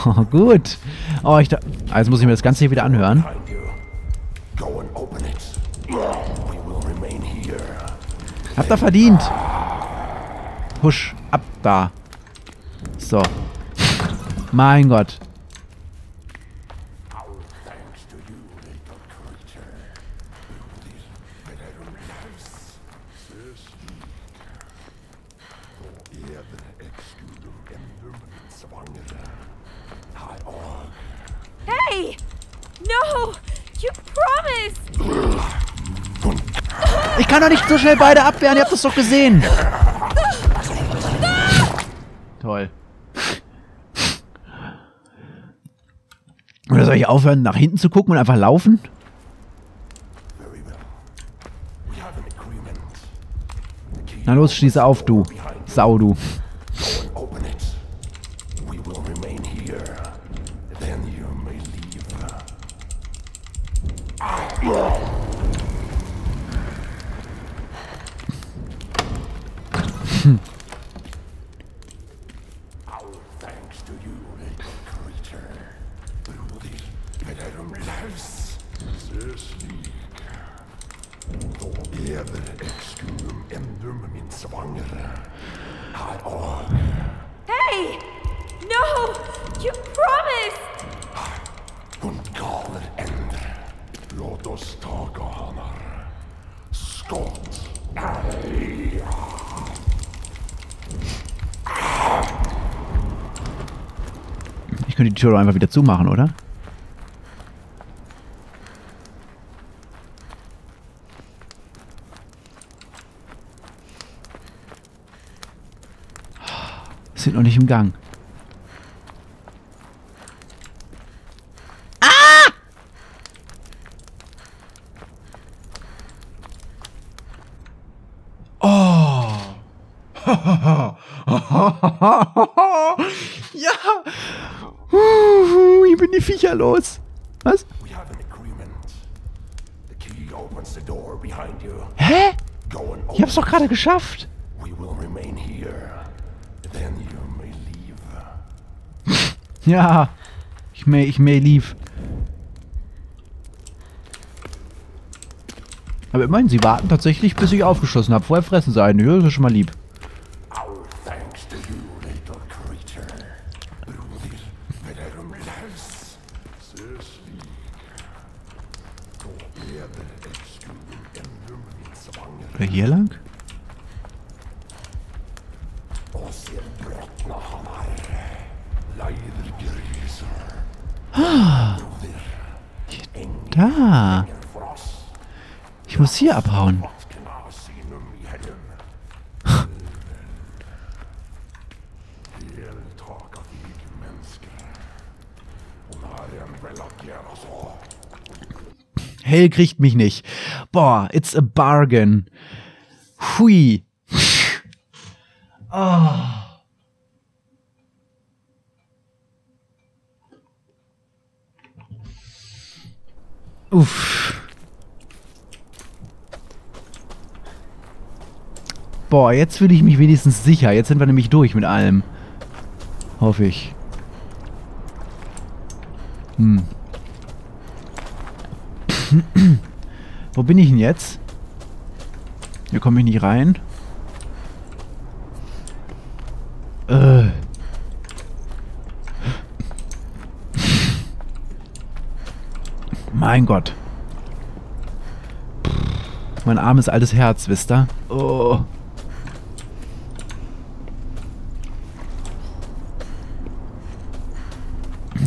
Oh, gut. Oh, ich da. Also muss ich mir das Ganze hier wieder anhören. Habt ihr verdient. Husch, ab da. So. Mein Gott. Ich kann doch nicht so schnell beide abwehren, ihr habt das doch gesehen. Toll. Oder soll ich aufhören, nach hinten zu gucken und einfach laufen? Na los, schließe auf, du. Sau, du. Ich könnte die Tür doch einfach wieder zumachen, oder? Wir sind noch nicht im Gang. Ah! Oh! Ja! Ich bin die hier los? Was? Hä? Ich hab's doch gerade geschafft. Ja, ich may leave. Aber immerhin, sie warten tatsächlich, bis ich aufgeschossen habe. Vorher fressen sie einen. Das ist schon mal lieb. Hier lang? Ah, da. Ich muss hier abhauen. Hel kriegt mich nicht. Boah, it's a bargain. Hui. Oh. Uff. Boah, jetzt fühle ich mich wenigstens sicher. Jetzt sind wir nämlich durch mit allem. Hoffe ich. Hm. Wo bin ich denn jetzt? Hier komme ich nicht rein. Mein Gott. Pff, mein armes altes Herz, wisst ihr? Oh.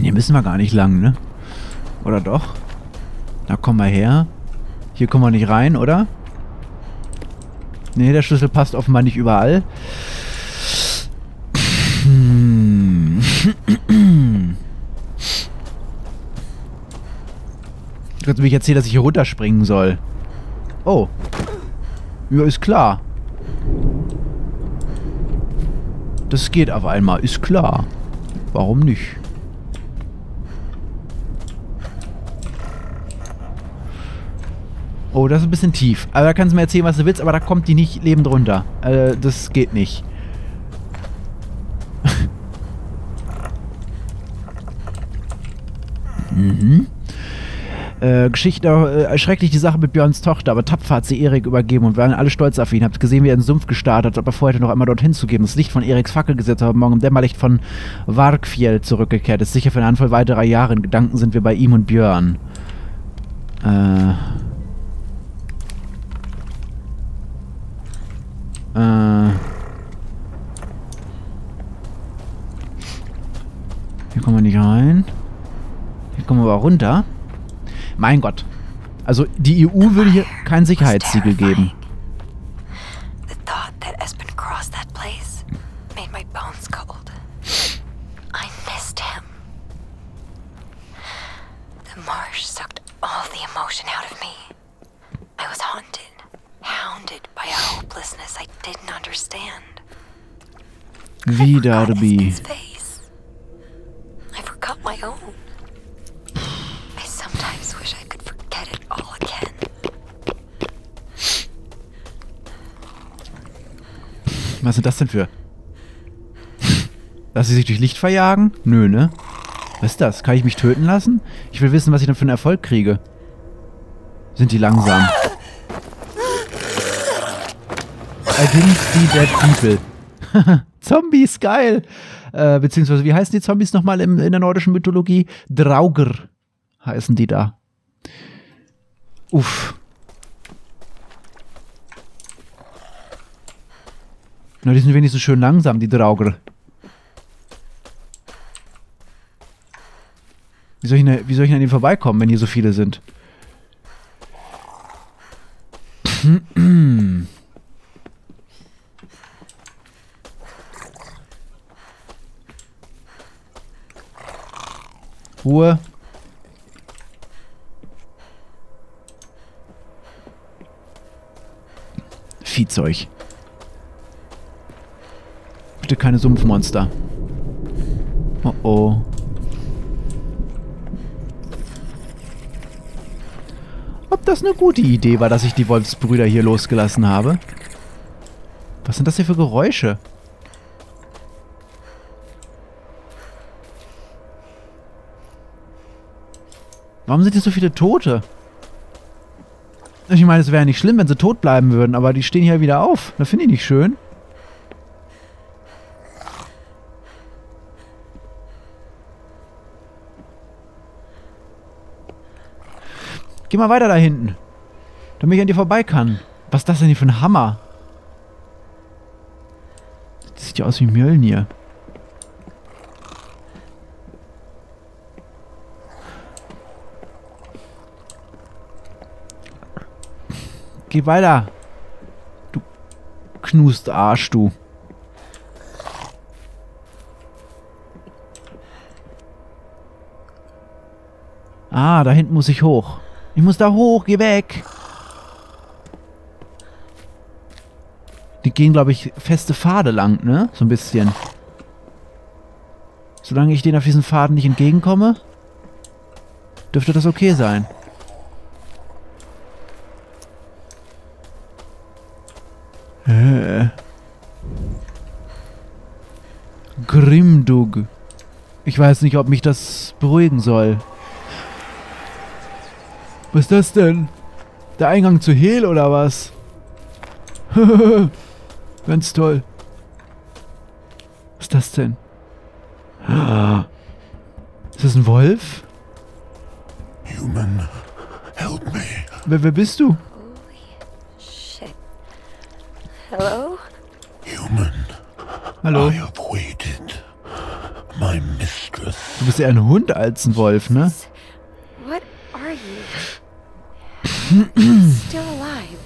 Hier müssen wir gar nicht lang, ne? Oder doch? Na, komm mal her. Hier kommen wir nicht rein, oder? Ne, der Schlüssel passt offenbar nicht überall. Du kannst mich erzählen, dass ich hier runterspringen soll. Oh. Ja, ist klar. Das geht auf einmal, ist klar. Warum nicht? Oh, das ist ein bisschen tief. Also da kannst du mir erzählen, was du willst, aber da kommt die nicht lebend runter. Das geht nicht. Mhm. Geschichte, schrecklich die Sache mit Björns Tochter, aber tapfer hat sie Erik übergeben und waren alle stolz auf ihn. Habt gesehen, wie er in den Sumpf gestartet hat, aber vorher noch einmal dorthin zu geben. Das Licht von Eriks Fackel gesetzt, aber morgen im Dämmerlicht von Vargfjell zurückgekehrt. Ist sicher für eine Handvoll weiterer Jahre. In Gedanken sind wir bei ihm und Björn. Hier kommen wir nicht rein. Hier kommen wir aber runter. Mein Gott. Also die EU würde hier kein Sicherheitssiegel geben. The thought that Espen crossed that place made my bones cold. I missed him. The marsh sucked all the emotion out of me. I was haunted. Hounded by a hopelessness I didn't understand. Vidar face. I forgot my own. I sometimes wish I could forget it all again. Was sind das denn für? Dass sie sich durch Licht verjagen? Nö, ne? Was ist das? Kann ich mich töten lassen? Ich will wissen, was ich dann für einen Erfolg kriege. Sind die langsam? I didn't see dead people. Zombies, geil. Beziehungsweise, wie heißen die Zombies nochmal in der nordischen Mythologie? Draugr heißen die da. Uff. Na, die sind wenigstens schön langsam, die Draugr. Wie soll ich denn an denen vorbeikommen, wenn hier so viele sind? Ruhe. Viehzeug. Bitte keine Sumpfmonster. Oh oh. das eine gute Idee war, dass ich die Wolfsbrüder hier losgelassen habe. Was sind das hier für Geräusche? Warum sind hier so viele Tote? Ich meine, es wäre nicht schlimm, wenn sie tot bleiben würden, aber die stehen hier wieder auf. Das finde ich nicht schön. Geh mal weiter da hinten, damit ich an dir vorbei kann. Was ist das denn hier für ein Hammer? Das sieht ja aus wie Mjölnir. Geh weiter. Du knust Arsch, du. Ah, da hinten muss ich hoch. Ich muss da hoch, geh weg. Die gehen, glaube ich, feste Pfade lang, ne? So ein bisschen. Solange ich denen auf diesen Pfaden nicht entgegenkomme, dürfte das okay sein. Grimdug. Ich weiß nicht, ob mich das beruhigen soll. Was ist das denn? Der Eingang zu Hel oder was? Ganz toll. Was ist das denn? Ist das ein Wolf? Human, help me. Wer bist du? Oh, shit. Hello? Human. Hallo. I have waited. My mistress. Du bist eher ein Hund als ein Wolf, ne? What are you? Still alive.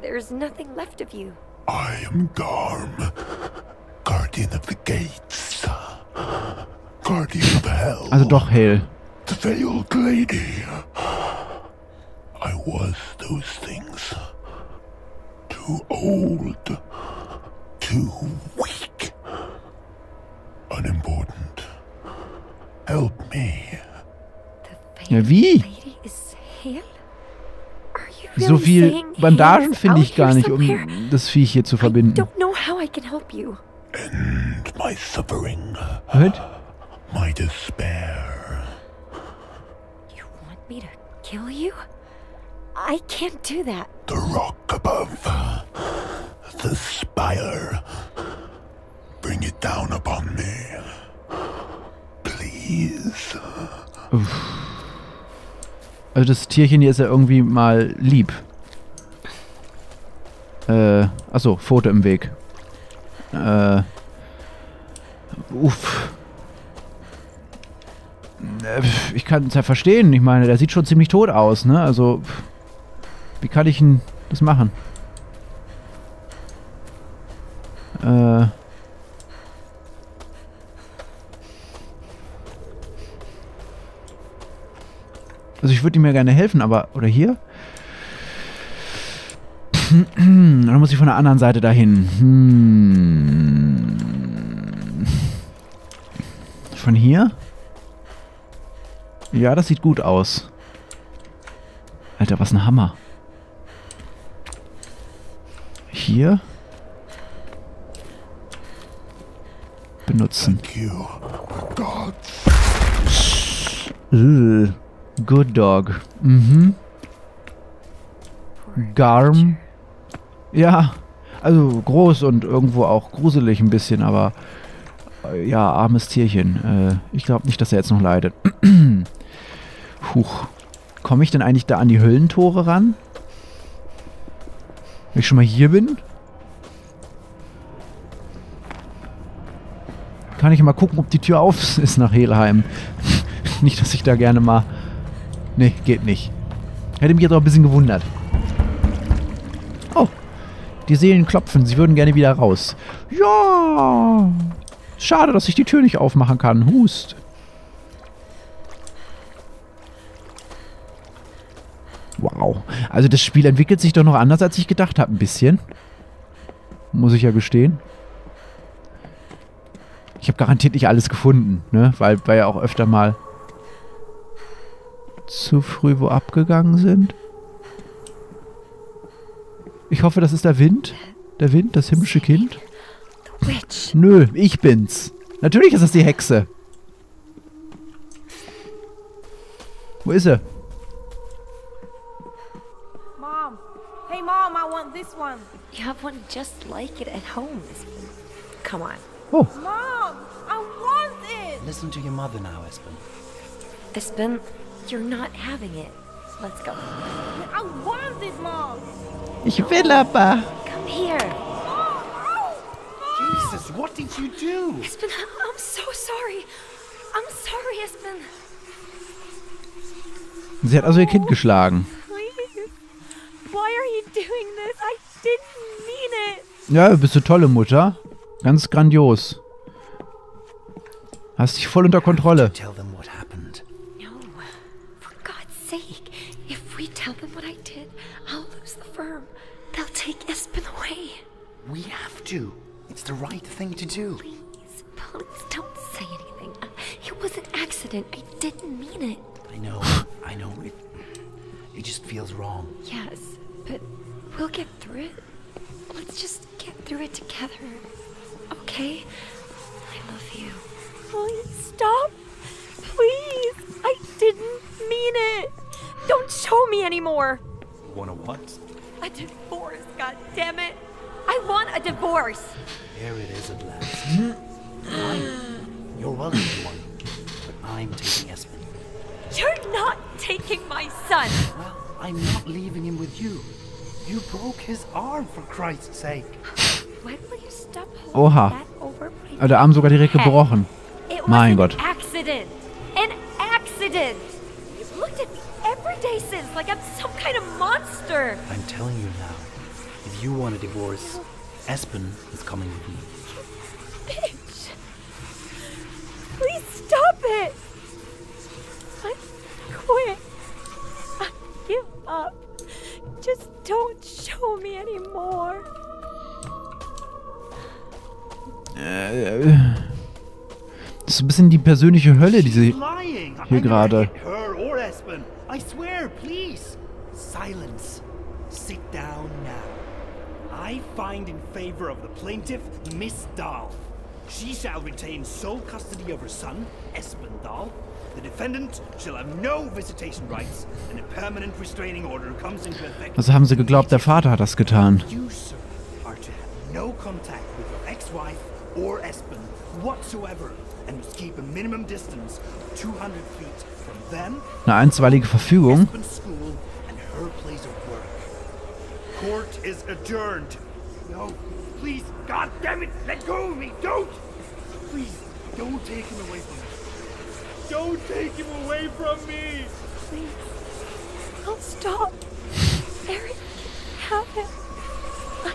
There's nothing left of you. I am Garm, guardian of the gates, guardian of Hel. Also doch Hel. The veiled lady. I was those things. Too old, too weak, unimportant. Help me. Ja, wie? So viel Bandagen finde ich gar nicht, um das Viech hier zu verbinden. End my suffering. My despair. You want me to kill you? I can't do that. The rock above. The spire. Bring it down upon me. Please. Uff. Also das Tierchen hier ist ja irgendwie mal lieb. Achso, Pfote im Weg. Uff. Ich kann es ja verstehen. Ich meine, der sieht schon ziemlich tot aus, ne? Also, wie kann ich denn das machen? Also ich würde ihm ja gerne helfen, aber... Oder hier? Dann muss ich von der anderen Seite dahin. Von hier? Ja, das sieht gut aus. Alter, was ein Hammer. Hier? Benutzen. Good Dog. Mhm. Garm. Ja, also groß und irgendwo auch gruselig ein bisschen, aber ja, armes Tierchen. Ich glaube nicht, dass er jetzt noch leidet. Huch. Komme ich denn eigentlich da an die Höllentore ran? Wenn ich schon mal hier bin? Kann ich mal gucken, ob die Tür auf ist nach Helheim. Nicht, dass ich da gerne mal... Nee, geht nicht. Hätte mich jetzt auch ein bisschen gewundert. Oh, die Seelen klopfen. Sie würden gerne wieder raus. Ja. Schade, dass ich die Tür nicht aufmachen kann. Hust. Wow. Also das Spiel entwickelt sich doch noch anders, als ich gedacht habe. Ein bisschen. Muss ich ja gestehen. Ich habe garantiert nicht alles gefunden, ne? Weil wir ja auch öfter mal zu früh wo abgegangen sind. Ich hoffe, das ist der Wind. Der Wind, das himmlische Kind. Nö, ich bin's. Natürlich ist das die Hexe. Wo ist er? Mom. Hey Mom, I want this one. You have one just like it at home. Come on. Oh. Mom, I want it. Listen to your mother now, Espen. Espen, you're not having it. Let's go. I want this, Mom. Ich will aber. Come here. Jesus, what did you do? Espen, I'm so sorry. I'm sorry, Espen. Sie hat also ihr Kind geschlagen. Please. Why are you doing this? I didn't mean it. Ja, bist du tolle Mutter. Ganz grandios. Hast dich voll unter Kontrolle. Tell them what happened. No. For God's sake, if we tell them what I did, I'll lose the firm. They'll take Espen away. We have to. It's the right thing to do. Please, please don't say anything. It was an accident. I didn't mean it. I know. It just feels wrong. Yes, but we'll get through it. Let's just get through it together. Okay? I love you. Please stop. Please. I didn't mean it. Don't show me anymore. Want a what? A divorce, goddammit. I want a divorce. Here it is at last. You're welcome to one, but I'm taking Espen. You're not taking my son. Well, I'm not leaving him with you. You broke his arm, for Christ's sake. When will you stop holding that over my head? Oha. Der Arm sogar direkt gebrochen. Mein Gott. It was an accident. An accident. You've looked at me every day since, like I'm some kind of monster. I'm telling you now. If you want a divorce, Espen is coming with me. Bitch! Please stop it! I quit. I give up. Just don't show me anymore. Das ist ein bisschen die persönliche Hölle, die sie hier gerade. I swear, please. Silence. Sit down now. I find in favor of the plaintiff, Miss Dahl. She shall retain sole custody of her son, Espen Dahl. The defendant shall have no visitation rights, and a permanent restraining order comes into effect. Also haben sie geglaubt, der Vater hat das getan. You, sir, are to have no contact with your ex-wife or Espen whatsoever, and must keep a minimum distance of 200 feet from them. Eine einstweilige Verfügung. Court is adjourned. No, please, God damn it, let go of me. Don't. Please, don't take him away from me. Don't take him away from me. Please. I'll stop. Erik, have him. I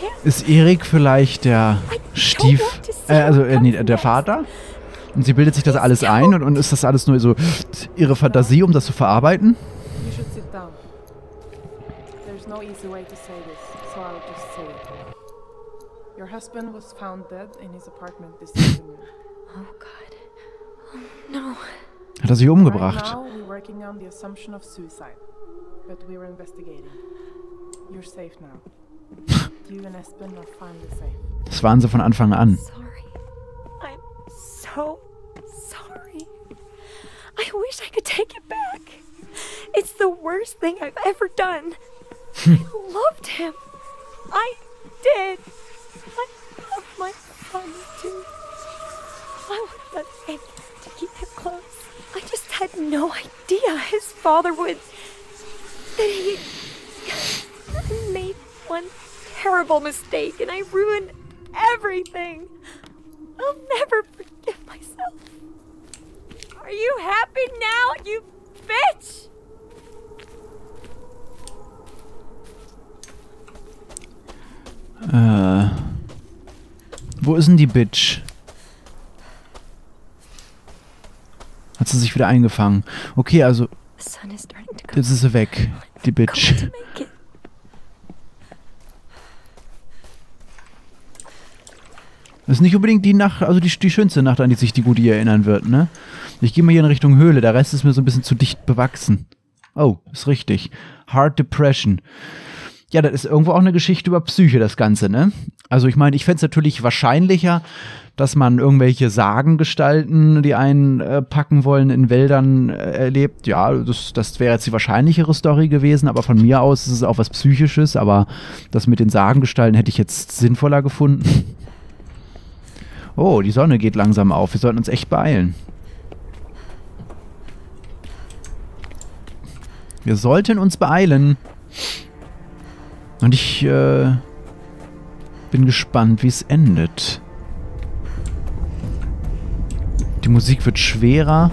can't. Ist Erik vielleicht der der Vater? Und sie bildet sich das alles ein und ist das alles nur so ihre Fantasie, um das zu verarbeiten? No easy way to say this, so I'll just say it. Your husband was found dead in his apartment this afternoon. Oh God. Oh, no. Hat er sich umgebracht? Right now we're working on the assumption of suicide, but we're investigating. You're safe now. You and Espen are finally safe. Das waren sie von Anfang an. Sorry. I'm so sorry. I wish I could take it back. It's the worst thing I've ever done. I loved him. I did. I love my son too. I would have done anything to keep him close. I just had no idea his father would. That he made one terrible mistake and I ruined everything. I'll never forgive myself. Are you happy now, you bitch? Wo ist denn die Bitch? Hat sie sich wieder eingefangen? Okay, also jetzt ist sie weg, die Bitch. Das ist nicht unbedingt die Nacht, also die schönste Nacht, an die sich die Gute erinnern wird, ne? Ich gehe mal hier in Richtung Höhle, der Rest ist mir so ein bisschen zu dicht bewachsen. Oh, ist richtig. Hard Depression. Ja, das ist irgendwo auch eine Geschichte über Psyche, das Ganze, ne? Also ich meine, ich fände es natürlich wahrscheinlicher, dass man irgendwelche Sagengestalten, die einen packen wollen, in Wäldern erlebt. Ja, das wäre jetzt die wahrscheinlichere Story gewesen, aber von mir aus ist es auch was Psychisches. Aber das mit den Sagengestalten hätte ich jetzt sinnvoller gefunden. Oh, die Sonne geht langsam auf. Wir sollten uns echt beeilen. Wir sollten uns beeilen. Und ich bin gespannt, wie es endet. Die Musik wird schwerer.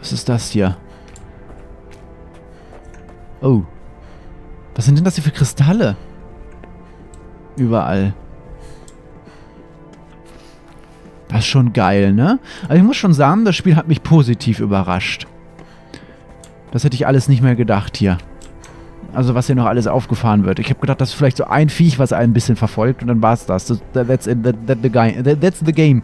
Was ist das hier? Oh. Was sind denn das hier für Kristalle? Überall. Das ist schon geil, ne? Also ich muss schon sagen, das Spiel hat mich positiv überrascht. Das hätte ich alles nicht mehr gedacht hier. Also was hier noch alles aufgefahren wird. Ich habe gedacht, das ist vielleicht so ein Viech, was einen ein bisschen verfolgt und dann war es das. That's the game.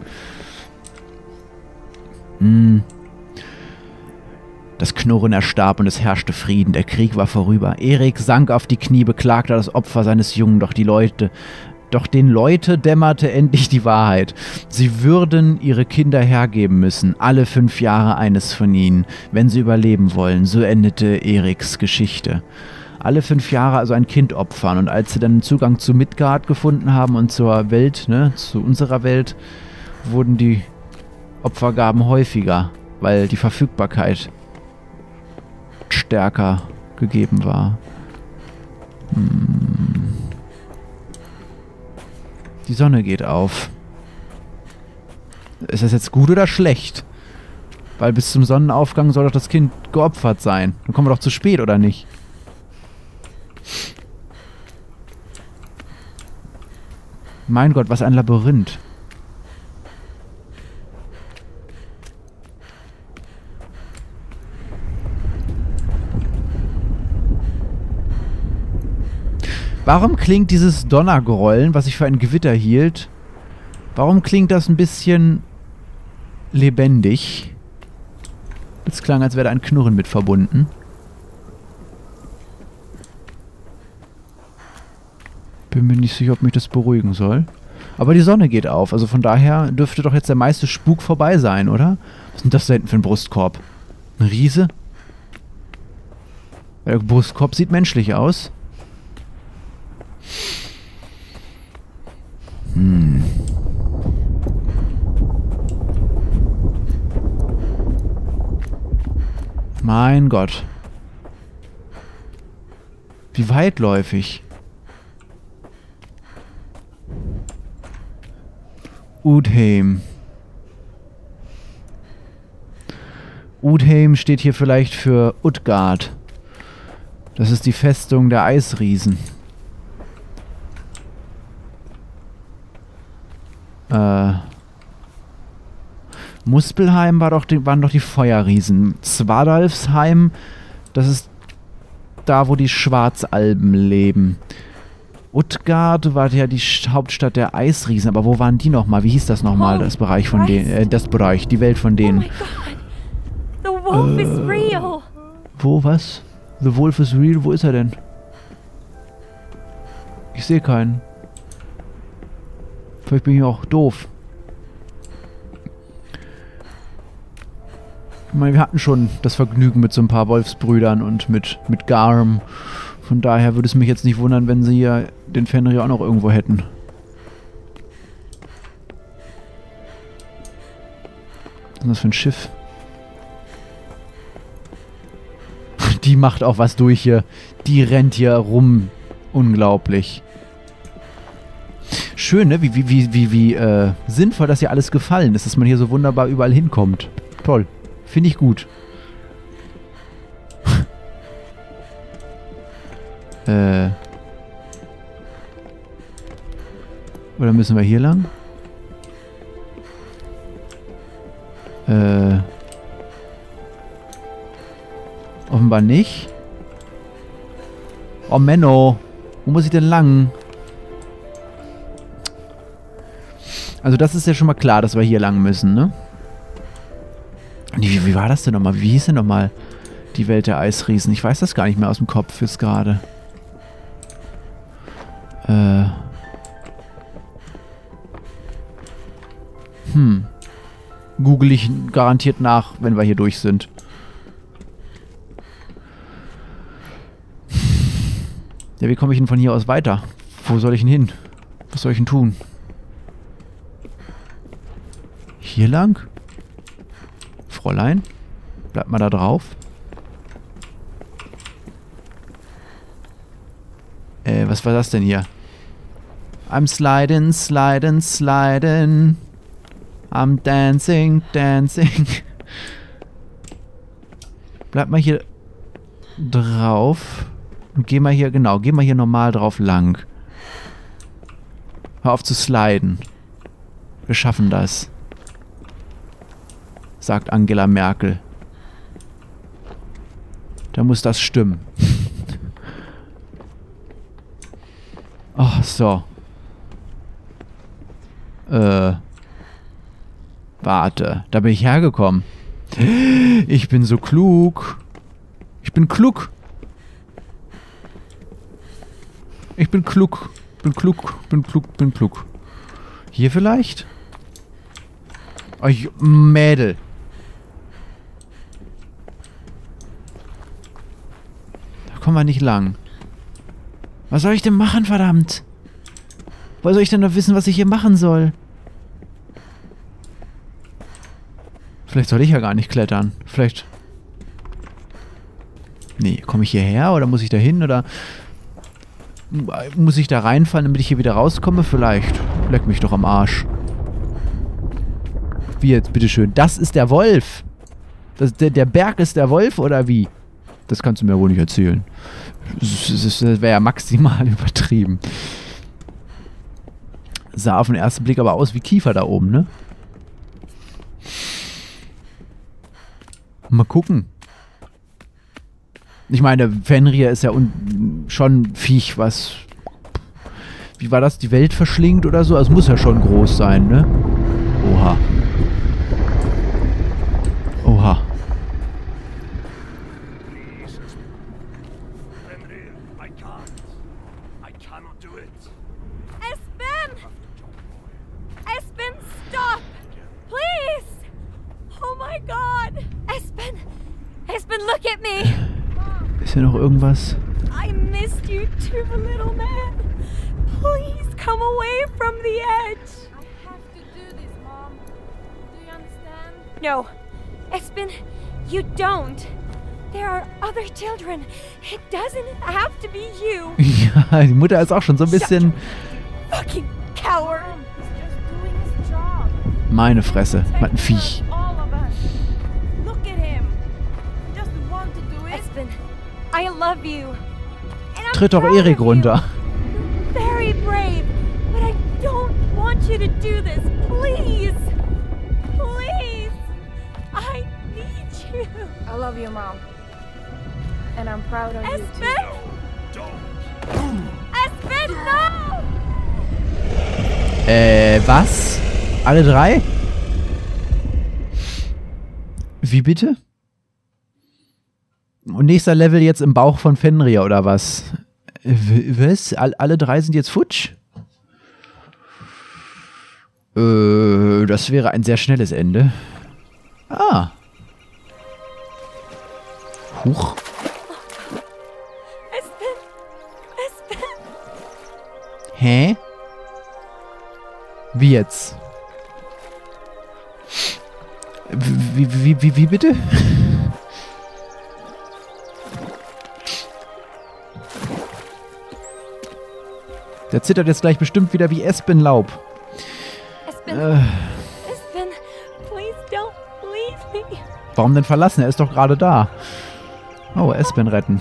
Das Knurren erstarb und es herrschte Frieden. Der Krieg war vorüber. Erik sank auf die Knie, beklagte das Opfer seines Jungen, doch die Leute... Doch den Leuten dämmerte endlich die Wahrheit. Sie würden ihre Kinder hergeben müssen, alle 5 Jahre eines von ihnen, wenn sie überleben wollen. So endete Eriks Geschichte. Alle 5 Jahre also ein Kind opfern. Und als sie dann Zugang zu Midgard gefunden haben und zur Welt, ne, zu unserer Welt, wurden die Opfergaben häufiger, weil die Verfügbarkeit stärker gegeben war. Die Sonne geht auf. Ist das jetzt gut oder schlecht? Weil bis zum Sonnenaufgang soll doch das Kind geopfert sein. Dann kommen wir doch zu spät, oder nicht? Mein Gott, was ein Labyrinth. Warum klingt dieses Donnergrollen, was ich für ein Gewitter hielt, warum klingt das ein bisschen lebendig? Das klang, als wäre da ein Knurren mit verbunden. Bin mir nicht sicher, ob mich das beruhigen soll. Aber die Sonne geht auf, also von daher dürfte doch jetzt der meiste Spuk vorbei sein, oder? Was ist denn das da hinten für ein Brustkorb? Ein Riese? Der Brustkorb sieht menschlich aus. Mein Gott. Wie weitläufig. Udheim. Udheim steht hier vielleicht für Utgard. Das ist die Festung der Eisriesen. Muspelheim waren doch die Feuerriesen. Svartalfheim, das ist da, wo die Schwarzalben leben. Utgard war ja die Hauptstadt der Eisriesen, aber wo waren die nochmal? Wie hieß das nochmal, das Bereich von denen, die Welt von denen? Oh my God. The wolf is real. Wo, was? The wolf is real, wo ist er denn? Ich sehe keinen. Vielleicht bin ich auch doof. Ich meine, wir hatten schon das Vergnügen mit so ein paar Wolfsbrüdern und mit Garm. Von daher würde es mich jetzt nicht wundern, wenn sie hier den Fenrir auch noch irgendwo hätten. Was ist das für ein Schiff? Die macht auch was durch hier. Die rennt hier rum. Unglaublich. Schön, ne? Wie sinnvoll, dass hier alles gefallen ist, dass man hier so wunderbar überall hinkommt. Toll. Finde ich gut. Oder müssen wir hier lang? Offenbar nicht. Oh, Menno. Wo muss ich denn lang? Also das ist ja schon mal klar, dass wir hier lang müssen, ne? Wie war das denn nochmal? Wie hieß denn nochmal die Welt der Eisriesen? Ich weiß das gar nicht mehr aus dem Kopf jetzt gerade. Google ich garantiert nach, wenn wir hier durch sind. Ja, wie komme ich denn von hier aus weiter? Wo soll ich denn hin? Was soll ich denn tun? Hier lang? Fräulein? Bleib mal da drauf. Was war das denn hier? I'm sliding, sliding, sliding. I'm dancing, dancing. Bleib mal hier drauf. Und geh mal hier, genau, geh mal hier normal drauf lang. Hör auf zu sliden. Wir schaffen das. Sagt Angela Merkel. Da muss das stimmen. Ach so. Warte, da bin ich hergekommen. Ich bin so klug. Ich bin klug. Ich bin klug. Bin klug, bin klug, bin klug. Hier vielleicht? Oh, Mädel. Da kommen wir nicht lang. Was soll ich denn machen, verdammt? Woher soll ich denn noch wissen, was ich hier machen soll? Vielleicht soll ich ja gar nicht klettern. Vielleicht... Nee, komme ich hierher oder muss ich da hin oder... Muss ich da reinfallen, damit ich hier wieder rauskomme? Vielleicht. Leck mich doch am Arsch. Wie jetzt, bitteschön. Das ist der Wolf. Der Berg ist der Wolf, oder wie? Das kannst du mir wohl nicht erzählen. Das wäre ja maximal übertrieben. Sah auf den ersten Blick aber aus wie Kiefer da oben, ne? Mal gucken. Ich meine, Fenrir ist ja schon ein Viech, was... Wie war das? Die Welt verschlingt oder so? Also muss ja schon groß sein, ne? Oha. Oha. Ist hier noch irgendwas? I missed you too, little man. Please come away from the edge. I have to do this, Mom. Do you understand? No. Espen, you don't. There are other children. It doesn't have to be you. Ja, die Mutter ist auch schon so ein bisschen fucking coward. Meine Fresse, was ein Viech. I love you. And I'm Tritt doch Erik runter. Very brave, but I don't want you to do this. Please. Please. I need you. I love you, Mom. And I'm proud of you too. Don't. Espen, no. Was? Alle drei? Wie bitte? Und nächster Level jetzt im Bauch von Fenrir, oder was? Was? Alle drei sind jetzt futsch? Das wäre ein sehr schnelles Ende. Ah. Huch. Hä? Wie jetzt? Wie bitte? Der zittert jetzt gleich bestimmt wieder wie Espenlaub. Espen, please don't leave me. Warum denn verlassen? Er ist doch gerade da. Oh, Espen retten.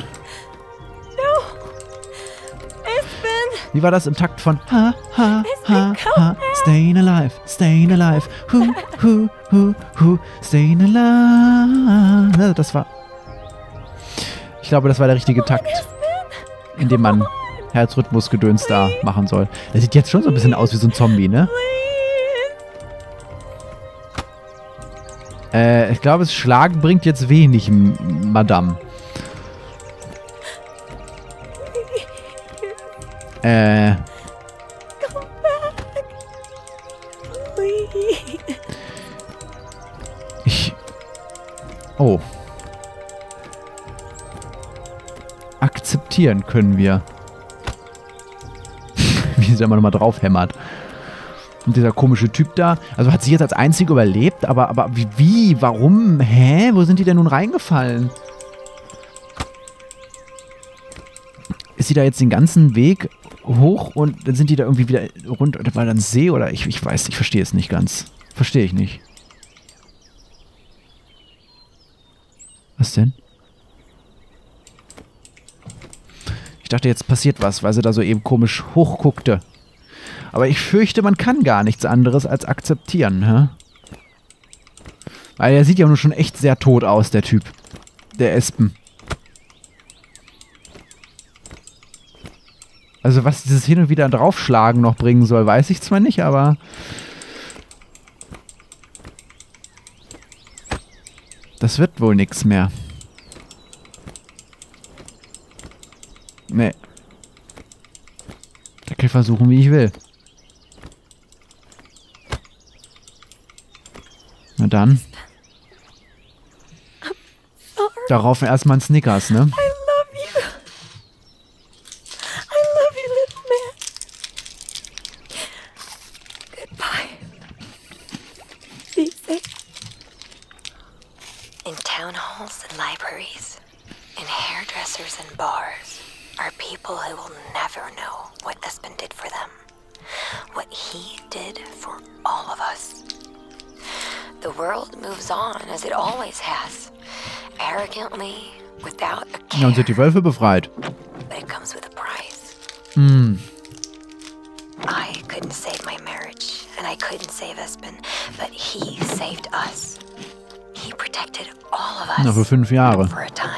No. Espen. Wie war das im Takt von Ha, ha, ha, ha, stayin' alive, stayin' alive. Hu, hu, hu, hu, stayin' alive. Das war... Ich glaube, das war der richtige Takt, in dem man... Herzrhythmusgedöns da machen soll. Der sieht jetzt schon so ein bisschen aus wie so ein Zombie, ne? Ich glaube, das Schlagen bringt jetzt wenig, Madame. Oh. Akzeptieren können wir. Wie sie da nochmal drauf hämmert. Und dieser komische Typ da. Also hat sie jetzt als einzige überlebt, aber wie? Warum? Hä? Wo sind die denn nun reingefallen? Ist sie da jetzt den ganzen Weg hoch und dann sind die da irgendwie wieder runter? War dann See oder? Ich weiß nicht, ich verstehe es nicht ganz. Verstehe ich nicht. Was denn? Ich dachte, jetzt passiert was, weil sie da so eben komisch hochguckte. Aber ich fürchte, man kann gar nichts anderes als akzeptieren, hä? Weil er sieht ja nun schon echt sehr tot aus, der Typ. Der Espen. Also was dieses Hin und Wieder draufschlagen noch bringen soll, weiß ich zwar nicht, aber... Das wird wohl nichts mehr. Nee. Da kann ich versuchen, wie ich will. Na dann. Darauf erstmal ein Snickers, ne? Ja, und sie hat die Wölfe befreit. Hm. Na, für 5 Jahre. Verstehe.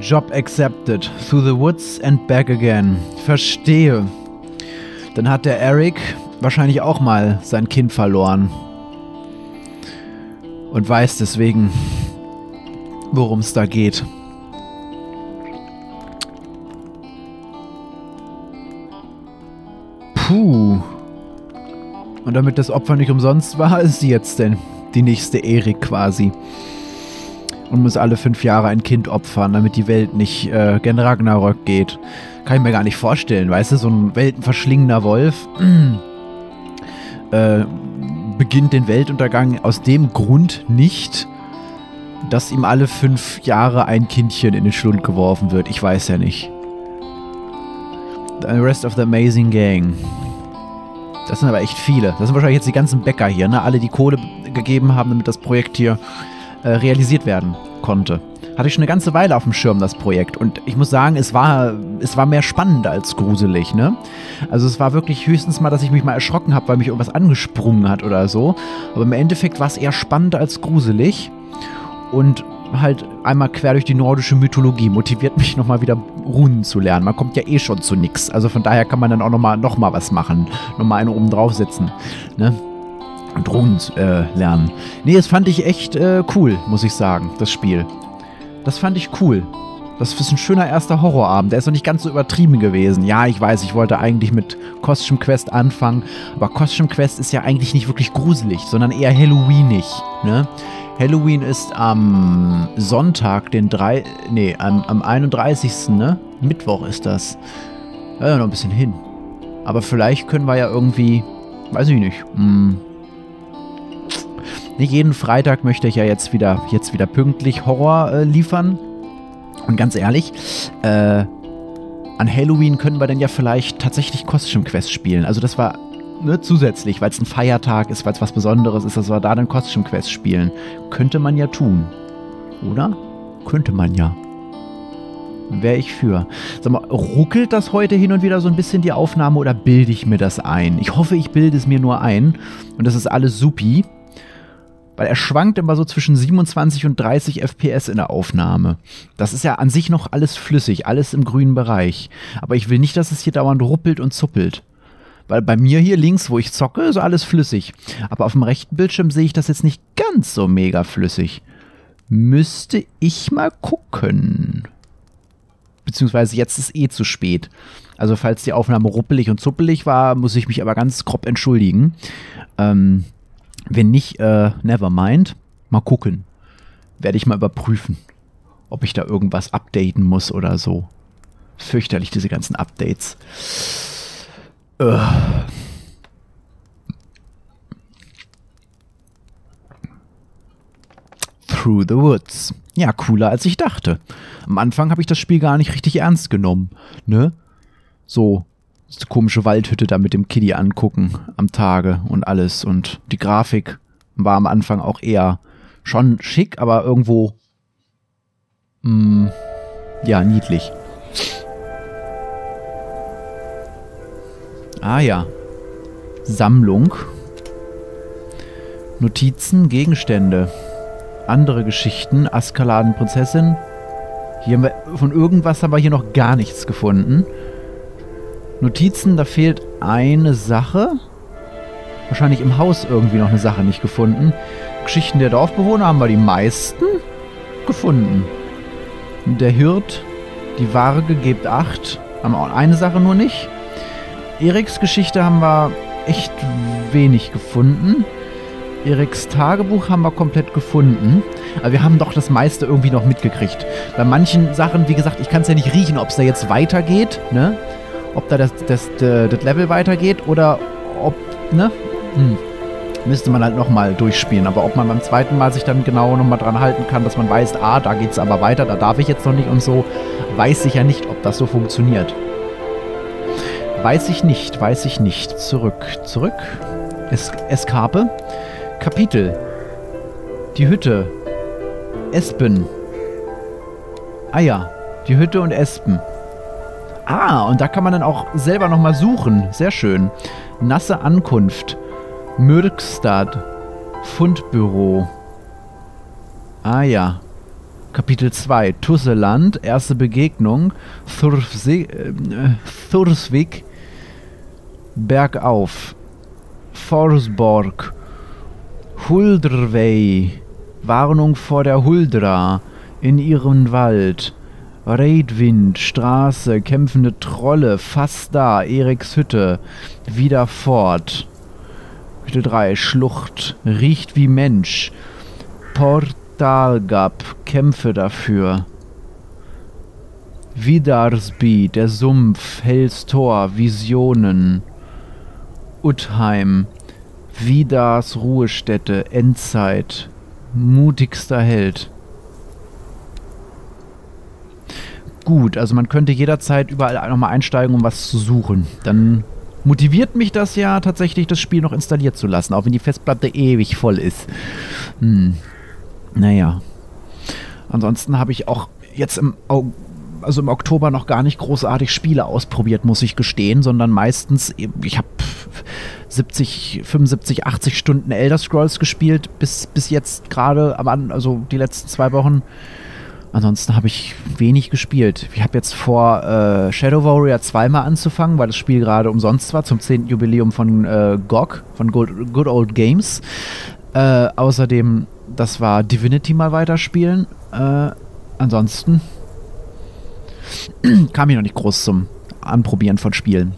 Job accepted. Through the woods and back again. Verstehe. Dann hat der Erik wahrscheinlich auch mal sein Kind verloren. Und weiß deswegen, worum es da geht. Puh. Und damit das Opfer nicht umsonst war, ist sie jetzt denn die nächste Erik quasi. Und muss alle 5 Jahre ein Kind opfern, damit die Welt nicht gen Ragnarök geht. Kann ich mir gar nicht vorstellen, weißt du? So ein weltenverschlingender Wolf beginnt den Weltuntergang aus dem Grund nicht, dass ihm alle 5 Jahre ein Kindchen in den Schlund geworfen wird. Ich weiß ja nicht. The rest of the amazing gang. Das sind aber echt viele. Das sind wahrscheinlich jetzt die ganzen Bäcker hier, ne? Alle, die Kohle gegeben haben, damit das Projekt hier realisiert werden konnte. Hatte ich schon eine ganze Weile auf dem Schirm, das Projekt. Und ich muss sagen, es war mehr spannend als gruselig, ne? Also es war wirklich höchstens mal, dass ich mich mal erschrocken habe, weil mich irgendwas angesprungen hat oder so. Aber im Endeffekt war es eher spannend als gruselig. Und halt einmal quer durch die nordische Mythologie motiviert mich nochmal wieder Runen zu lernen. Man kommt ja eh schon zu nix. Also von daher kann man dann auch nochmal was machen. Nochmal eine oben draufsetzen. Ne? Drogen lernen. Nee, das fand ich echt cool, muss ich sagen, das Spiel. Das fand ich cool. Das ist ein schöner erster Horrorabend. Der ist noch nicht ganz so übertrieben gewesen. Ja, ich weiß, ich wollte eigentlich mit Costume Quest anfangen. Aber Costume Quest ist ja eigentlich nicht wirklich gruselig, sondern eher Halloweenig. Ne? Halloween ist am Sonntag, am 31. Ne? Mittwoch ist das. Ja, noch ein bisschen hin. Aber vielleicht können wir ja irgendwie, weiß ich nicht, nicht jeden Freitag möchte ich ja jetzt wieder pünktlich Horror liefern. Und ganz ehrlich, an Halloween können wir dann ja vielleicht tatsächlich Costume Quest spielen. Also das war ne, zusätzlich, weil es ein Feiertag ist, weil es was Besonderes ist, dass wir da dann Costume Quest spielen. Könnte man ja tun. Oder? Könnte man ja. Wäre ich für. Sag mal, ruckelt das heute hin und wieder so ein bisschen die Aufnahme oder bilde ich mir das ein? Ich hoffe, ich bilde es mir nur ein. Und das ist alles supi. Weil er schwankt immer so zwischen 27 und 30 FPS in der Aufnahme. Das ist ja an sich noch alles flüssig, alles im grünen Bereich. Aber ich will nicht, dass es hier dauernd ruppelt und zuppelt. Weil bei mir hier links, wo ich zocke, ist alles flüssig. Aber auf dem rechten Bildschirm sehe ich das jetzt nicht ganz so mega flüssig. Müsste ich mal gucken. Beziehungsweise jetzt ist eh zu spät. Also falls die Aufnahme ruppelig und zuppelig war, muss ich mich aber ganz grob entschuldigen. Wenn nicht, never mind. Mal gucken. Werde ich mal überprüfen, ob ich da irgendwas updaten muss oder so. Fürchterlich, diese ganzen Updates. Through the Woods. Ja, cooler als ich dachte. Am Anfang habe ich das Spiel gar nicht richtig ernst genommen. Ne? So. Diese komische Waldhütte da mit dem Kiddie angucken am Tage und alles. Und die Grafik war am Anfang auch eher schon schick, aber irgendwo ja, niedlich. Ah ja. Sammlung. Notizen, Gegenstände. Andere Geschichten. Askeladden Prinzessin. Hier haben wir, von irgendwas haben wir hier noch gar nichts gefunden. Notizen, da fehlt eine Sache. Wahrscheinlich im Haus irgendwie noch eine Sache nicht gefunden. Geschichten der Dorfbewohner haben wir die meisten gefunden. Der Hirt, die Warge, gebt 8. Haben wir auch eine Sache nur nicht. Eriks Geschichte haben wir echt wenig gefunden. Eriks Tagebuch haben wir komplett gefunden. Aber wir haben doch das meiste irgendwie noch mitgekriegt. Bei manchen Sachen, wie gesagt, ich kann es ja nicht riechen, ob es da jetzt weitergeht, ne? Ob da das Level weitergeht oder ob, ne? Müsste man halt nochmal durchspielen. Aber ob man beim zweiten Mal sich dann genau nochmal dran halten kann, dass man weiß, ah, da geht's aber weiter, da darf ich jetzt noch nicht und so, weiß ich ja nicht, ob das so funktioniert. Weiß ich nicht. Zurück. Eskape. Kapitel. Die Hütte. Espen. Ah ja, die Hütte und Espen. Ah, und da kann man dann auch selber nochmal suchen. Sehr schön. Nasse Ankunft. Myrkstad. Fundbüro. Ah ja. Kapitel 2. Tusseland. Erste Begegnung. Thurswick. Bergauf. Forsborg. Huldrwey. Warnung vor der Huldra. In ihrem Wald. Raidwind, Straße, kämpfende Trolle, fast da, Eriks Hütte, wieder fort. Hütte 3, Schlucht, riecht wie Mensch. Portalgap, kämpfe dafür. Vidarsby, der Sumpf, Hels Tor, Visionen. Utheim, Vidars Ruhestätte, Endzeit, mutigster Held. Gut, also man könnte jederzeit überall nochmal einsteigen, um was zu suchen. Dann motiviert mich das ja tatsächlich, das Spiel noch installiert zu lassen, auch wenn die Festplatte ewig voll ist. Naja. Ansonsten habe ich auch jetzt im Oktober noch gar nicht großartig Spiele ausprobiert, muss ich gestehen, sondern meistens, ich habe 70, 75, 80 Stunden Elder Scrolls gespielt, bis jetzt gerade, also die letzten 2 Wochen. Ansonsten habe ich wenig gespielt. Ich habe jetzt vor, Shadow Warrior 2 mal anzufangen, weil das Spiel gerade umsonst war, zum 10. Jubiläum von GOG, von Good Old Games. Außerdem, das war Divinity mal weiterspielen. Ansonsten kam ich noch nicht groß zum Anprobieren von Spielen.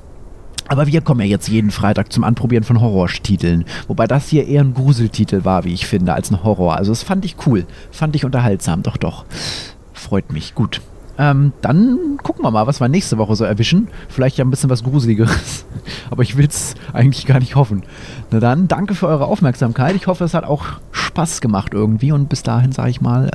Aber wir kommen ja jetzt jeden Freitag zum Anprobieren von Horror-Titeln. Wobei das hier eher ein Gruseltitel war, wie ich finde, als ein Horror. Also das fand ich cool. Fand ich unterhaltsam. Doch, doch. Freut mich. Gut. Dann gucken wir mal, was wir nächste Woche so erwischen. Vielleicht ja ein bisschen was Gruseligeres. Aber ich will es eigentlich gar nicht hoffen. Na dann, danke für eure Aufmerksamkeit. Ich hoffe, es hat auch Spaß gemacht irgendwie. Und bis dahin, sage ich mal,